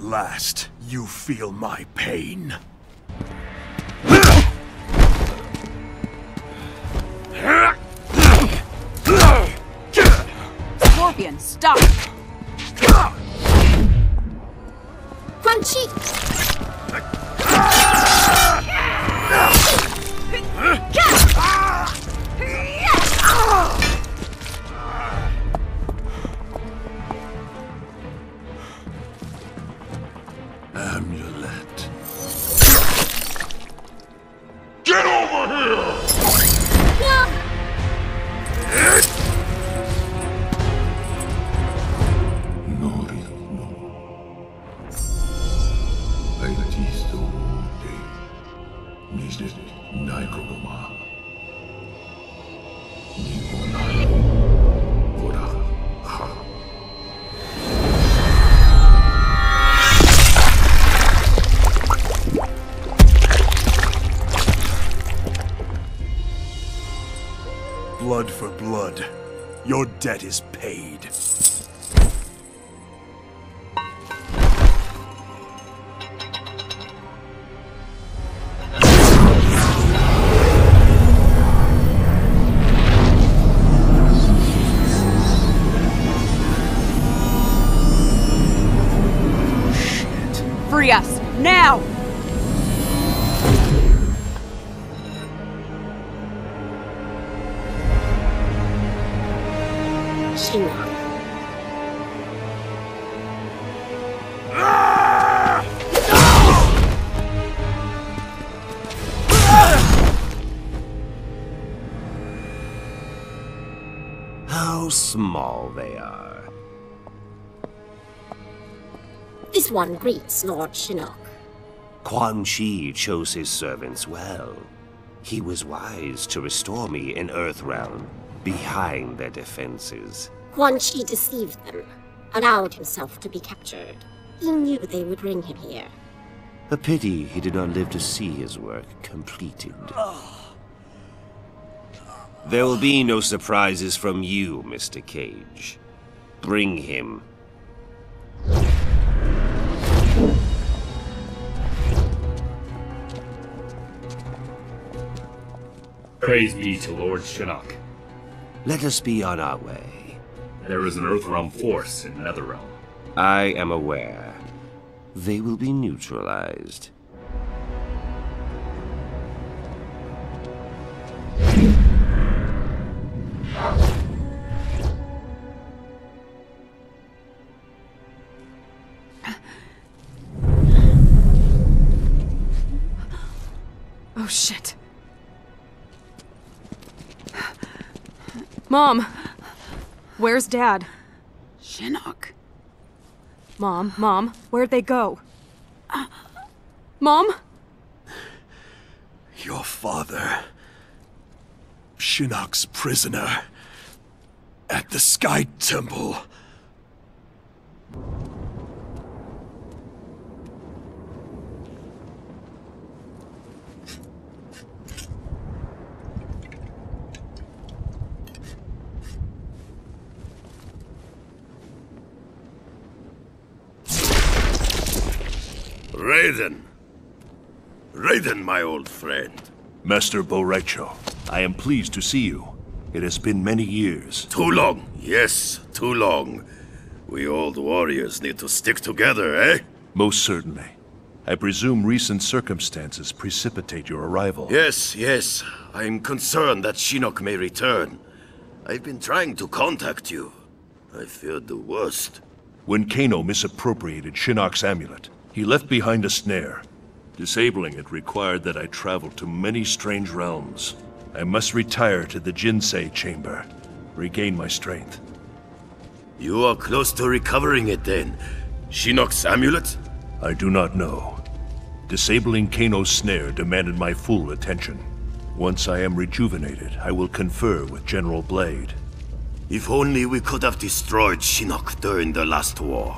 At last, you feel my pain. Scorpion, stop! Quan Chi! Blood for blood. Your debt is paid. This one greets Lord Shinnok. Quan Chi chose his servants well. He was wise to restore me in Earthrealm, behind their defenses. Quan Chi deceived them, allowed himself to be captured. He knew they would bring him here. A pity he did not live to see his work completed. There will be no surprises from you, Mister Cage. Bring him. Praise be to Lord Shinnok. Let us be on our way. There is an Earthrealm force in Netherrealm. I am aware. They will be neutralized. Oh shit. Mom! Where's Dad? Shinnok? Mom, Mom, where'd they go? Uh, Mom? Your father... Shinnok's prisoner... at the Sky Temple. Raiden! Raiden, my old friend. Master Borecho, I am pleased to see you. It has been many years. Too long, yes, too long. We old warriors need to stick together, eh? Most certainly. I presume recent circumstances precipitate your arrival. Yes, yes. I am concerned that Shinnok may return. I've been trying to contact you. I feared the worst. When Kano misappropriated Shinnok's amulet, he left behind a snare. Disabling it required that I travel to many strange realms. I must retire to the Jinsei chamber, regain my strength. You are close to recovering it then. Shinnok's amulet? I do not know. Disabling Kano's snare demanded my full attention. Once I am rejuvenated, I will confer with General Blade. If only we could have destroyed Shinnok during the last war.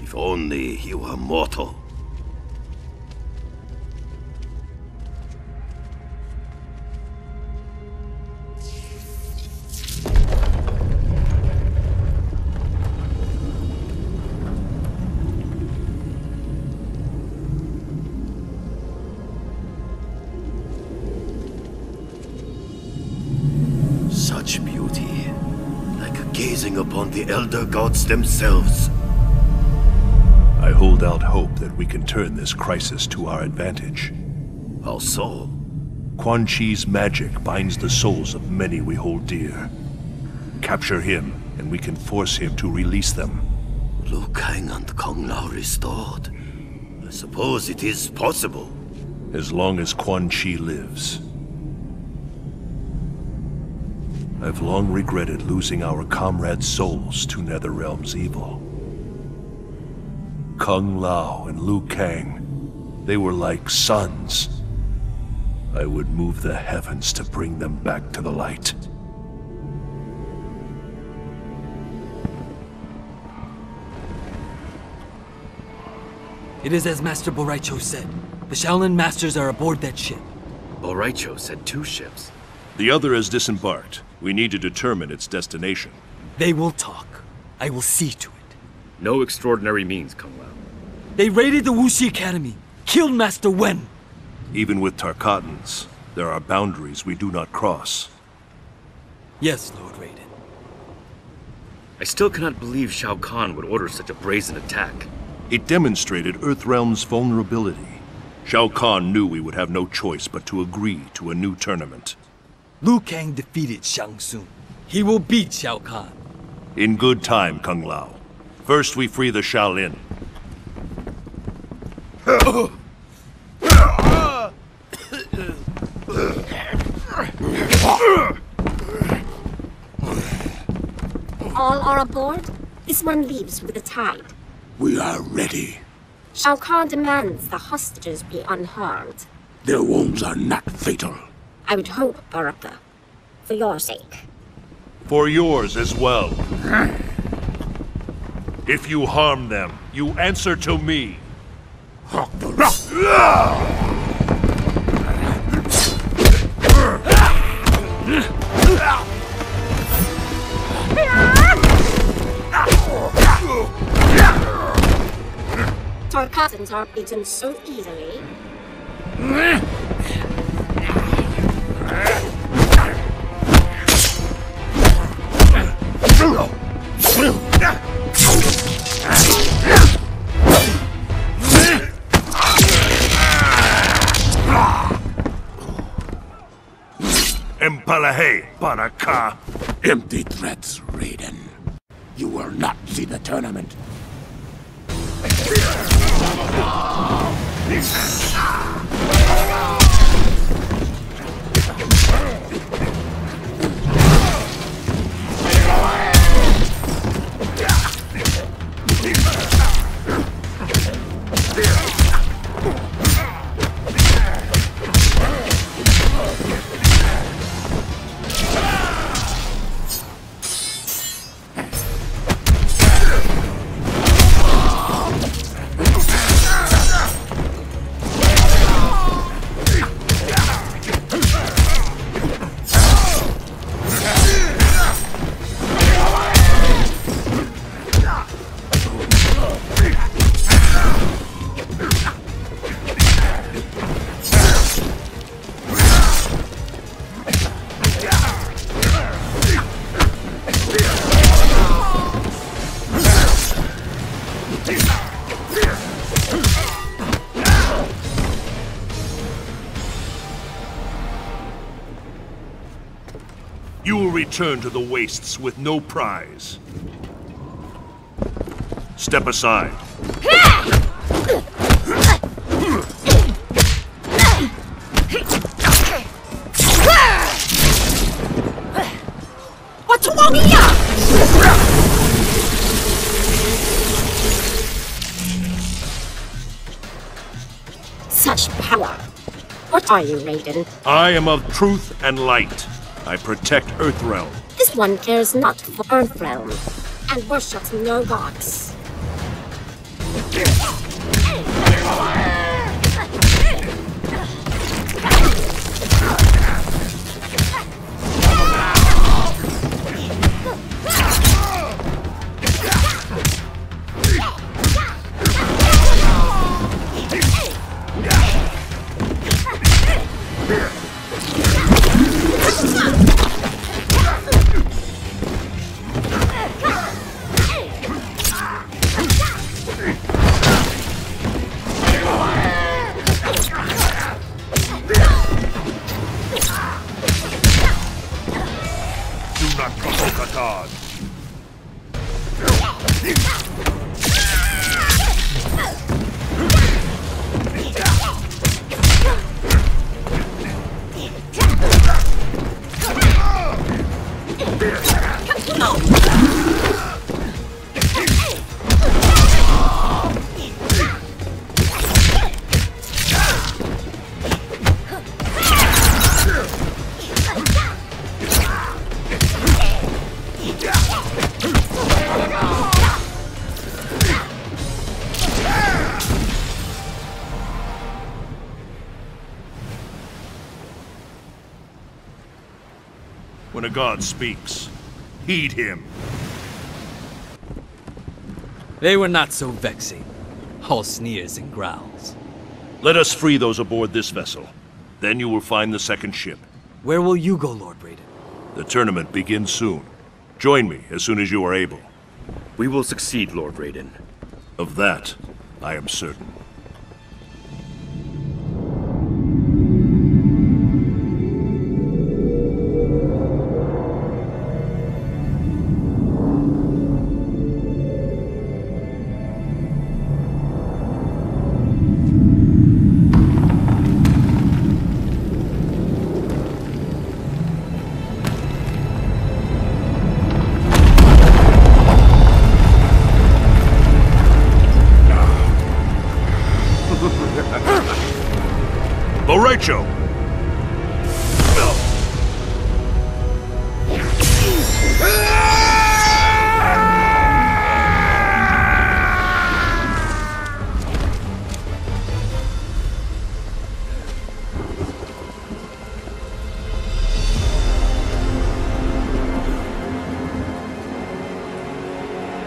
If only he were mortal. gazing upon the Elder Gods themselves. I hold out hope that we can turn this crisis to our advantage. How so? Quan Chi's magic binds the souls of many we hold dear. Capture him, and we can force him to release them. Liu Kang and Kung Lao restored. I suppose it is possible. As long as Quan Chi lives. I've long regretted losing our comrades' souls to Netherrealm's evil. Kung Lao and Liu Kang, they were like sons. I would move the heavens to bring them back to the light. It is as Master Boraicho said. The Shaolin Masters are aboard that ship. Boraicho said two ships. The other has disembarked. We need to determine its destination. They will talk. I will see to it. No extraordinary means, Kung Lao. They raided the Wuxi Academy, killed Master Wen. Even with Tarkatans, there are boundaries we do not cross. Yes, Lord Raiden. I still cannot believe Shao Kahn would order such a brazen attack. It demonstrated Earthrealm's vulnerability. Shao Kahn knew we would have no choice but to agree to a new tournament. Liu Kang defeated Shang Tsung. He will beat Shao Kahn. In good time, Kung Lao. First we free the Shaolin. All are aboard? This one leaves with the tide. We are ready. Shao Kahn demands the hostages be unharmed. Their wounds are not fatal. I would hope, Baraka, for your sake. For yours as well. If you harm them, you answer to me. Tarkatans are beaten so easily. Empalahe, Baraka. Empty threats, Raiden. You will not see the tournament. Return to the wastes with no prize. Step aside. Such power. What are you, Raiden? I am of truth and light. I protect Earthrealm. This one cares not for Earthrealm, and worships no gods. the Kotal Khan. When a god speaks, heed him. They were not so vexing. All sneers and growls. Let us free those aboard this vessel. Then you will find the second ship. Where will you go, Lord Raiden? The tournament begins soon. Join me as soon as you are able. We will succeed, Lord Raiden. Of that, I am certain.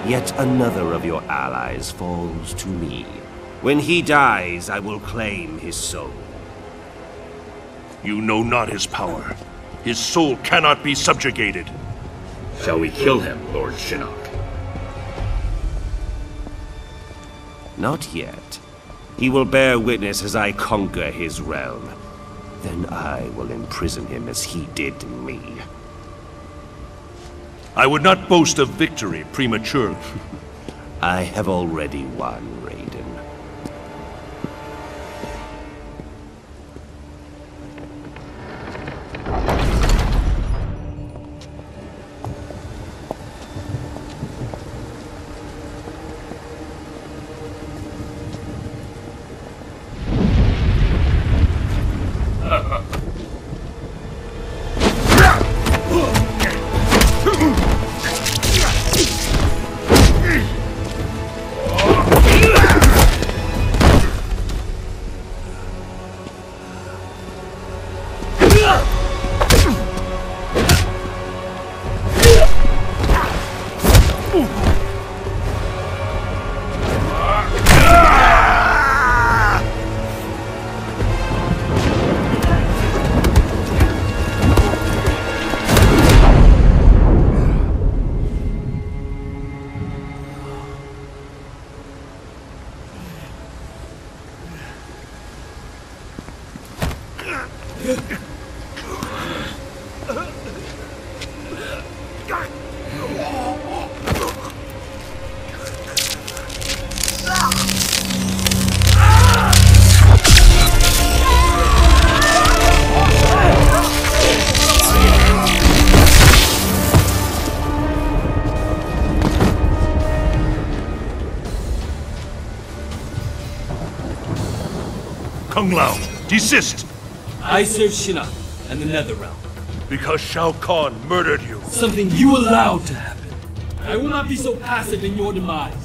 Yet another of your allies falls to me. When he dies, I will claim his soul. You know not his power. His soul cannot be subjugated. Shall we kill him, Lord Shinnok? Not yet. He will bear witness as I conquer his realm. Then I will imprison him as he did me. I would not boast of victory prematurely. I have already won, Raiden. Kung Lao, desist! I serve Shinnok and the Netherrealm. Because Shao Kahn murdered you. Something you allowed to happen. I will not be so passive in your demise.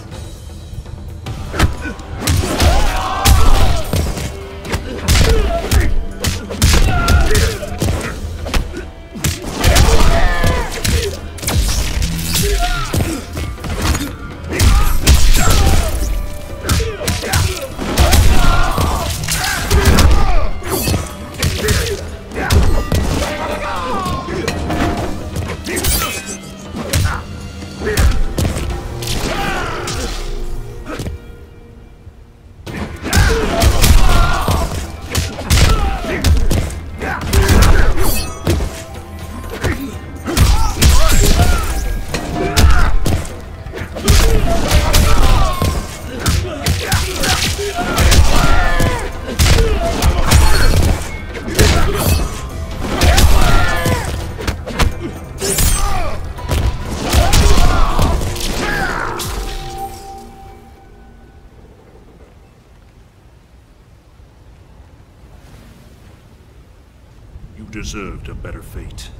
deserved a better fate.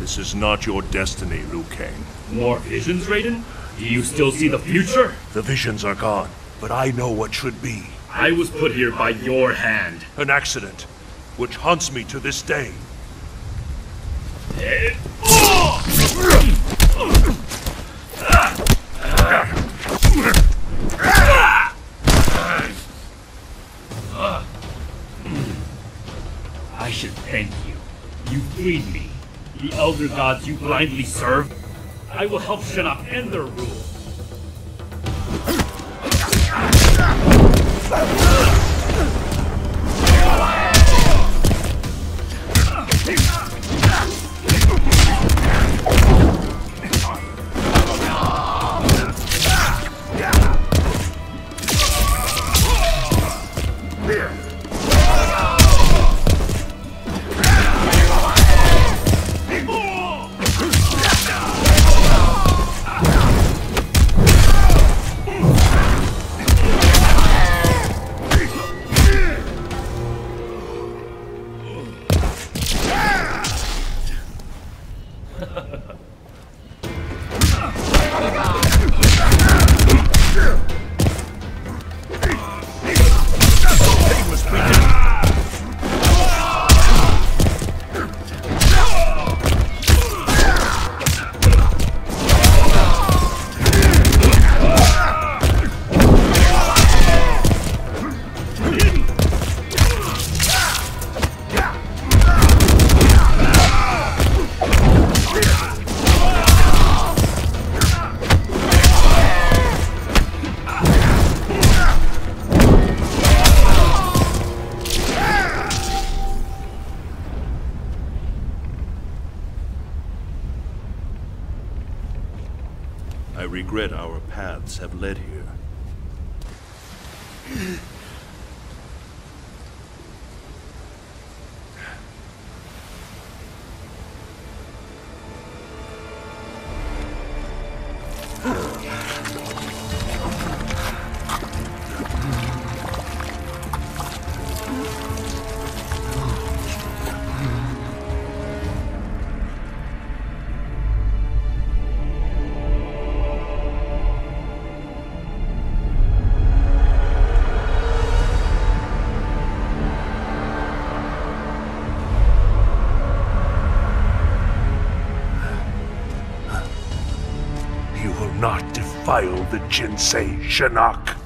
This is not your destiny, Liu Kang. More visions, Raiden? Do you still see the future? The visions are gone, but I know what should be. I was put here by your hand. An accident, which haunts me to this day. I should thank you. You freed me. The elder gods you blindly serve. I will help Shinnok end their rule. Our paths have led here. Defile the Jinsei, Shinnok.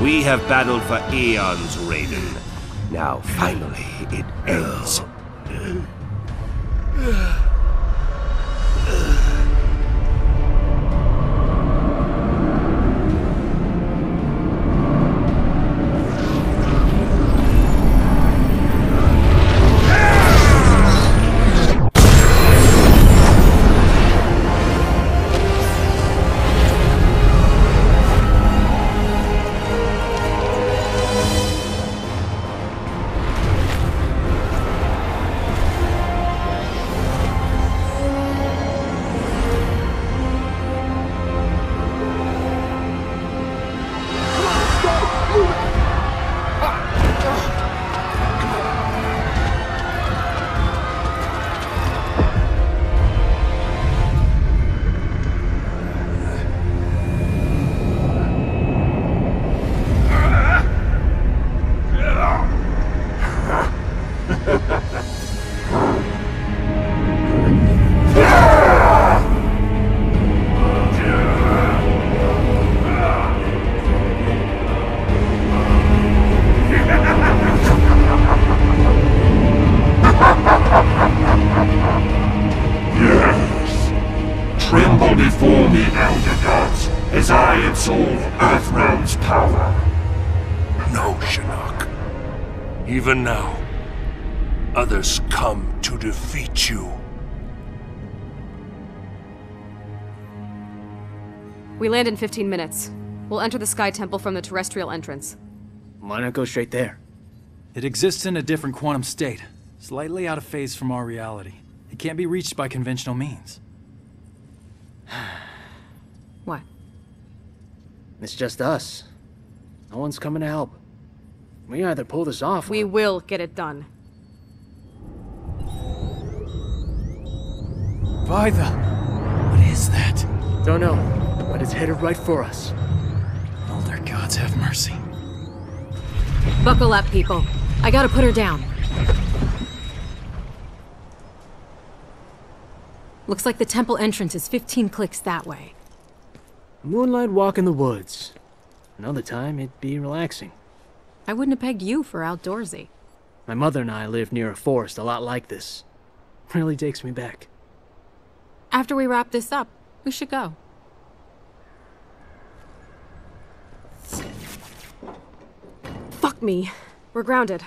We have battled for eons, Raiden. Now finally it ends. Earthrealm's power. No, Shinnok. Even now, others come to defeat you. We land in fifteen minutes. We'll enter the Sky Temple from the terrestrial entrance. Why not go straight there? It exists in a different quantum state, slightly out of phase from our reality. It can't be reached by conventional means. What? It's just us. No one's coming to help. We either pull this off or... We will get it done. By the... What is that? Don't know, but it's headed right for us. Elder gods have mercy. Buckle up, people. I gotta put her down. Looks like the temple entrance is fifteen clicks that way. Moonlight walk in the woods. Another time, it'd be relaxing. I wouldn't have pegged you for outdoorsy. My mother and I live near a forest a lot like this. Really takes me back. After we wrap this up, we should go. Fuck me. We're grounded.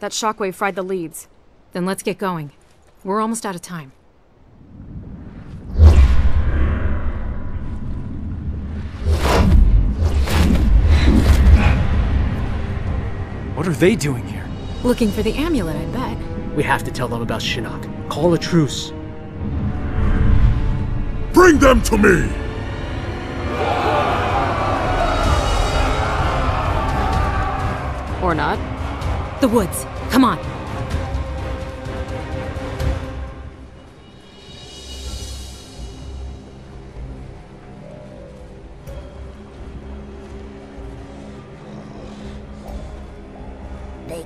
That shockwave fried the leads. Then let's get going. We're almost out of time. What are they doing here? Looking for the amulet, I bet. We have to tell them about Shinnok. Call a truce. Bring them to me! Or not. The woods. Come on.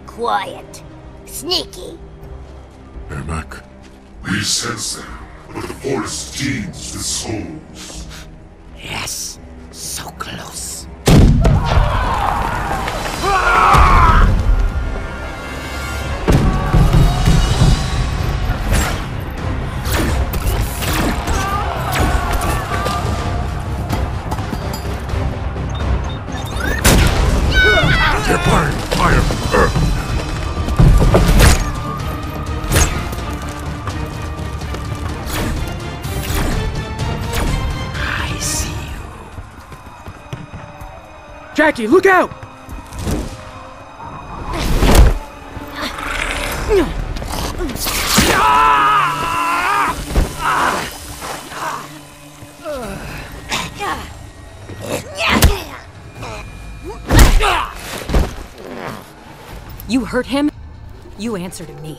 Quiet. Sneaky. They're back. We sense them, but the forest teems with souls. Yes. So close. They're burning fire from Earth. Jackie, look out! You hurt him? You answer to me.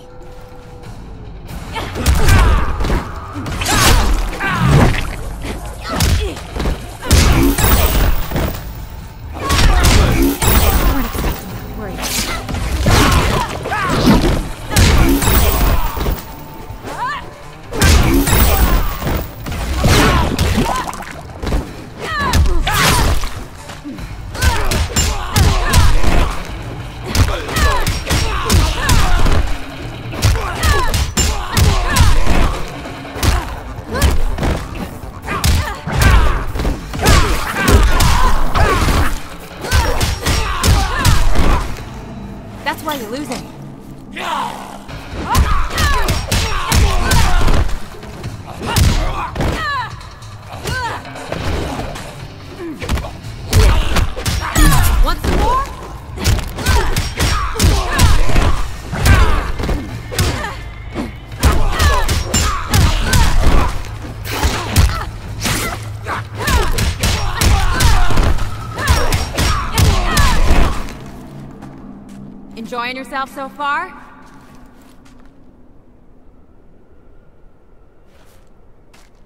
Enjoying yourself so far?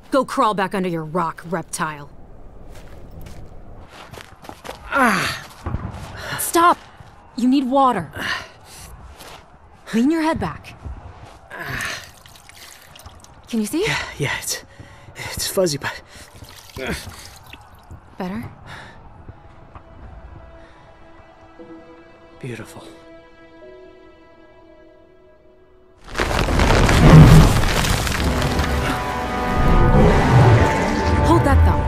Go crawl back under your rock, reptile. Ah. Stop! You need water. Lean your head back. Can you see? Yeah, yeah it's, it's fuzzy, but... Better? Beautiful. Hold that thought.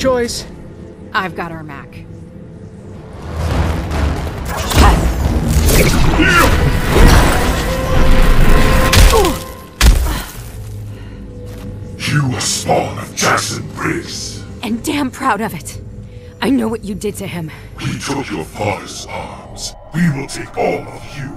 choice. I've got our Mac. You are spawn of Jackson Briggs. And damn proud of it. I know what you did to him. We took your father's arms. We will take all of you.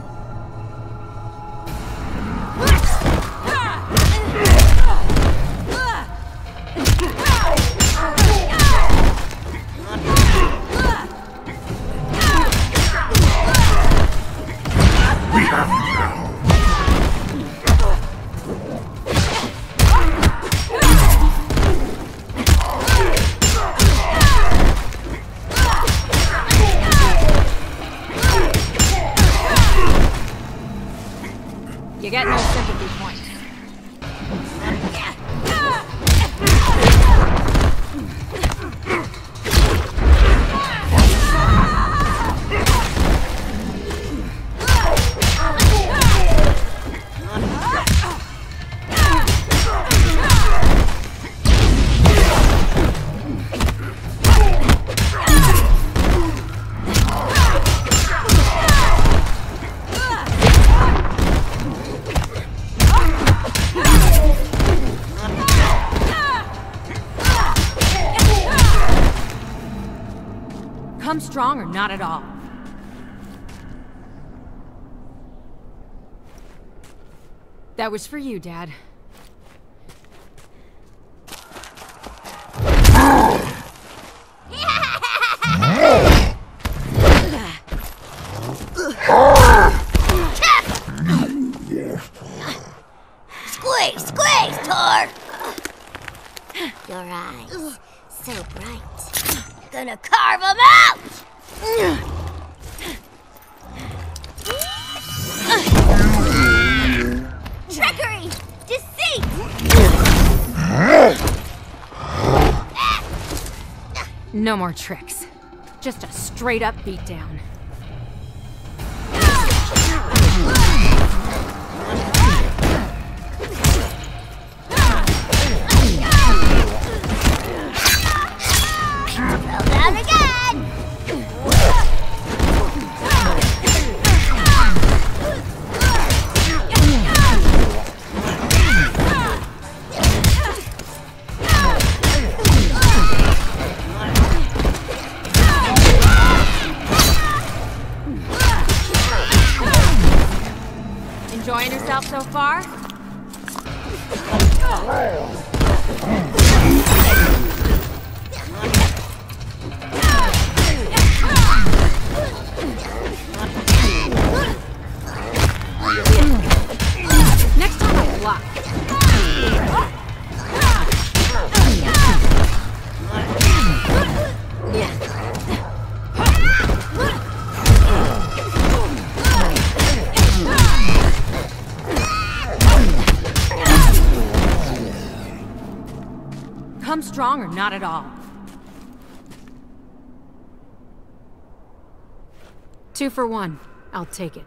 Strong or not at all. That was for you, Dad. Squeeze, squeeze, Tor! Your eyes, so bright. Gonna carve them out! Trickery! Deceit! No more tricks. Just a straight-up beatdown. So far? Next time I block. Come strong or not at all. Two for one. I'll take it.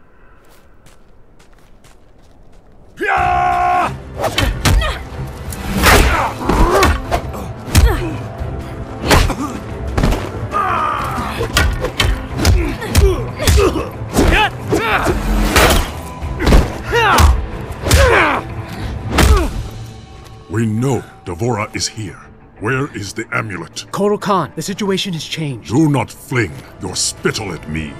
We know D'Vorah is here. Where is the amulet? Kotal Khan, the situation has changed. Do not fling your spittle at me.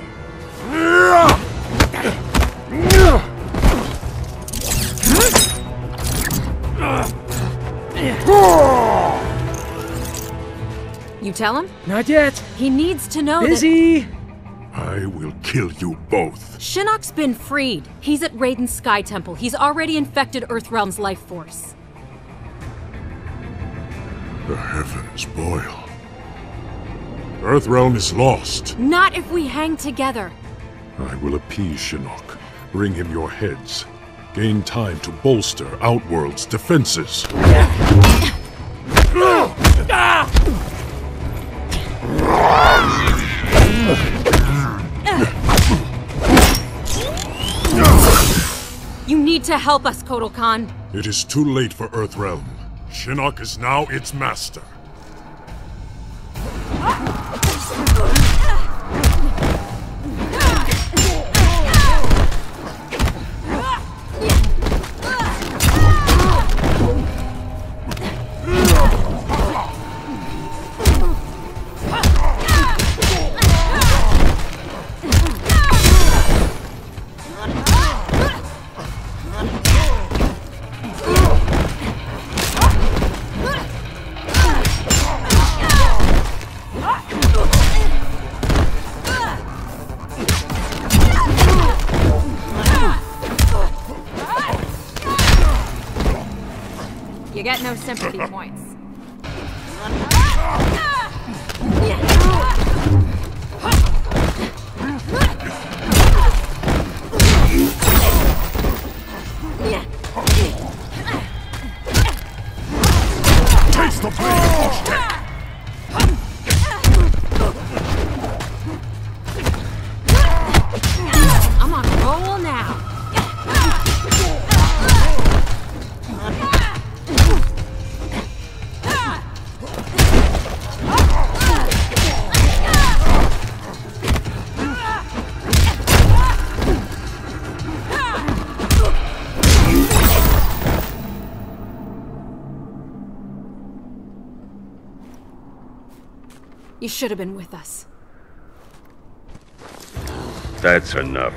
You tell him? Not yet. He needs to know. Busy. That... I will kill you both. Shinnok's been freed. He's at Raiden's Sky Temple. He's already infected Earthrealm's life force. The heavens boil. Earthrealm is lost. Not if we hang together. I will appease Shinnok. Bring him your heads. Gain time to bolster Outworld's defenses. You need to help us, Kotal Khan. It is too late for Earthrealm. Shinnok is now its master. You get no sympathy points. Taste the blade! You should have been with us. That's enough.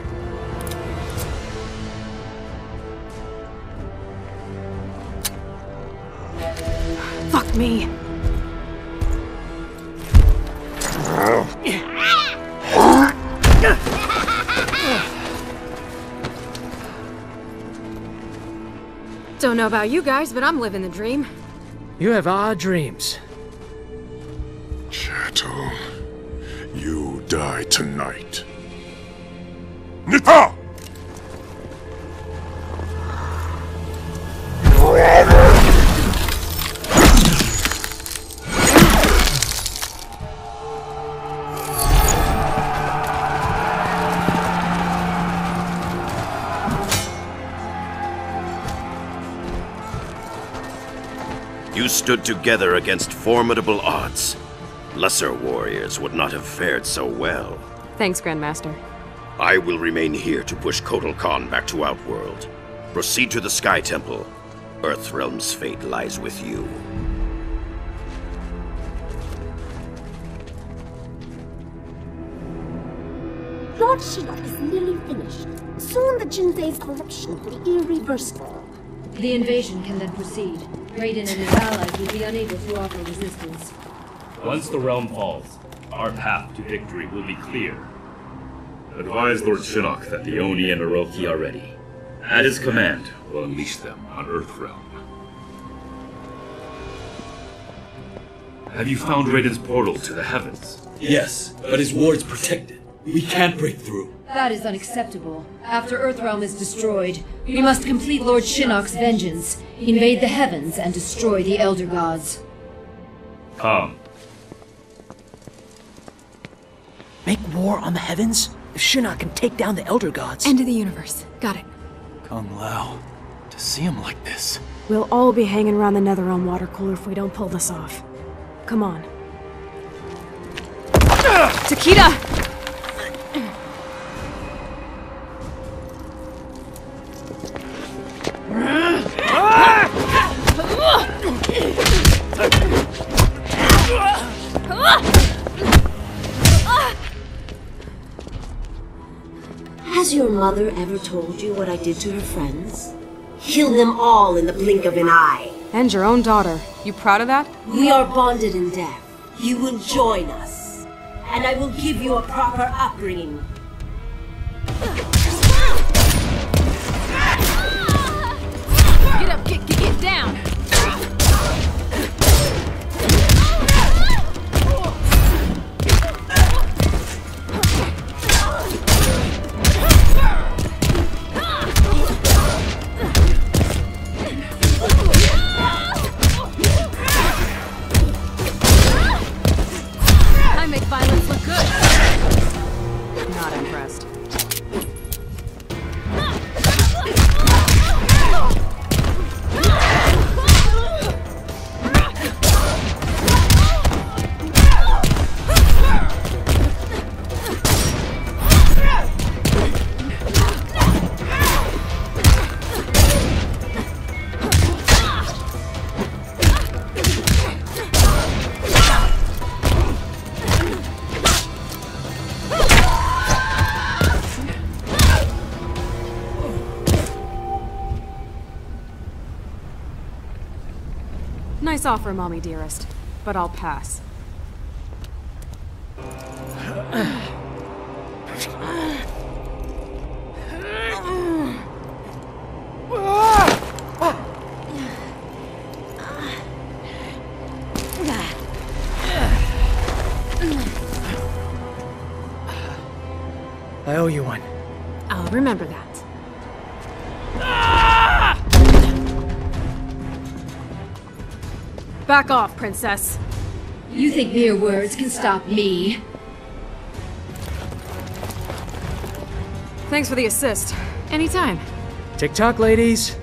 Fuck me. Don't know about you guys, but I'm living the dream. You have odd dreams. Shadow, you die tonight. Nita! You stood together against formidable odds. Lesser warriors would not have fared so well. Thanks, Grandmaster. I will remain here to push Kotal Khan back to Outworld. Proceed to the Sky Temple. Earthrealm's fate lies with you. Lord Shinnok is nearly finished. Soon the Jinsei's corruption will be irreversible. The invasion can then proceed. Raiden and his allies will be unable to offer resistance. Once the realm falls, our path to victory will be clear. Advise Lord Shinnok that the Oni and Oroki are ready. At his command, we'll unleash them on Earthrealm. Have you found Raiden's portal to the heavens? Yes, but his ward's protected. We can't break through. That is unacceptable. After Earthrealm is destroyed, we must complete Lord Shinnok's vengeance, invade the heavens, and destroy the Elder Gods. Come. Make war on the heavens? If Shinnok can take down the Elder Gods... End of the universe. Got it. Kung Lao. To see him like this... We'll all be hanging around the Netherrealm water cooler if we don't pull this off. Come on. Takeda! Has your mother ever told you what I did to her friends? Killed them all in the blink of an eye. And your own daughter. You proud of that? We are bonded in death. You will join us. And I will give you a proper upbringing. Get up, get, get, get down! Nice offer, Mommy dearest, but I'll pass. owe you one. I'll remember that. Back off, princess. You think mere words can stop me? Thanks for the assist. Anytime. Tick-tock, ladies.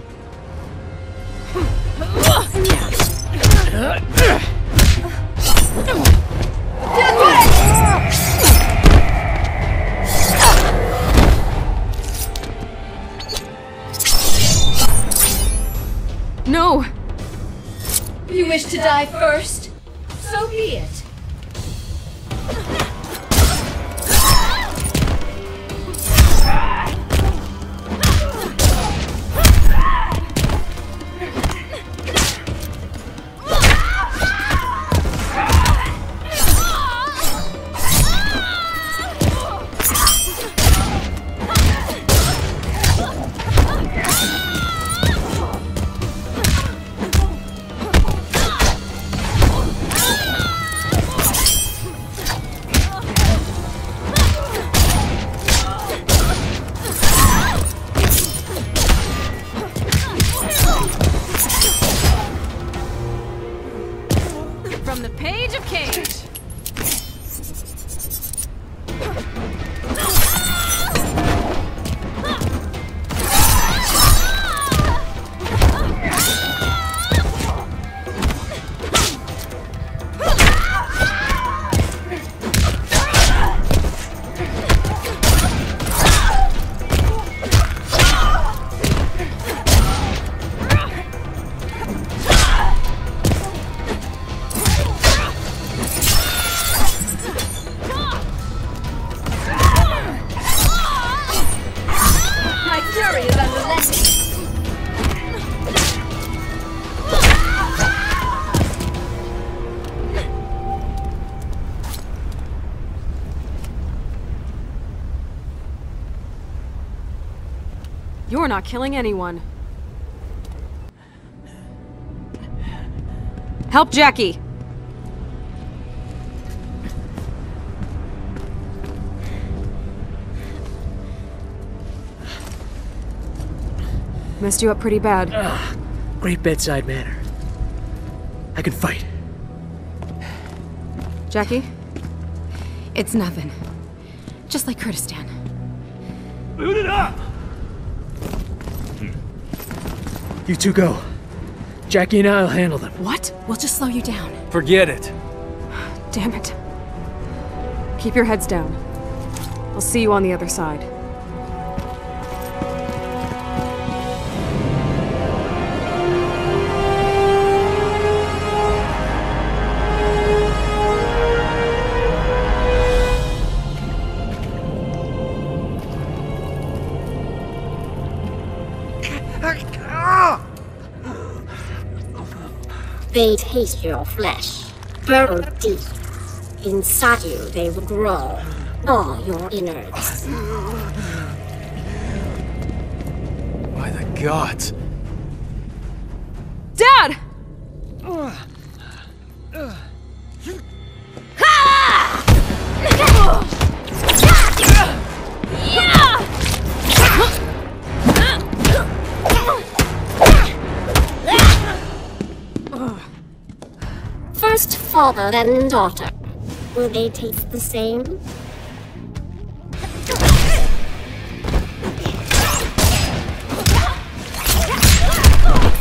No! You wish to die first? So be it. You're not killing anyone. Help Jackie! Messed you up pretty bad. Ugh, great bedside manner. I can fight. Jackie? It's nothing. Just like Kurdistan. Boot it up! You two go. Jackie and I'll handle them. What? We'll just slow you down. Forget it. Damn it. Keep your heads down. I'll see you on the other side. They taste your flesh, burrow deep. Inside you they will grow, all your innards. By the gods. Dad! Father and daughter. Will they taste the same?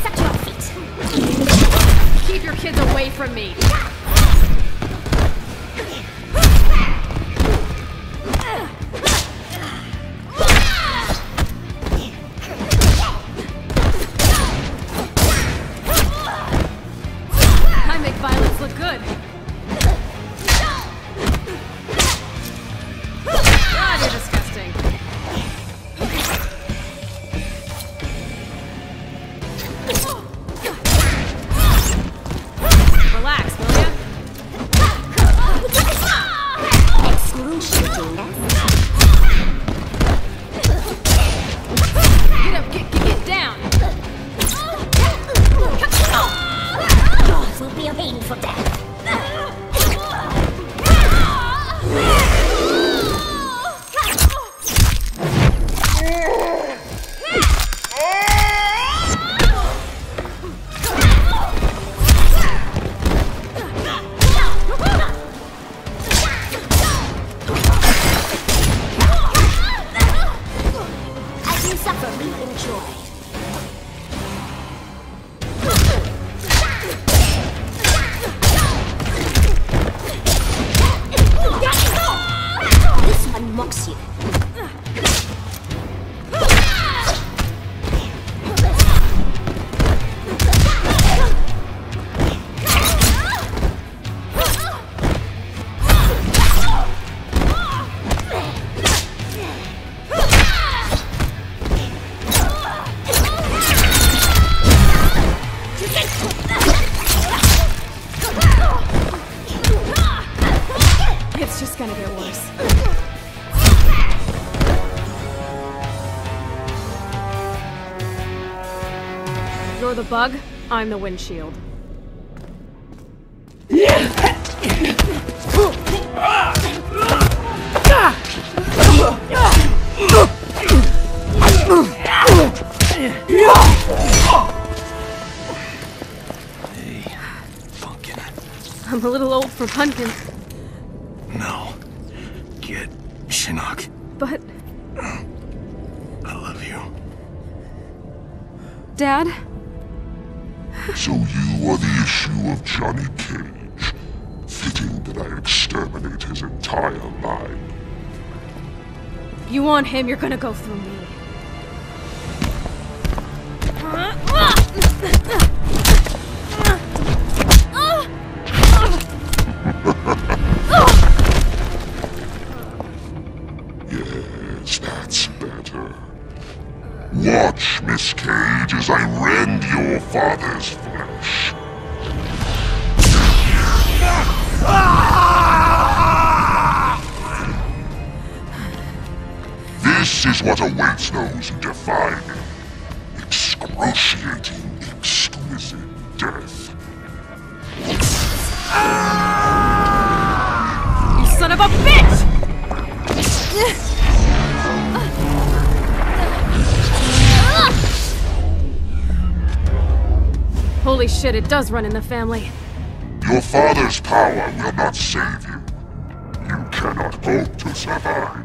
Set your feet. Keep your kids away from me. You're the bug, I'm the windshield. Hey, Pumpkin. I'm a little old for pumpkins. No. Get Shinnok. But... I love you. Dad? So you are the issue of Johnny Cage. Fitting that I exterminate his entire line. If you want him, you're gonna go through me. Yes, that's better. Watch, Miss Cage, as I rend your father's flesh. This is what awaits those who defy me. Excruciating, exquisite death. You son of a bitch! Holy shit, it does run in the family. Your father's power will not save you. You cannot hope to survive.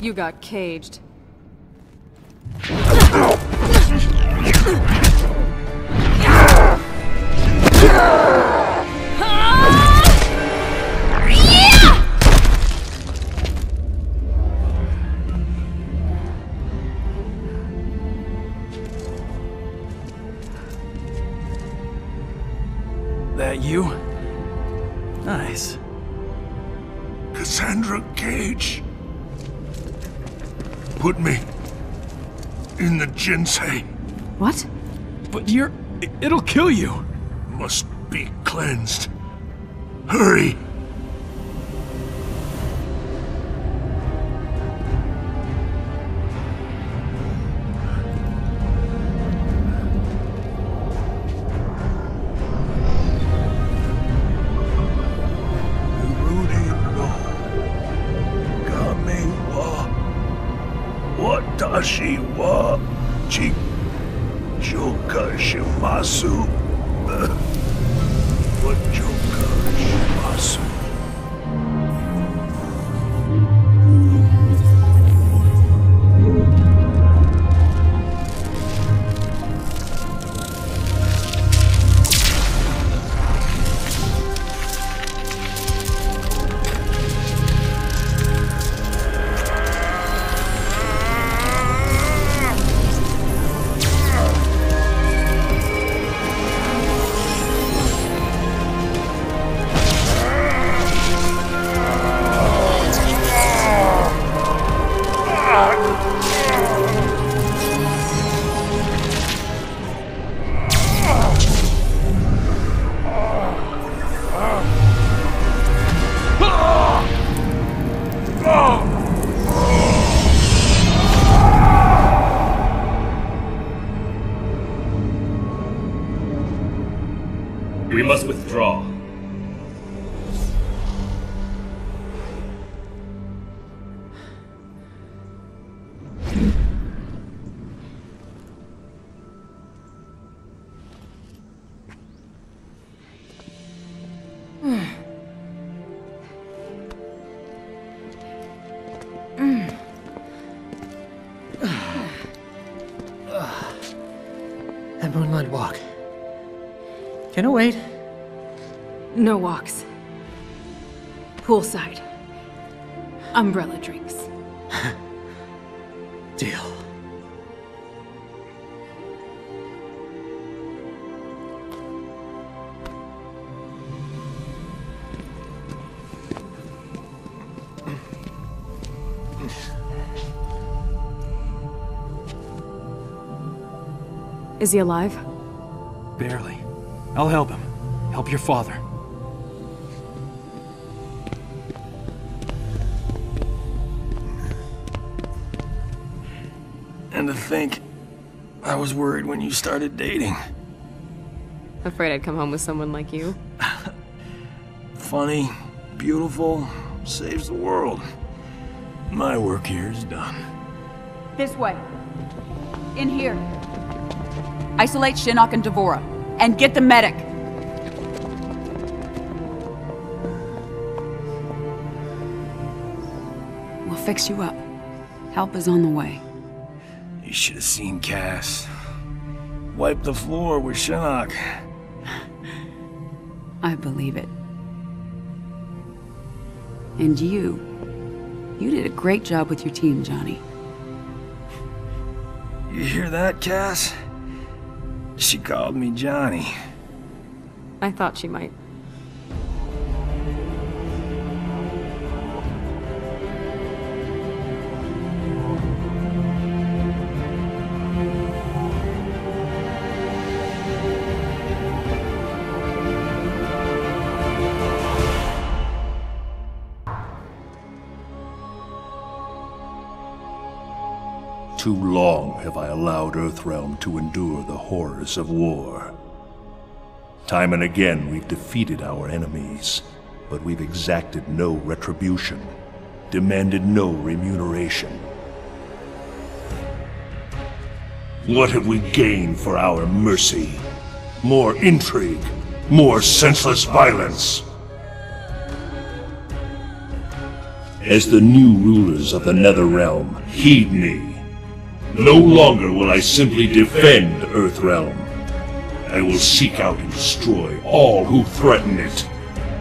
You got caged. That you? Nice. Cassandra Cage. Put me in the Jinsei. What? But you're... it'll kill you. Must be cleansed. Hurry! Shi wa chi joka shimasu. What joka shimasu? Moonlight walk. Can I wait? No walks. Poolside. Umbrella drinks. Deal. Is he alive? Barely. I'll help him. Help your father. And to think, I was worried when you started dating. Afraid I'd come home with someone like you? Funny, beautiful, saves the world. My work here is done. This way. In here. Isolate Shinnok and D'Vorah, and get the medic! We'll fix you up. Help is on the way. You should have seen Cass. Wipe the floor with Shinnok. I believe it. And you... you did a great job with your team, Johnny. You hear that, Cass? She called me Johnny. I thought she might. Too long have I allowed Earthrealm to endure the horrors of war. Time and again we've defeated our enemies, but we've exacted no retribution, demanded no remuneration. What have we gained for our mercy? More intrigue, more senseless violence. As the new rulers of the Netherrealm, heed me. No longer will I simply defend Earthrealm. I will seek out and destroy all who threaten it.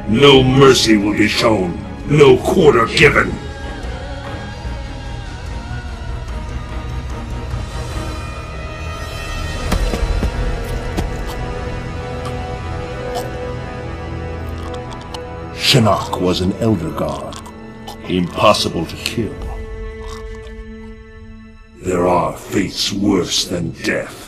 No mercy will be shown, no quarter given. Shinnok was an elder god, impossible to kill. There are fates worse than death.